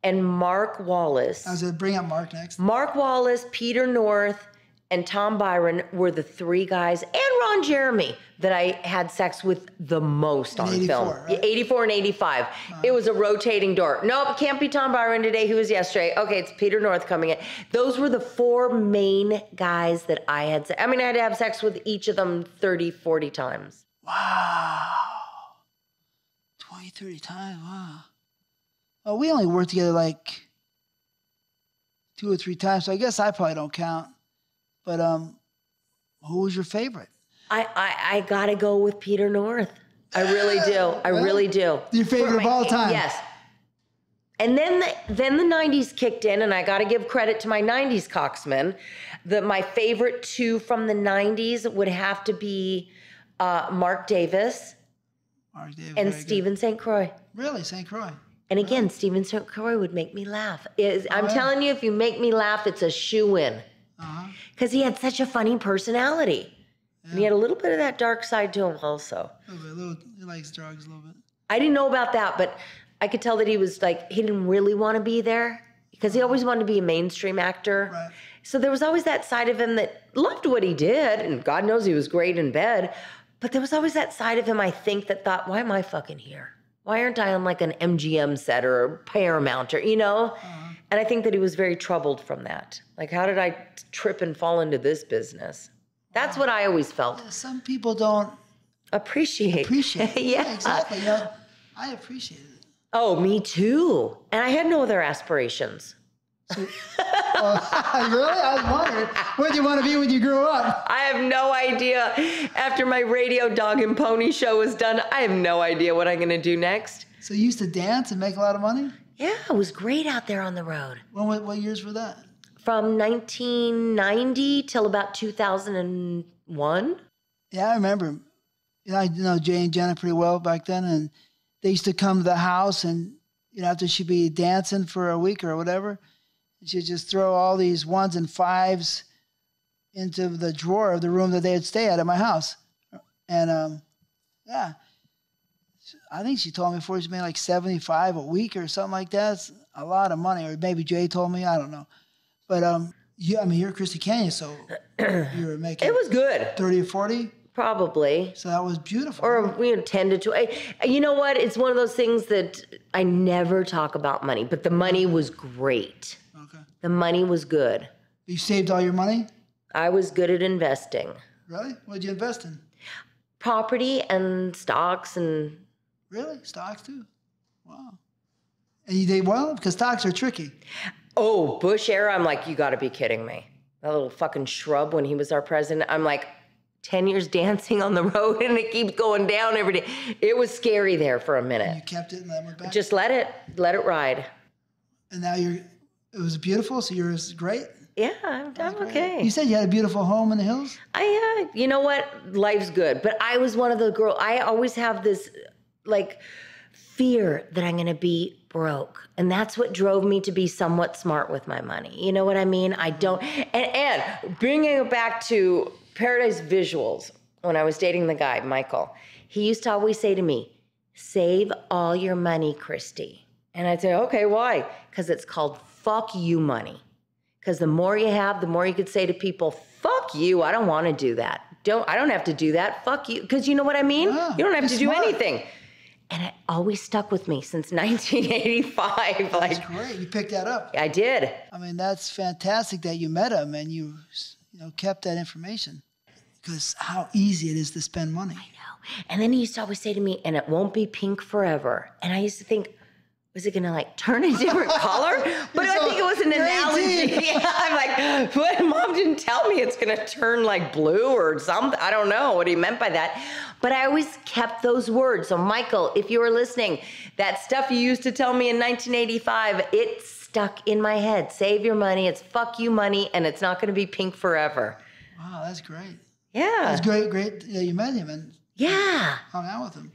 and Mark Wallace. I was gonna bring up Mark next. Mark Wallace, Peter North, and Tom Byron were the three guys, and Ron Jeremy, that I had sex with the most on film. Right? eighty-four and eighty-five. Uh, it was a rotating door. Nope, it can't be Tom Byron today. He was yesterday. Okay, it's Peter North coming in. Those were the four main guys that I had sex. I mean, I had to have sex with each of them thirty, forty times. Wow. twenty, thirty times, wow. Well, we only worked together like two or three times, so I guess I probably don't count. But um, who was your favorite? I, I, I got to go with Peter North. I really do. I well, really do. Your favorite my, of all time? Yes. And then the, then the nineties kicked in, and I got to give credit to my nineties cocksmen. The, my favorite two from the nineties would have to be uh, Mark Davis. Mark David, and Stephen Saint Croix. Really, Saint Croix. And again, really? Stephen Saint Croix would make me laugh. Is, I'm oh, yeah. telling you, if you make me laugh, it's a shoe-in. Because uh-huh. he had such a funny personality. Yeah. And he had a little bit of that dark side to him also. A little bit, a little, he likes drugs a little bit. I didn't know about that, but I could tell that he was like, he didn't really want to be there. Because he always wanted to be a mainstream actor. Right. So there was always that side of him that loved what he did. And God knows he was great in bed. But there was always that side of him, I think, that thought, why am I fucking here? Why aren't I on like an M G M set or Paramount or, you know? Uh-huh. And I think that he was very troubled from that. Like, how did I trip and fall into this business? That's wow. what I always felt. Yeah, some people don't appreciate. Appreciate. yeah. yeah, exactly. You know, I appreciate it. Oh, me too. And I had no other aspirations. So, uh, really? I was wondering, what did you want to be when you grew up? I have no idea. After my radio dog and pony show was done, I have no idea what I'm going to do next. So you used to dance and make a lot of money? Yeah, it was great out there on the road. When, what, what years were that? From nineteen ninety till about two thousand one. Yeah, I remember. You know, I know Jay and Jenna pretty well back then, and they used to come to the house, and you know, after she'd be dancing for a week or whatever, she'd just throw all these ones and fives into the drawer of the room that they'd stay at at my house. And, um, yeah, I think she told me before she's made like seventy-five a week or something like that. It's a lot of money. Or maybe Jay told me, I don't know. But um, yeah, I mean, you're Christy Canyon, so you were making. It was good. thirty or forty? Probably. So that was beautiful. Or we intended to. I, you know what? It's one of those things that I never talk about money, but the money was great. Okay. The money was good. You saved all your money? I was good at investing. Really? What did you invest in? Property and stocks and. Really? Stocks too? Wow. And you did well? Because stocks are tricky. Oh, Bush era, I'm like, you got to be kidding me. That little fucking shrub when he was our president. I'm like, ten years dancing on the road and it keeps going down every day. It was scary there for a minute. And you kept it and then went back? Just let it, let it ride. And now you're, it was beautiful, so yours is great? Yeah, I'm, I'm okay. You said you had a beautiful home in the hills? I, uh, you know what? Life's good. But I was one of the girls, I always have this, like, fear that I'm going to be broke. And that's what drove me to be somewhat smart with my money. You know what I mean? I don't. And, and bringing it back to Paradise Visuals, when I was dating the guy, Michael, he used to always say to me, save all your money, Christy. And I'd say, okay, why? Because it's called fuck you money. Because the more you have, the more you could say to people, fuck you, I don't want to do that. Don't, I don't have to do that. Fuck you. Because you know what I mean? Yeah, you don't have to do smart. Anything. And it always stuck with me since nineteen eighty-five. That's like, great. You picked that up. I did. I mean, that's fantastic that you met him and you, you know, kept that information. Because how easy it is to spend money. I know. And then he used to always say to me, and it won't be pink forever. And I used to think, was it going to, like, turn a different color? But I think it was an analogy. Yeah, I'm like, what? Mom didn't tell me it's going to turn, like, blue or something. I don't know what he meant by that. But I always kept those words. So, Michael, if you were listening, that stuff you used to tell me in nineteen eighty-five, it stuck in my head. Save your money. It's fuck you money, and it's not going to be pink forever. Wow, that's great. Yeah. That's great, great that you met him and yeah. hung out with him.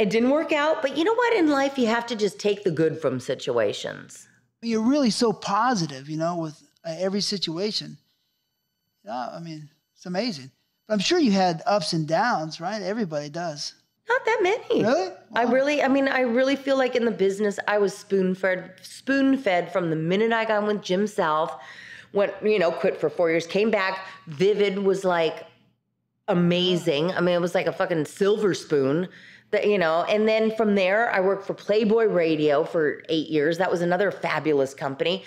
It didn't work out, but you know what? In life, you have to just take the good from situations. You're really so positive, you know, with every situation. Yeah, I mean, it's amazing. But I'm sure you had ups and downs, right? Everybody does. Not that many. Really? Wow. I really, I mean, I really feel like in the business, I was spoon-fed, spoon-fed from the minute I got with Jim South, went, you know, quit for four years, came back. Vivid was like amazing. I mean, it was like a fucking silver spoon. That, you know, and then from there, I worked for Playboy Radio for eight years. That was another fabulous company.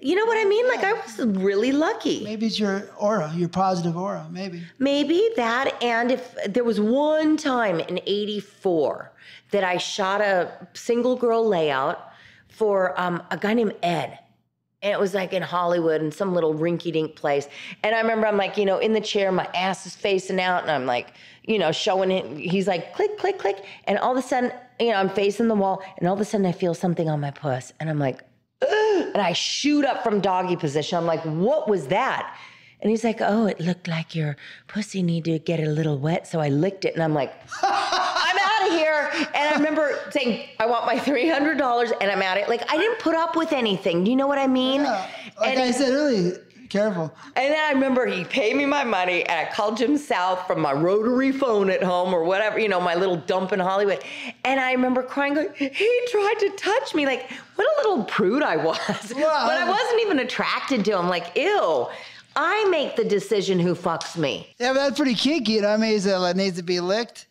You know what I mean? Yeah. Like, I was really lucky. Maybe it's your aura, your positive aura, maybe. Maybe that, and if there was one time in eighty-four that I shot a single girl layout for um, a guy named Ed. And it was like in Hollywood in some little rinky-dink place. And I remember I'm like, you know, in the chair, my ass is facing out. And I'm like, you know, showing him. He's like, click, click, click. And all of a sudden, you know, I'm facing the wall. And all of a sudden I feel something on my puss. And I'm like, ugh! And I shoot up from doggy position. I'm like, what was that? And he's like, oh, it looked like your pussy needed to get a little wet. So I licked it. And I'm like, I'm out of here. And I remember saying, I want my three hundred dollars and I'm out of it. Like, I didn't put up with anything. Do you know what I mean? Yeah. Like and I said earlier, careful. And then I remember he paid me my money and I called Jim South from my rotary phone at home or whatever, you know, my little dump in Hollywood. And I remember crying, going, he tried to touch me. Like, what a little prude I was. Wow. But I wasn't even attracted to him. Like, ew. I make the decision who fucks me. Yeah, but that's pretty kinky. You know what I mean? So it needs to be licked.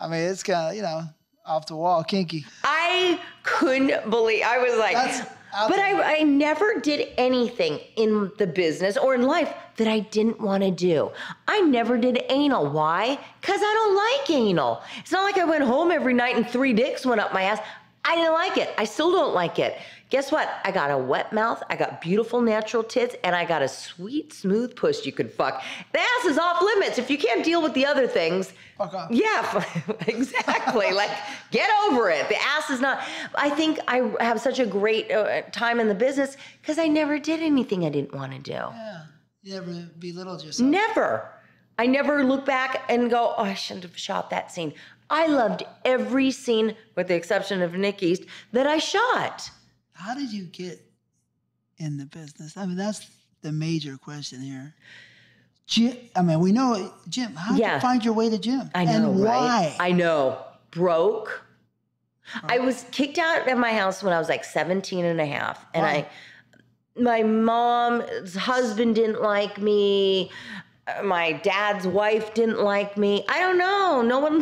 I mean, it's kind of, you know, off the wall, kinky. I couldn't believe, I was like, that's but I, I never did anything in the business or in life that I didn't want to do. I never did anal. Why? Because I don't like anal. It's not like I went home every night and three dicks went up my ass. I didn't like it. I still don't like it. Guess what? I got a wet mouth, I got beautiful natural tits, and I got a sweet, smooth puss you could fuck. The ass is off limits. If you can't deal with the other things, fuck off. Yeah, exactly. Like, get over it. The ass is not. I think I have such a great uh, time in the business because I never did anything I didn't want to do. Yeah. You never belittled yourself. Never. I never look back and go, oh, I shouldn't have shot that scene. I loved every scene, with the exception of Nick East, that I shot. How did you get in the business? I mean, that's the major question here. Jim, I mean, we know Jim. How did yeah. you find your way to Jim? I know, and why? Right? I know. Broke, Huh? I was kicked out of my house when I was like seventeen and a half. And wow. I, my mom's husband didn't like me. My dad's wife didn't like me. I don't know. No one,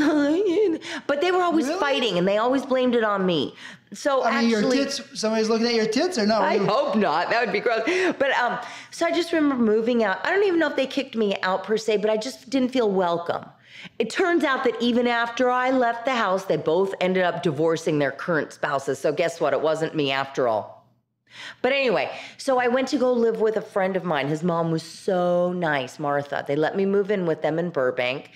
but they were always really? fighting, and they always blamed it on me. So I mean, actually, your tits, somebody's looking at your tits or no? I really? hope not. That would be gross. But um, so I just remember moving out. I don't even know if they kicked me out per se, but I just didn't feel welcome. It turns out that even after I left the house, they both ended up divorcing their current spouses. So guess what? It wasn't me after all. But anyway, so I went to go live with a friend of mine. His mom was so nice, Martha. They let me move in with them in Burbank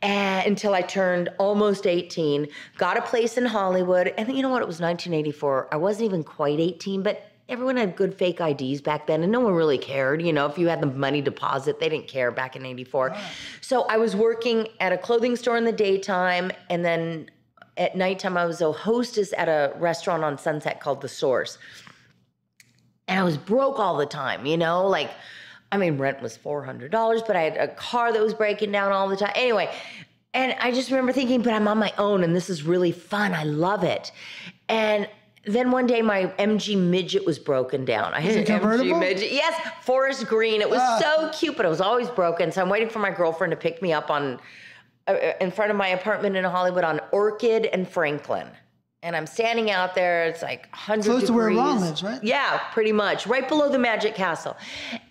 and, until I turned almost eighteen, got a place in Hollywood. And you know what? It was nineteen eighty-four. I wasn't even quite eighteen, but everyone had good fake I Ds back then, and no one really cared. You know, if you had the money deposit, they didn't care back in eighty-four. Wow. So I was working at a clothing store in the daytime, and then at nighttime, I was a hostess at a restaurant on Sunset called The Source. And I was broke all the time, you know, like, I mean, rent was four hundred dollars, but I had a car that was breaking down all the time. Anyway, and I just remember thinking, but I'm on my own and this is really fun. I love it. And then one day my M G Midget was broken down. I had an M G Midget. Yes, forest green. It was ah. so cute, but it was always broken. So I'm waiting for my girlfriend to pick me up on uh, in front of my apartment in Hollywood on Orchid and Franklin. And I'm standing out there. It's like one hundred degrees. Close to where Ron lives, right? Yeah, pretty much. Right below the Magic Castle.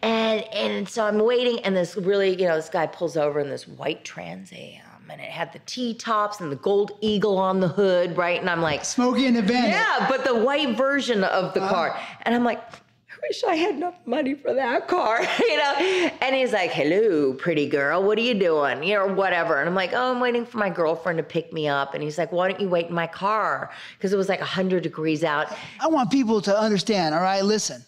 And and so I'm waiting, and this really, you know, this guy pulls over in this white Trans Am, and it had the T-tops and the gold eagle on the hood, right? And I'm like... Smokey and the Bandit. Yeah, but the white version of the uh, car. And I'm like... I wish I had enough money for that car, you know? And he's like, hello, pretty girl, what are you doing? You know, whatever. And I'm like, oh, I'm waiting for my girlfriend to pick me up. And he's like, why don't you wait in my car? Because it was like one hundred degrees out. I want people to understand, all right? Listen,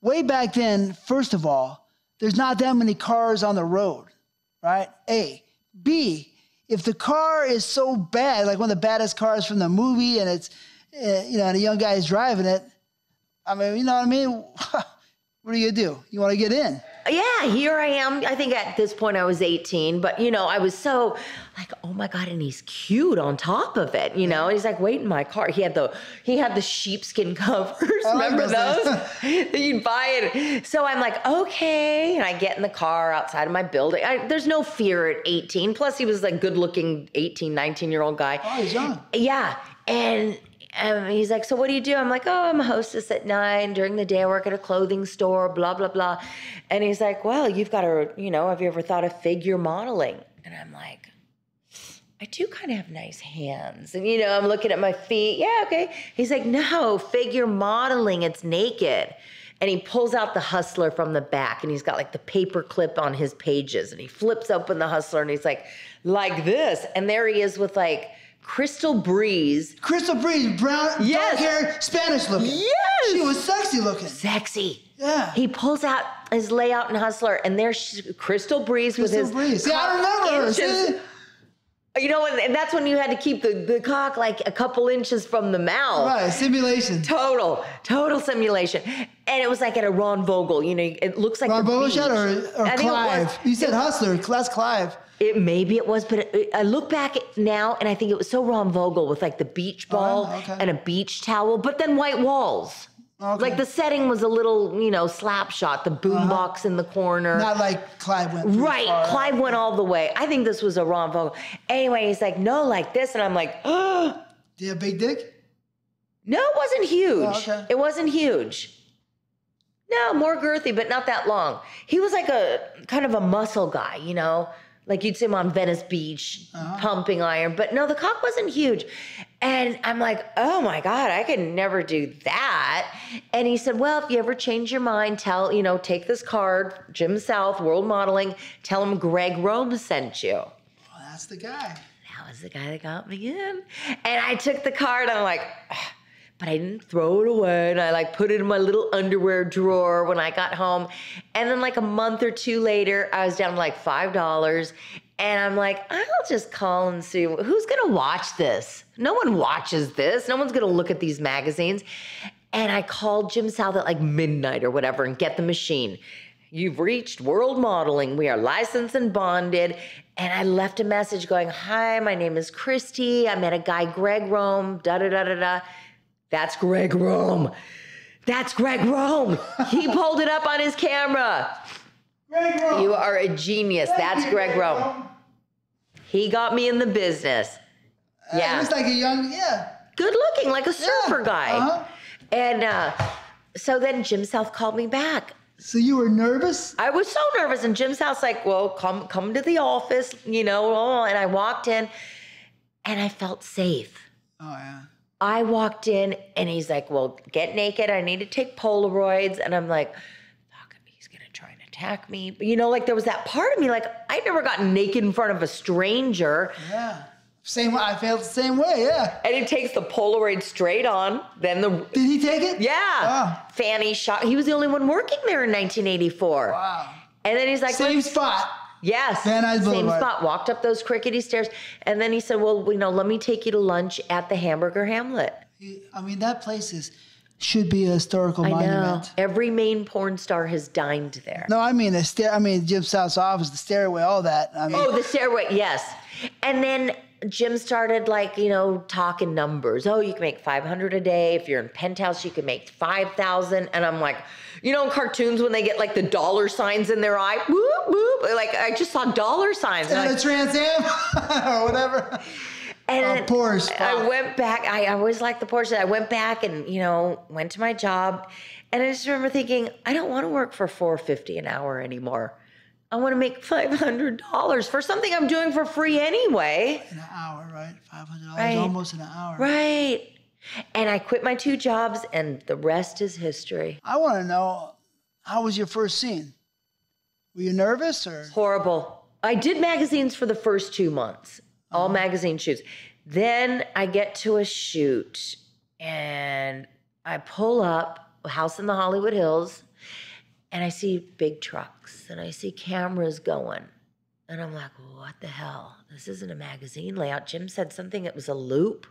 way back then, first of all, there's not that many cars on the road, right? A. B, if the car is so bad, like one of the baddest cars from the movie, and it's, uh, you know, and a young guy is driving it, I mean, you know what I mean? What do you do? You want to get in? Yeah, here I am. I think at this point I was eighteen, but, you know, I was so like, oh, my God, and he's cute on top of it, you know? And he's like, wait in my car. He had the he had the sheepskin covers. I Remember those? That you'd buy it. So I'm like, okay. And I get in the car outside of my building. I, there's no fear at eighteen. Plus, he was like good-looking eighteen, nineteen-year-old guy. Oh, he's young. Yeah, and... And he's like, so what do you do? I'm like, oh, I'm a hostess at nine. During the day, I work at a clothing store, blah, blah, blah. And he's like, well, you've got to, you know, have you ever thought of figure modeling? And I'm like, I do kind of have nice hands. And, you know, I'm looking at my feet. Yeah, okay. He's like, no, figure modeling, it's naked. And he pulls out the Hustler from the back, and he's got like the paper clip on his pages. And he flips open the Hustler, and he's like, like this. And there he is with like, Crystal Breeze. Crystal Breeze, brown, yes. dark-haired, Spanish looking. Yes! She was sexy looking. Sexy. Yeah. He pulls out his layout in Hustler, and there's Crystal Breeze Crystal with his... Breeze. See, I remember her. See? You know, and that's when you had to keep the, the cock like a couple inches from the mouth. Right, simulation. Total, total simulation. And it was like at a Ron Vogel, you know, it looks like Ron Vogel shot or, or Clive? You said Hustler, that's Clive. It, maybe it was, but it, it, I look back at now, and I think it was so Ron Vogel with like the beach ball oh, okay. and a beach towel, but then white walls. Okay. Like the setting was a little, you know, slap shot, the boombox uh-huh. in the corner. Not like Clive went Right, far. Clive went all the way. I think this was a Ron Vogel. Anyway, he's like, no, like this. And I'm like, oh. Do you have a big dick? No, it wasn't huge. Oh, okay. It wasn't huge. No, more girthy, but not that long. He was like a kind of a muscle guy, you know? Like you'd see him on Venice Beach, uh-huh. pumping iron. But no, the cock wasn't huge. And I'm like, oh my God, I could never do that. And he said, well, if you ever change your mind, tell, you know, take this card, Jim South, World Modeling, tell him Greg Rome sent you. Well, that's the guy. That was the guy that got me in. And I took the card, and I'm like, ugh. But I didn't throw it away, and I like put it in my little underwear drawer when I got home. And then like a month or two later, I was down to like five dollars. And I'm like, I'll just call and see who's gonna watch this. No one watches this. No one's gonna look at these magazines. And I called Jim South at like midnight or whatever and get the machine. You've reached World Modeling. We are licensed and bonded. And I left a message going, hi, my name is Christy. I met a guy, Greg Rome, da-da-da-da-da. That's Greg Rome. That's Greg Rome. He pulled it up on his camera. Greg Rome. You are a genius. Thank That's you, Greg Rome. Rome. He got me in the business. Uh, yeah. He was like a young, yeah. Good looking, like a surfer yeah. guy. Uh-huh. And uh, so then Jim South called me back. So you were nervous? I was so nervous. And Jim South's like, well, come, come to the office, you know. And I walked in and I felt safe. Oh, yeah. I walked in and he's like, well, get naked. I need to take Polaroids. And I'm like, fuck, he's going to try and attack me. But, you know, like there was that part of me, like I never got naked in front of a stranger. Yeah. Same way. I felt the same way, yeah. And he takes the Polaroid straight on. Then the Did he take it? Yeah. Wow. Fanny shot. He was the only one working there in nineteen eighty-four. Wow. And then he's like. Same let's... spot. Yes. Van Nuys Boulevard. Same spot. Walked up those crickety stairs. And then he said, well, you know, let me take you to lunch at the Hamburger Hamlet. I mean, that place is should be a historical I monument. Know. Every main porn star has dined there. No, I mean, the stair. I mean, Jim South's office, the stairway, all that. I mean, oh, the stairway, yes. And then Jim started, like, you know, talking numbers. Oh, you can make five hundred a day. If you're in Penthouse, you can make five thousand. And I'm like, you know, in cartoons when they get, like, the dollar signs in their eye? Whoop, whoop. Like, I just saw dollar signs. And, and a Trans Am or whatever. And oh, Porsche. I went back. I always liked the Porsche. I went back and, you know, went to my job. And I just remember thinking, I don't want to work for four fifty an hour anymore. I want to make five hundred dollars for something I'm doing for free anyway. An hour, right? five hundred dollars, right. Almost an hour. Right. And I quit my two jobs, and the rest is history. I want to know, how was your first scene? Were you nervous or? Horrible. I did magazines for the first two months, oh. all magazine shoots. Then I get to a shoot, and I pull up a house in the Hollywood Hills, and I see big trucks, and I see cameras going. And I'm like, what the hell? This isn't a magazine layout. Jim said something, it was a loop.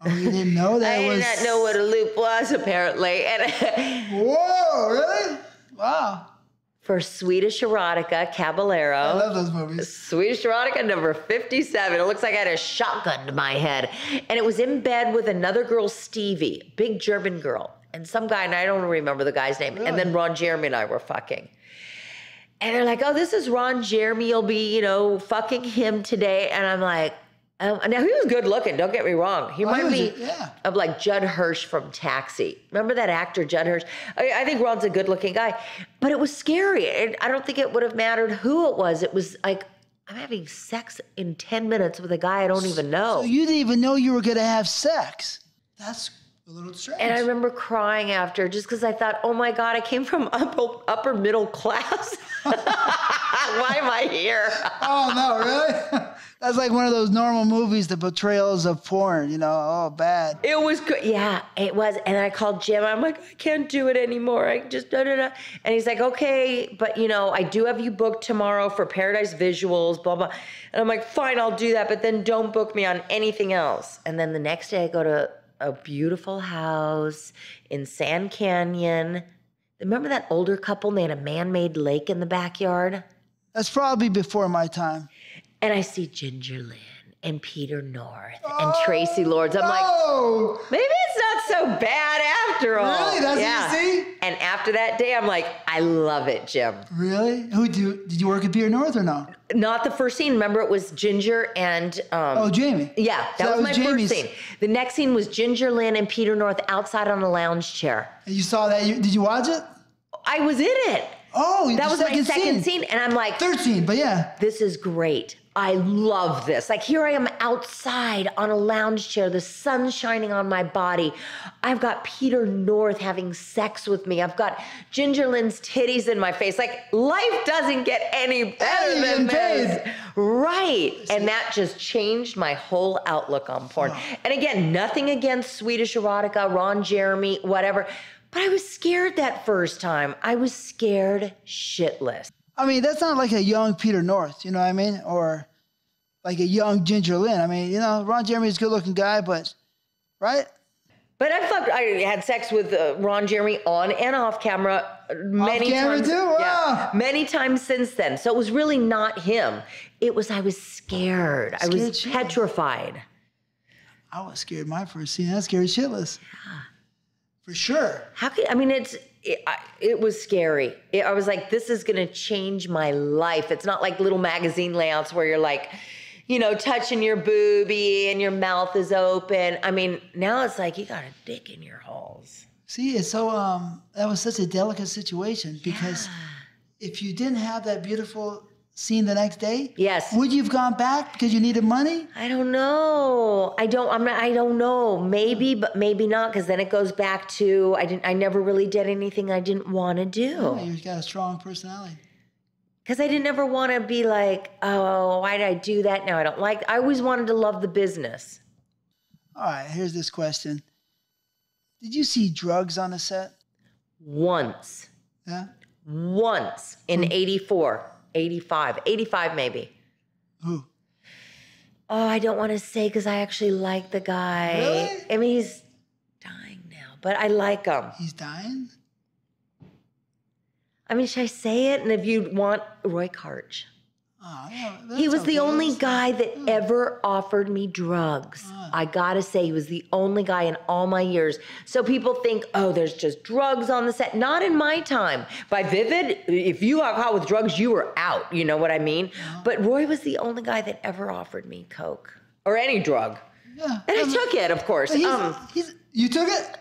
Oh, you didn't know that I was... I did not know what a loop was, apparently. And whoa, really? Wow. For Swedish Erotica, Caballero. I love those movies. Swedish Erotica number fifty-seven. It looks like I had a shotgun to my head. And it was in bed with another girl, Stevie, big German girl. And some guy, and I don't remember the guy's name. Really? And then Ron Jeremy and I were fucking. And they're like, oh, this is Ron Jeremy. You'll be, you know, fucking him today. And I'm like, oh. Now he was good looking. Don't get me wrong. He reminded me yeah. of like Judd Hirsch from Taxi. Remember that actor, Judd Hirsch? I, I think Ron's a good looking guy. But it was scary. And I don't think it would have mattered who it was. It was like, I'm having sex in ten minutes with a guy I don't so, even know. So you didn't even know you were going to have sex. That's crazy. A little strange. And I remember crying after, just because I thought, oh my God, I came from upper, upper middle class. Why am I here? Oh no, really? That's like one of those normal movies, the portrayals of porn, you know, oh, bad. It was good. Yeah, it was. And I called Jim. I'm like, I can't do it anymore. I just, da, da, da. And he's like, okay, but you know, I do have you booked tomorrow for Paradise Visuals, blah, blah. And I'm like, fine, I'll do that. But then don't book me on anything else. And then the next day I go to a beautiful house in Sand Canyon. Remember that older couple? And they had a man-made lake in the backyard. That's probably before my time. And I see Ginger Lynn and Peter North oh, and Tracy Lords. I'm no. like, maybe it's not so bad after all. Really? That's yeah. what you see? And after that day, I'm like, I love it, Jim. Really? Who do you, did you work at Peter North or no? Not the first scene. Remember, it was Ginger and... Um, oh, Jamie. Yeah, that, so that was, was my Jamie's. first scene. The next scene was Ginger Lynn and Peter North outside on a lounge chair. And you saw that? You, did you watch it? I was in it. Oh, that was my second scene. And I'm like... Third scene, but yeah. This is great. I love this. Like, here I am outside on a lounge chair, the sun shining on my body. I've got Peter North having sex with me. I've got Ginger Lynn's titties in my face. Like, life doesn't get any better hey, than this. Paid. Right. See? And that just changed my whole outlook on porn. Oh. And again, nothing against Swedish Erotica, Ron Jeremy, whatever. But I was scared that first time. I was scared shitless. I mean, that's not like a young Peter North, you know what I mean? Or like a young Ginger Lynn. I mean, you know, Ron Jeremy's a good-looking guy, but, right? But I fucked. I had sex with uh, Ron Jeremy on and off camera many off camera times. Too? Wow. Yeah, many times since then. So it was really not him. It was I was scared. scared I was shitless. petrified. I was scared my first scene. I was scared shitless. Yeah. For sure. How could I mean? It's it, I, it was scary. It, I was like, this is gonna change my life. It's not like little magazine layouts where you're like, you know, touching your boobie and your mouth is open. I mean, now it's like you got a dick in your holes. See, it's so, um, that was such a delicate situation because yeah. if you didn't have that beautiful scene the next day, yes, would you have gone back because you needed money? I don't know. I don't, I'm not, I don't know. Maybe, but maybe not, because then it goes back to, I didn't, I never really did anything I didn't want to do. Oh, you've got a strong personality. Because I didn't ever want to be like, oh, why did I do that? Now I don't like it. I always wanted to love the business. All right, here's this question. Did you see drugs on the set? Once. Yeah? Once in Who? eighty-four, eighty-five, eighty-five maybe. Who? Oh, I don't want to say because I actually like the guy. Really? I mean, he's dying now, but I like him. He's dying? I mean, should I say it? And if you want, Roy Karch. Oh, yeah, he was okay. the only guy that yeah. ever offered me drugs. Oh. I gotta say, he was the only guy in all my years. So people think, oh, there's just drugs on the set. Not in my time. By Vivid, if you got caught with drugs, you were out. You know what I mean? Yeah. But Roy was the only guy that ever offered me coke or any drug. Yeah. And I, I mean, took it, of course. He's, um, he's, you took it?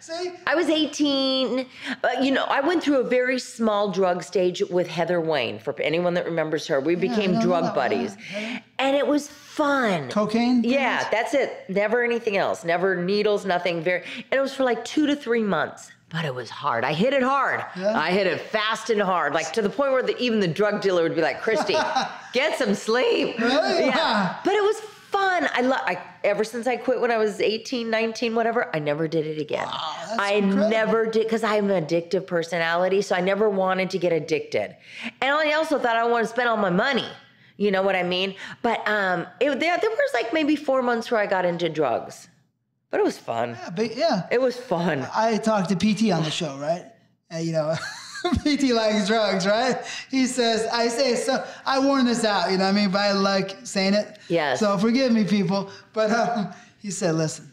See? I was eighteen. Uh, you know, I went through a very small drug stage with Heather Wayne, for anyone that remembers her. We yeah, became drug buddies. Yeah. And it was fun. Cocaine? Yeah, things? That's it. Never anything else. Never needles, nothing. Very. And it was for like two to three months. But it was hard. I hit it hard. Yeah. I hit it fast and hard, like to the point where the, even the drug dealer would be like, Christy, get some sleep. Really? Yeah. But it was fun. Fun. I love. I ever since I quit when I was eighteen, nineteen, whatever. I never did it again. Wow, that's I incredible. never did because I'm an addictive personality, so I never wanted to get addicted, and I also thought I don't want to spend all my money. You know what I mean? But um, it, there, there was like maybe four months where I got into drugs, but it was fun. Yeah, but yeah, it was fun. I talked to P T on the show, right? And you know. P T likes drugs, right? He says, I say so. I warn this out, you know what I mean? But I like saying it. Yes. So forgive me, people. But um, he said, listen,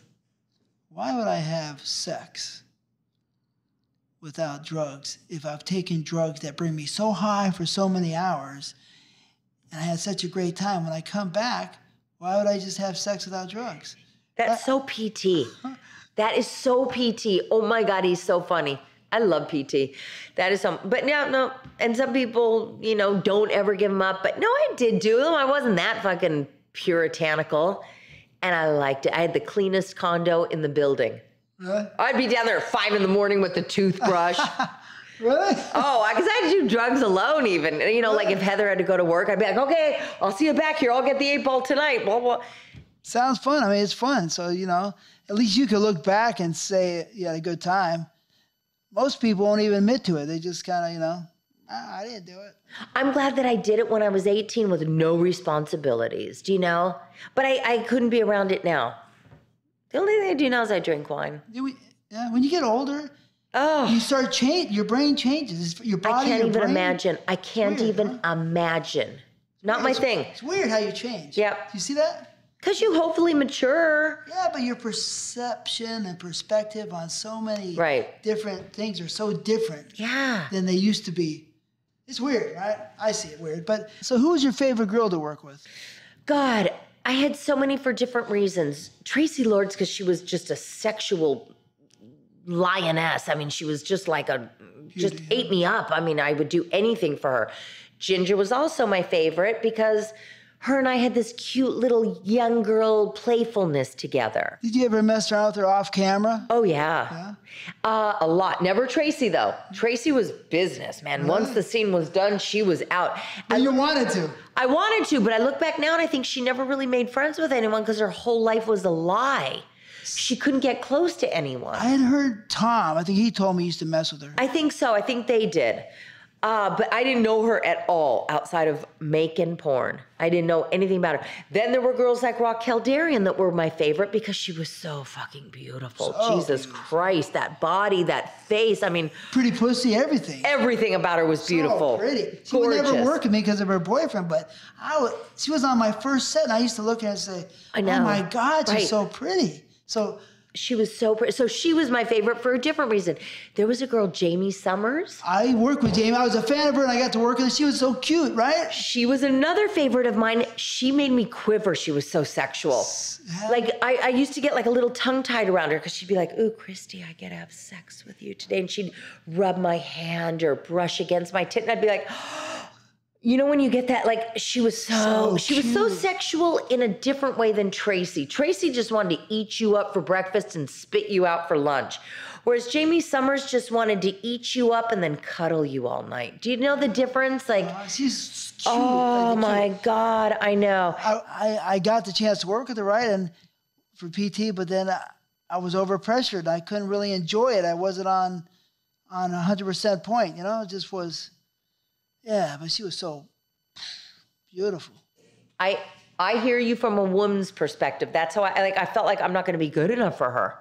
why would I have sex without drugs if I've taken drugs that bring me so high for so many hours and I had such a great time? When I come back, why would I just have sex without drugs? That's so P T. That is so P T. Oh, my God, he's so funny. I love P T. That is some, but no, no. And some people, you know, don't ever give them up. But no, I did do them. I wasn't that fucking puritanical. And I liked it. I had the cleanest condo in the building. Really? I'd be down there at five in the morning with the toothbrush. Really? Oh, because I do drugs alone even. You know, really? Like if Heather had to go to work, I'd be like, okay, I'll see you back here. I'll get the eight ball tonight. Blah, blah. Sounds fun. I mean, it's fun. So, you know, at least you could look back and say you had a good time. Most people won't even admit to it. They just kind of, you know, ah, I didn't do it. I'm glad that I did it when I was eighteen with no responsibilities, do you know? But I, I couldn't be around it now. The only thing I do now is I drink wine. We, yeah, when you get older, oh. you start change. Your brain changes. Your body, I can't your even brain. imagine. I can't weird, even huh? imagine. Not yeah, my it's, thing. It's weird how you change. Yeah. Do you see that? Because you hopefully mature. Yeah, but your perception and perspective on so many right. different things are so different yeah. than they used to be. It's weird, right? I see it weird. But so who was your favorite girl to work with? God, I had so many for different reasons. Tracy Lords, because she was just a sexual lioness. I mean, she was just like a, just Beauty. ate me up. I mean, I would do anything for her. Ginger was also my favorite because... her and I had this cute little young girl playfulness together. Did you ever mess around with her off camera? Oh, yeah. yeah. Uh, a lot. Never Tracy, though. Tracy was business, man. Really? Once the scene was done, she was out. But I, you wanted to. I wanted to, but I look back now and I think she never really made friends with anyone because her whole life was a lie. She couldn't get close to anyone. I had heard Tom. I think he told me he used to mess with her. I think so. I think they did. Uh, but I didn't know her at all outside of making porn. I didn't know anything about her. Then there were girls like Raquel Darian that were my favorite because she was so fucking beautiful. So Jesus Christ, that body, that face. I mean, pretty pussy, everything. Everything about her was beautiful. So pretty. She Gorgeous. would never work with me because of her boyfriend, but I would, she was on my first set and I used to look at her and say, I know. oh my God, she's right. so pretty. So she was so pretty. So she was my favorite for a different reason. There was a girl, Jamie Summers. I worked with Jamie. I was a fan of her and I got to work with her. She was so cute, right? She was another favorite of mine. She made me quiver. She was so sexual. Yeah. Like I, I used to get like a little tongue tied around her because she'd be like, ooh, Christy, I get to have sex with you today. And she'd rub my hand or brush against my tit. And I'd be like, you know, when you get that, like she was so, so she was so sexual in a different way than Tracy. Tracy just wanted to eat you up for breakfast and spit you out for lunch. Whereas Jamie Summers just wanted to eat you up and then cuddle you all night. Do you know the difference? Like, oh, she's cute. Oh my God, I know. I, I, I got the chance to work with her, right? And for P T, but then I, I was overpressured. I couldn't really enjoy it. I wasn't on, on one hundred percent point, you know, it just was. Yeah, but she was so beautiful. I I hear you from a woman's perspective. That's how I like. I felt like I'm not going to be good enough for her.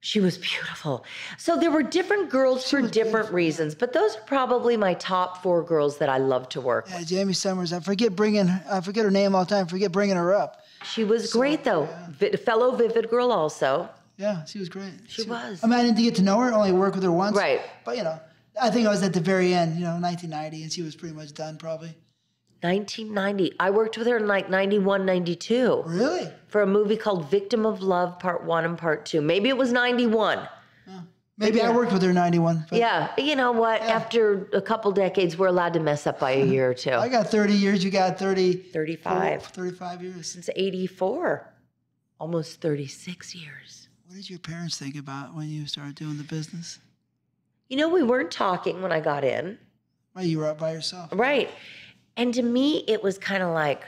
She was beautiful. So there were different girls she for different beautiful. reasons, but those are probably my top four girls that I love to work yeah, with. Yeah, Jamie Summers. I forget bringing. I forget her name all the time. I forget bringing her up. She was so, great though. Yeah. Fellow Vivid girl also. Yeah, she was great. She, she was. I mean, I didn't get to know her. Only worked with her once. Right. But you know. I think I was at the very end, you know, nineteen ninety, and she was pretty much done probably. nineteen ninety. I worked with her in like ninety-one, ninety-two. Really? For a movie called Victim of Love, Part one and Part two. Maybe it was ninety-one. Yeah. Maybe yeah. I worked with her in ninety-one. Yeah. You know what? Yeah. After a couple decades, we're allowed to mess up by a year or two. I got thirty years. You got thirty. thirty-five. thirty-five years. Since eighty-four. Almost thirty-six years. What did your parents think about when you started doing the business? You know, we weren't talking when I got in. Well, you were out by yourself. Right. And to me, it was kind of like,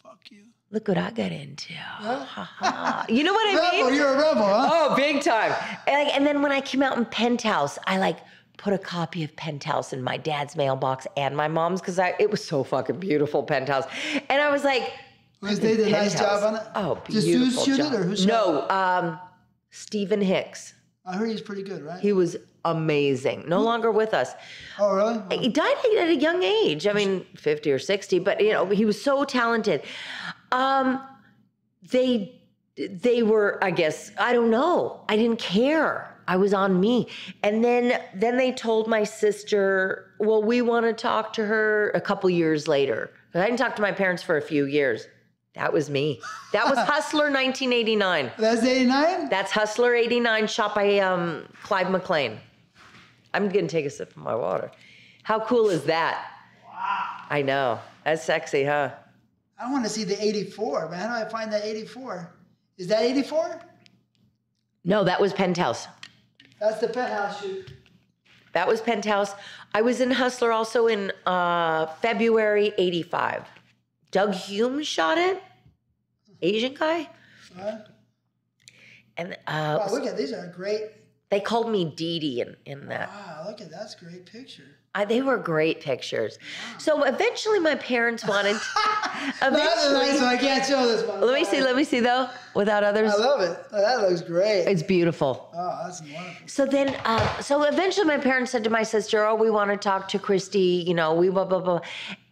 fuck you. Look what I got into. Huh? You know what I rebel, mean? You're a rebel, huh? Oh, big time. And, like, and then when I came out in Penthouse, I like put a copy of Penthouse in my dad's mailbox and my mom's because I it was so fucking beautiful, Penthouse. And I was like, was they did a nice job on it? Oh, beautiful. Just who shot it or who shot No, um, Stephen Hicks. I heard he's pretty good, right? He was amazing. No longer with us. Oh, really? Oh. He died at a young age. I mean, fifty or sixty, but you know, he was so talented. Um, they, they were, I guess, I don't know. I didn't care. I was on me. And then, then they told my sister, well, we want to talk to her a couple years later. But I didn't talk to my parents for a few years. That was me. That was Hustler nineteen eighty-nine. That's eighty-nine? That's Hustler eighty-nine, shot by um, Clive McLean. I'm gonna take a sip of my water. How cool is that? Wow. I know. That's sexy, huh? I want to see the eighty-four, man. How do I find that eighty-four? Is that eighty-four? No, that was Penthouse. That's the Penthouse shoot. That was Penthouse. I was in Hustler also in uh, February eighty-five. Doug Hume shot it. Asian guy. Huh? And uh, wow, look at these are great. They called me Dee Dee in, in that. Wow, look at that's a great picture. I, they were great pictures. Wow. So eventually my parents wanted to, eventually, that's nice one. I can't show this one. Let me see, let me see though, without others. I love it. Oh, that looks great. It's beautiful. Oh, that's wonderful. So then, uh, so eventually my parents said to my sister, oh, we want to talk to Christy, you know, we blah, blah, blah.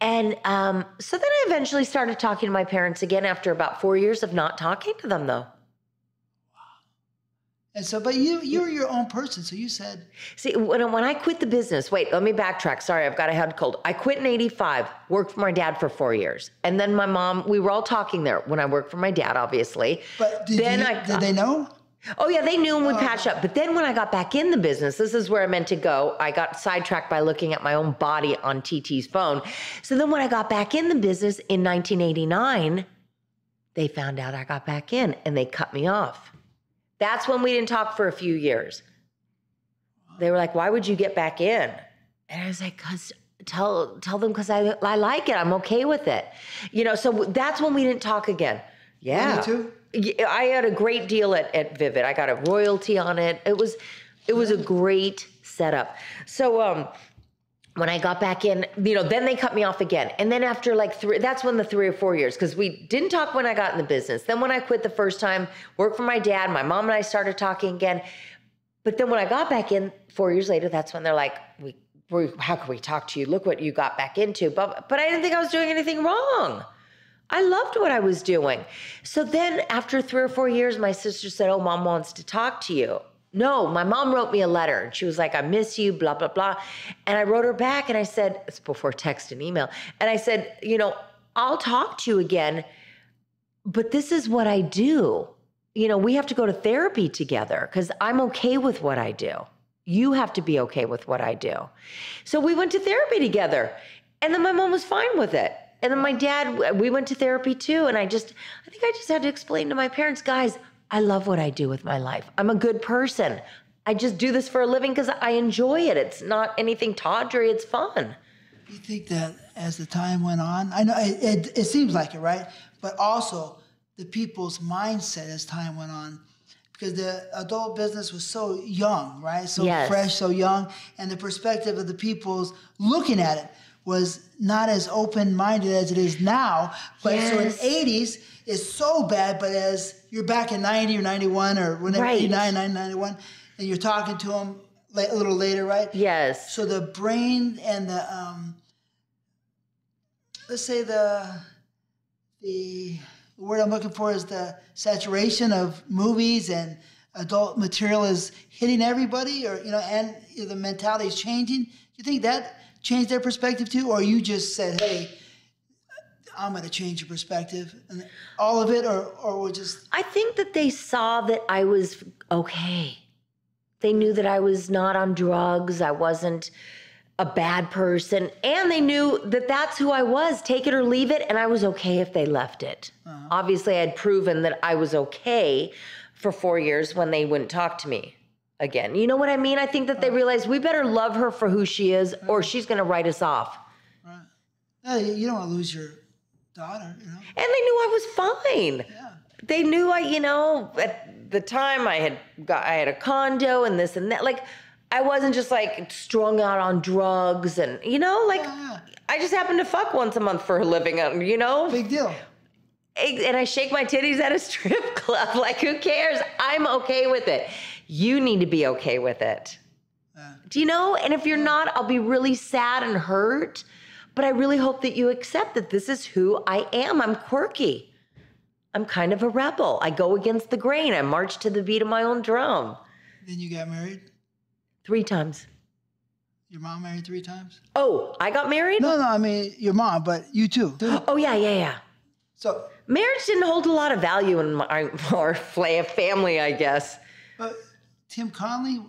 And um, so then I eventually started talking to my parents again after about four years of not talking to them though. And so, but you, you were your own person. So you said, see, when, when I quit the business, wait, let me backtrack. Sorry. I've got a head cold. I quit in eighty-five, worked for my dad for four years. And then my mom, we were all talking there when I worked for my dad, obviously. But did, then you, I, did they know? Oh yeah. They knew and would oh. patch up. But then when I got back in the business, this is where I meant to go. I got sidetracked by looking at my own body on T T's phone. So then when I got back in the business in nineteen eighty-nine, they found out I got back in and they cut me off. That's when we didn't talk for a few years. They were like, why would you get back in? And I was like, cause tell, tell them cause I, I like it. I'm okay with it. You know, so that's when we didn't talk again. Yeah. Me too. I had a great deal at, at Vivid. I got a royalty on it. It was, it was a great setup. So, um, when I got back in, you know, then they cut me off again. And then after like three, that's when the three or four years, because we didn't talk when I got in the business. Then when I quit the first time, worked for my dad, my mom and I started talking again. But then when I got back in four years later, that's when they're like, we, we how can we talk to you? Look what you got back into. But, but I didn't think I was doing anything wrong. I loved what I was doing. So then after three or four years, my sister said, oh, mom wants to talk to you. No, my mom wrote me a letter and she was like, I miss you, blah, blah, blah. And I wrote her back and I said, it's before text and email. And I said, you know, I'll talk to you again, but this is what I do. You know, we have to go to therapy together because I'm okay with what I do. You have to be okay with what I do. So we went to therapy together and then my mom was fine with it. And then my dad, we went to therapy too. And I just, I think I just had to explain to my parents, guys, I love what I do with my life. I'm a good person. I just do this for a living because I enjoy it. It's not anything tawdry. It's fun. You think that as the time went on, I know it, it, it seems like it, right? But also the people's mindset as time went on, because the adult business was so young, right? So yes. fresh, so young. And the perspective of the people's looking at it was not as open-minded as it is now. But yes. so in the eighties, it's so bad, but as you're back in ninety or ninety-one or whenever, right. eighty-nine, ninety, ninety-one, and you're talking to them a little later, right? Yes. So the brain and the, um, let's say the, the word I'm looking for is the saturation of movies and adult material is hitting everybody, or, you know, and the mentality is changing. Do you think that changed their perspective too? Or you just said, hey, I'm going to change your perspective and all of it, or, or we'll just... I think that they saw that I was okay. They knew that I was not on drugs. I wasn't a bad person. And they knew that that's who I was, take it or leave it. And I was okay if they left it. Uh-huh. Obviously I had proven that I was okay for four years when they wouldn't talk to me again. You know what I mean? I think that they realized we better love her for who she is or she's going to write us off. Right. No, you don't want to lose your daughter, you know? And they knew I was fine. Yeah. They knew I, you know, at the time I had got, I had a condo and this and that. Like, I wasn't just like strung out on drugs and, you know, like yeah, yeah. I just happened to fuck once a month for a living, you know? Big deal. And I shake my titties at a strip club. Like, who cares? I'm okay with it. You need to be okay with it. Yeah. Do you know? And if you're not, I'll be really sad and hurt. But I really hope that you accept that this is who I am. I'm quirky. I'm kind of a rebel. I go against the grain. I march to the beat of my own drum. Then you got married? Three times. Your mom married three times? Oh, I got married? No, no, I mean your mom, but you too. too. Oh, yeah, yeah, yeah. So marriage didn't hold a lot of value in my, our family, I guess. But Tim Conley?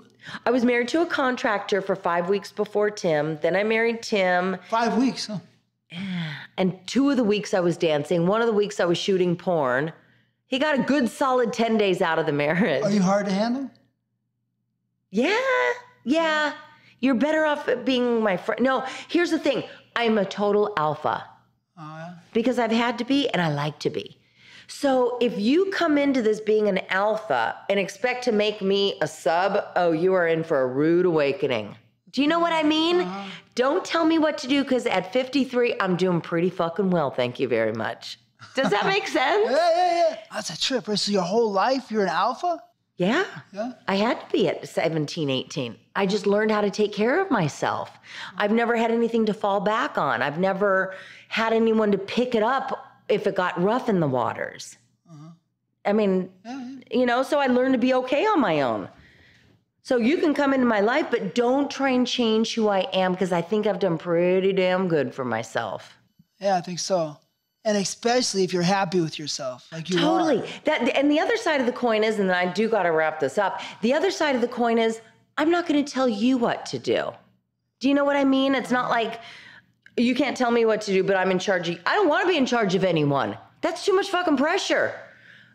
I was married to a contractor for five weeks before Tim. Then I married Tim. Five weeks, huh? And two of the weeks I was dancing. One of the weeks I was shooting porn. He got a good solid ten days out of the marriage. Are you hard to handle? Yeah, yeah. You're better off being my friend. No, here's the thing. I'm a total alpha. Oh, yeah? Because I've had to be and I like to be. So if you come into this being an alpha and expect to make me a sub, oh, you are in for a rude awakening. Do you know what I mean? Uh-huh. Don't tell me what to do, because at fifty-three, I'm doing pretty fucking well. Thank you very much. Does that make sense? Yeah, yeah, yeah. That's a trip. So your whole life, you're an alpha? Yeah. Yeah. I had to be at seventeen, eighteen. I just learned how to take care of myself. I've never had anything to fall back on. I've never had anyone to pick it up if it got rough in the waters. Uh-huh. I mean, uh-huh. you know, so I learned to be okay on my own. So you can come into my life, but don't try and change who I am, because I think I've done pretty damn good for myself. Yeah, I think so. And especially if you're happy with yourself, like you totally. Are. That, and the other side of the coin is, and I do got to wrap this up, the other side of the coin is, I'm not going to tell you what to do. Do you know what I mean? It's not like, you can't tell me what to do, but I'm in charge of, I don't want to be in charge of anyone. That's too much fucking pressure.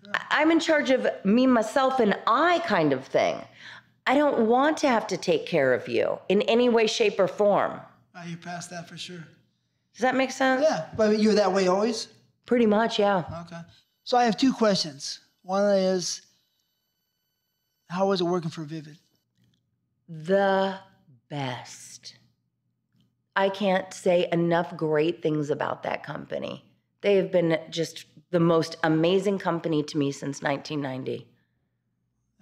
Yeah. I'm in charge of me, myself, and I kind of thing. I don't want to have to take care of you in any way, shape, or form. Oh, you're past that for sure. Does that make sense? Yeah, but you were that way always? Pretty much, yeah. Okay. So I have two questions. One is, how was it working for Vivid? The best. I can't say enough great things about that company. They have been just the most amazing company to me since nineteen ninety.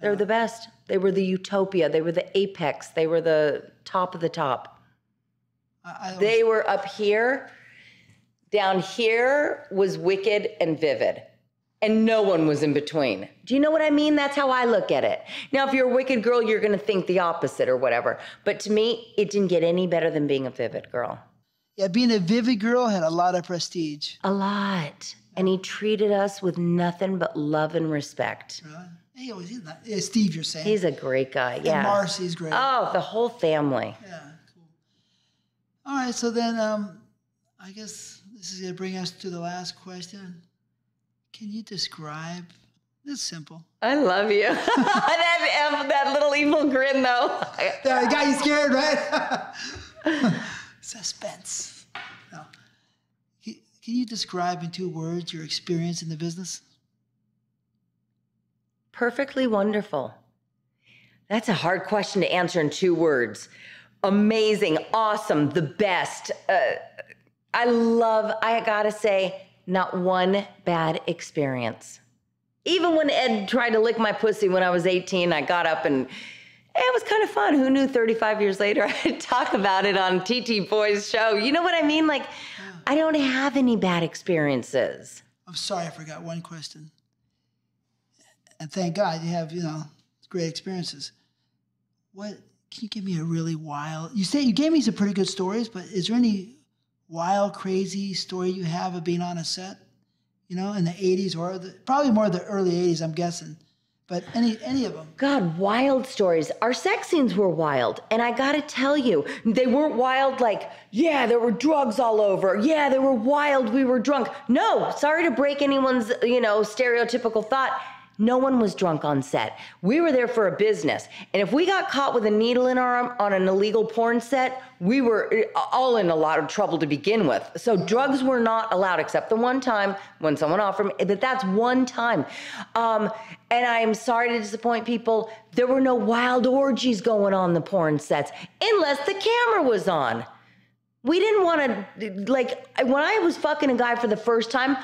They're the best. They were the utopia. They were the apex. They were the top of the top. I, I they were up here. Down here was Wicked and Vivid. And no one was in between. Do you know what I mean? That's how I look at it. Now, if you're a Wicked girl, you're going to think the opposite or whatever. But to me, it didn't get any better than being a Vivid girl. Yeah, being a Vivid girl had a lot of prestige. A lot. And he treated us with nothing but love and respect. Really? He always is that. Yeah, Steve, you're saying. He's a great guy, yeah. And Marcy's great. Oh, the whole family. Yeah, cool. All right, so then um, I guess this is going to bring us to the last question. Can you describe? It's simple. I love you. that, that little evil grin, though. That got you scared, right? Suspense. No. Can you describe in two words your experience in the business? Perfectly wonderful. That's a hard question to answer in two words. Amazing, awesome, the best. Uh, I love, I gotta say, not one bad experience. Even when Ed tried to lick my pussy when I was eighteen, I got up and it was kind of fun. Who knew thirty-five years later I'd talk about it on T T Boy's show? You know what I mean? Like, I don't have any bad experiences. I'm sorry, I forgot one question. And thank God you have, you know, great experiences. What, can you give me a really wild, you say you gave me some pretty good stories, but is there any wild, crazy story you have of being on a set, you know, in the eighties or the, probably more the early eighties, I'm guessing, but any, any of them? God, wild stories. Our sex scenes were wild. And I got to tell you, they weren't wild like, yeah, there were drugs all over. Yeah, they were wild. We were drunk. No, sorry to break anyone's, you know, stereotypical thought. No one was drunk on set. We were there for a business. And if we got caught with a needle in our arm on an illegal porn set, we were all in a lot of trouble to begin with. So drugs were not allowed, except the one time when someone offered me, but that's one time. Um, and I'm sorry to disappoint people, there were no wild orgies going on the porn sets, unless the camera was on. We didn't wanna, like, when I was fucking a guy for the first time,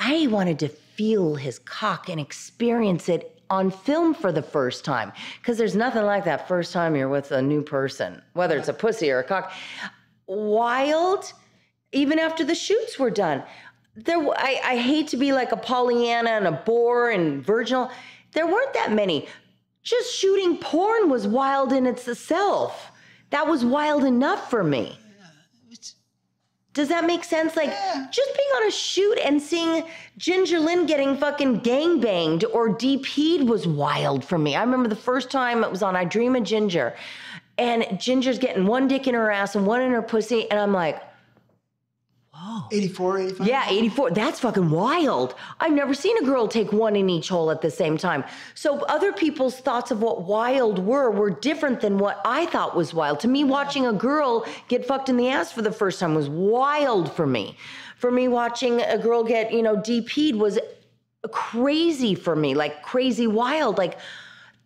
I wanted to feel his cock and experience it on film for the first time. Because there's nothing like that first time you're with a new person, whether it's a pussy or a cock. Wild, even after the shoots were done. There, I, I hate to be like a Pollyanna and a bore and virginal. There weren't that many. Just shooting porn was wild in itself. That was wild enough for me. Does that make sense? Like, yeah. Just being on a shoot and seeing Ginger Lynn getting fucking gangbanged or D P'd was wild for me. I remember the first time it was on I Dream of Ginger, and Ginger's getting one dick in her ass and one in her pussy, and I'm like, whoa. eighty-four, eighty-five? Yeah, eighty-four. That's fucking wild. I've never seen a girl take one in each hole at the same time. So other people's thoughts of what wild were were different than what I thought was wild. To me, watching a girl get fucked in the ass for the first time was wild for me. For me, watching a girl get, you know, D P'd was crazy for me, like crazy wild, like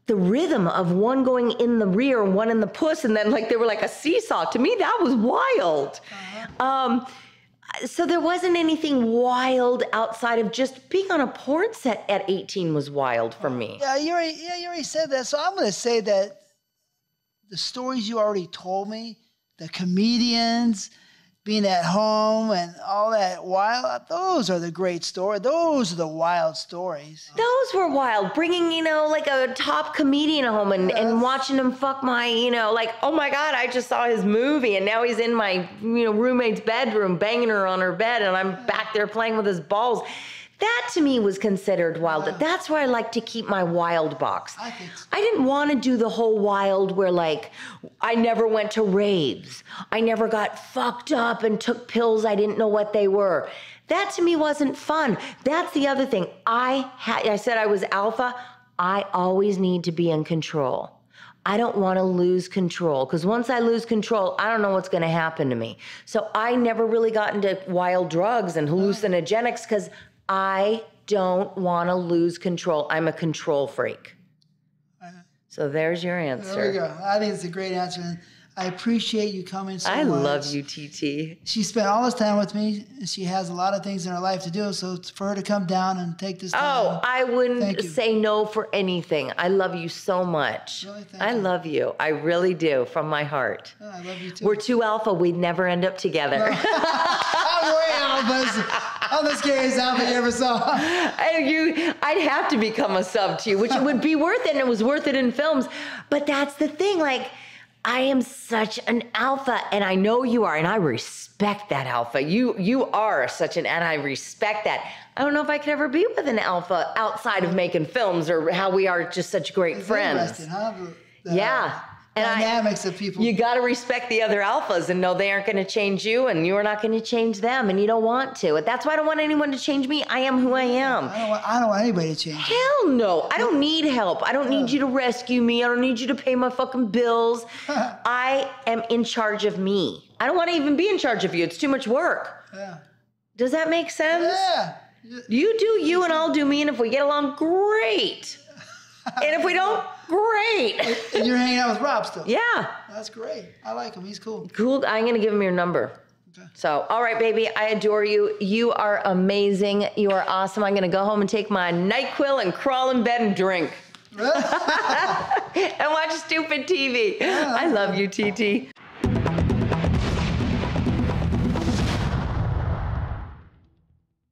the rhythm of one going in the rear and one in the puss, and then like they were like a seesaw. To me, that was wild. Um... So there wasn't anything wild outside of just being on a porn set at eighteen was wild for me. Yeah, you already, yeah, you already said that. So I'm going to say that the stories you already told me, the comedians, being at home and all that wild, those are the great stories. Those are the wild stories. Those were wild. Bringing, you know, like a top comedian home and, yes. and watching him fuck my, you know, like, oh my God, I just saw his movie and now he's in my, you know, roommate's bedroom banging her on her bed and I'm back there playing with his balls. That to me was considered wild. Wow. That's why I like to keep my wild box. I, think so. I didn't want to do the whole wild where like, I never went to raves. I never got fucked up and took pills. I didn't know what they were. That to me wasn't fun. That's the other thing. I had, I said I was alpha. I always need to be in control. I don't want to lose control because once I lose control, I don't know what's going to happen to me. So I never really got into wild drugs and hallucinogenics because I don't want to lose control. I'm a control freak. So there's your answer. There we go. I think it's a great answer. I appreciate you coming so I much. I love you, T T. She spent all this time with me. She has a lot of things in her life to do, so it's for her to come down and take this time. Oh, I wouldn't say no for anything. I love you so much. Really, thank I you. love you. I really do, from my heart. Oh, I love you, too. We're too alpha. We'd never end up together. No. I'm way alphas. I'm the scariest alpha you ever saw. And you, I'd have to become a sub to you, which it would be worth it, and it was worth it in films. But that's the thing, like... I am such an alpha, and I know you are, and I respect that alpha. You you are such an, and I respect that. I don't know if I could ever be with an alpha outside of making films or how we are just such great it's friends. Interesting, huh? The yeah. And dynamics I, of people. You got to respect the other alphas and know they aren't going to change you, and you are not going to change them, and you don't want to. That's why I don't want anyone to change me. I am who I am. I don't want, I don't want anybody to change me. Hell no. I don't need help. I don't need you to rescue me. I don't need you to pay my fucking bills. I am in charge of me. I don't want to even be in charge of you. It's too much work. Yeah. Does that make sense? Yeah. You do you, and I'll do me, and if we get along, great. And if we don't, great. And you're hanging out with Rob still. Yeah. That's great. I like him. He's cool. Cool. I'm going to give him your number. Okay. So, all right, baby. I adore you. You are amazing. You are awesome. I'm going to go home and take my NyQuil and crawl in bed and drink. And watch stupid T V. Yeah, I love you, T T.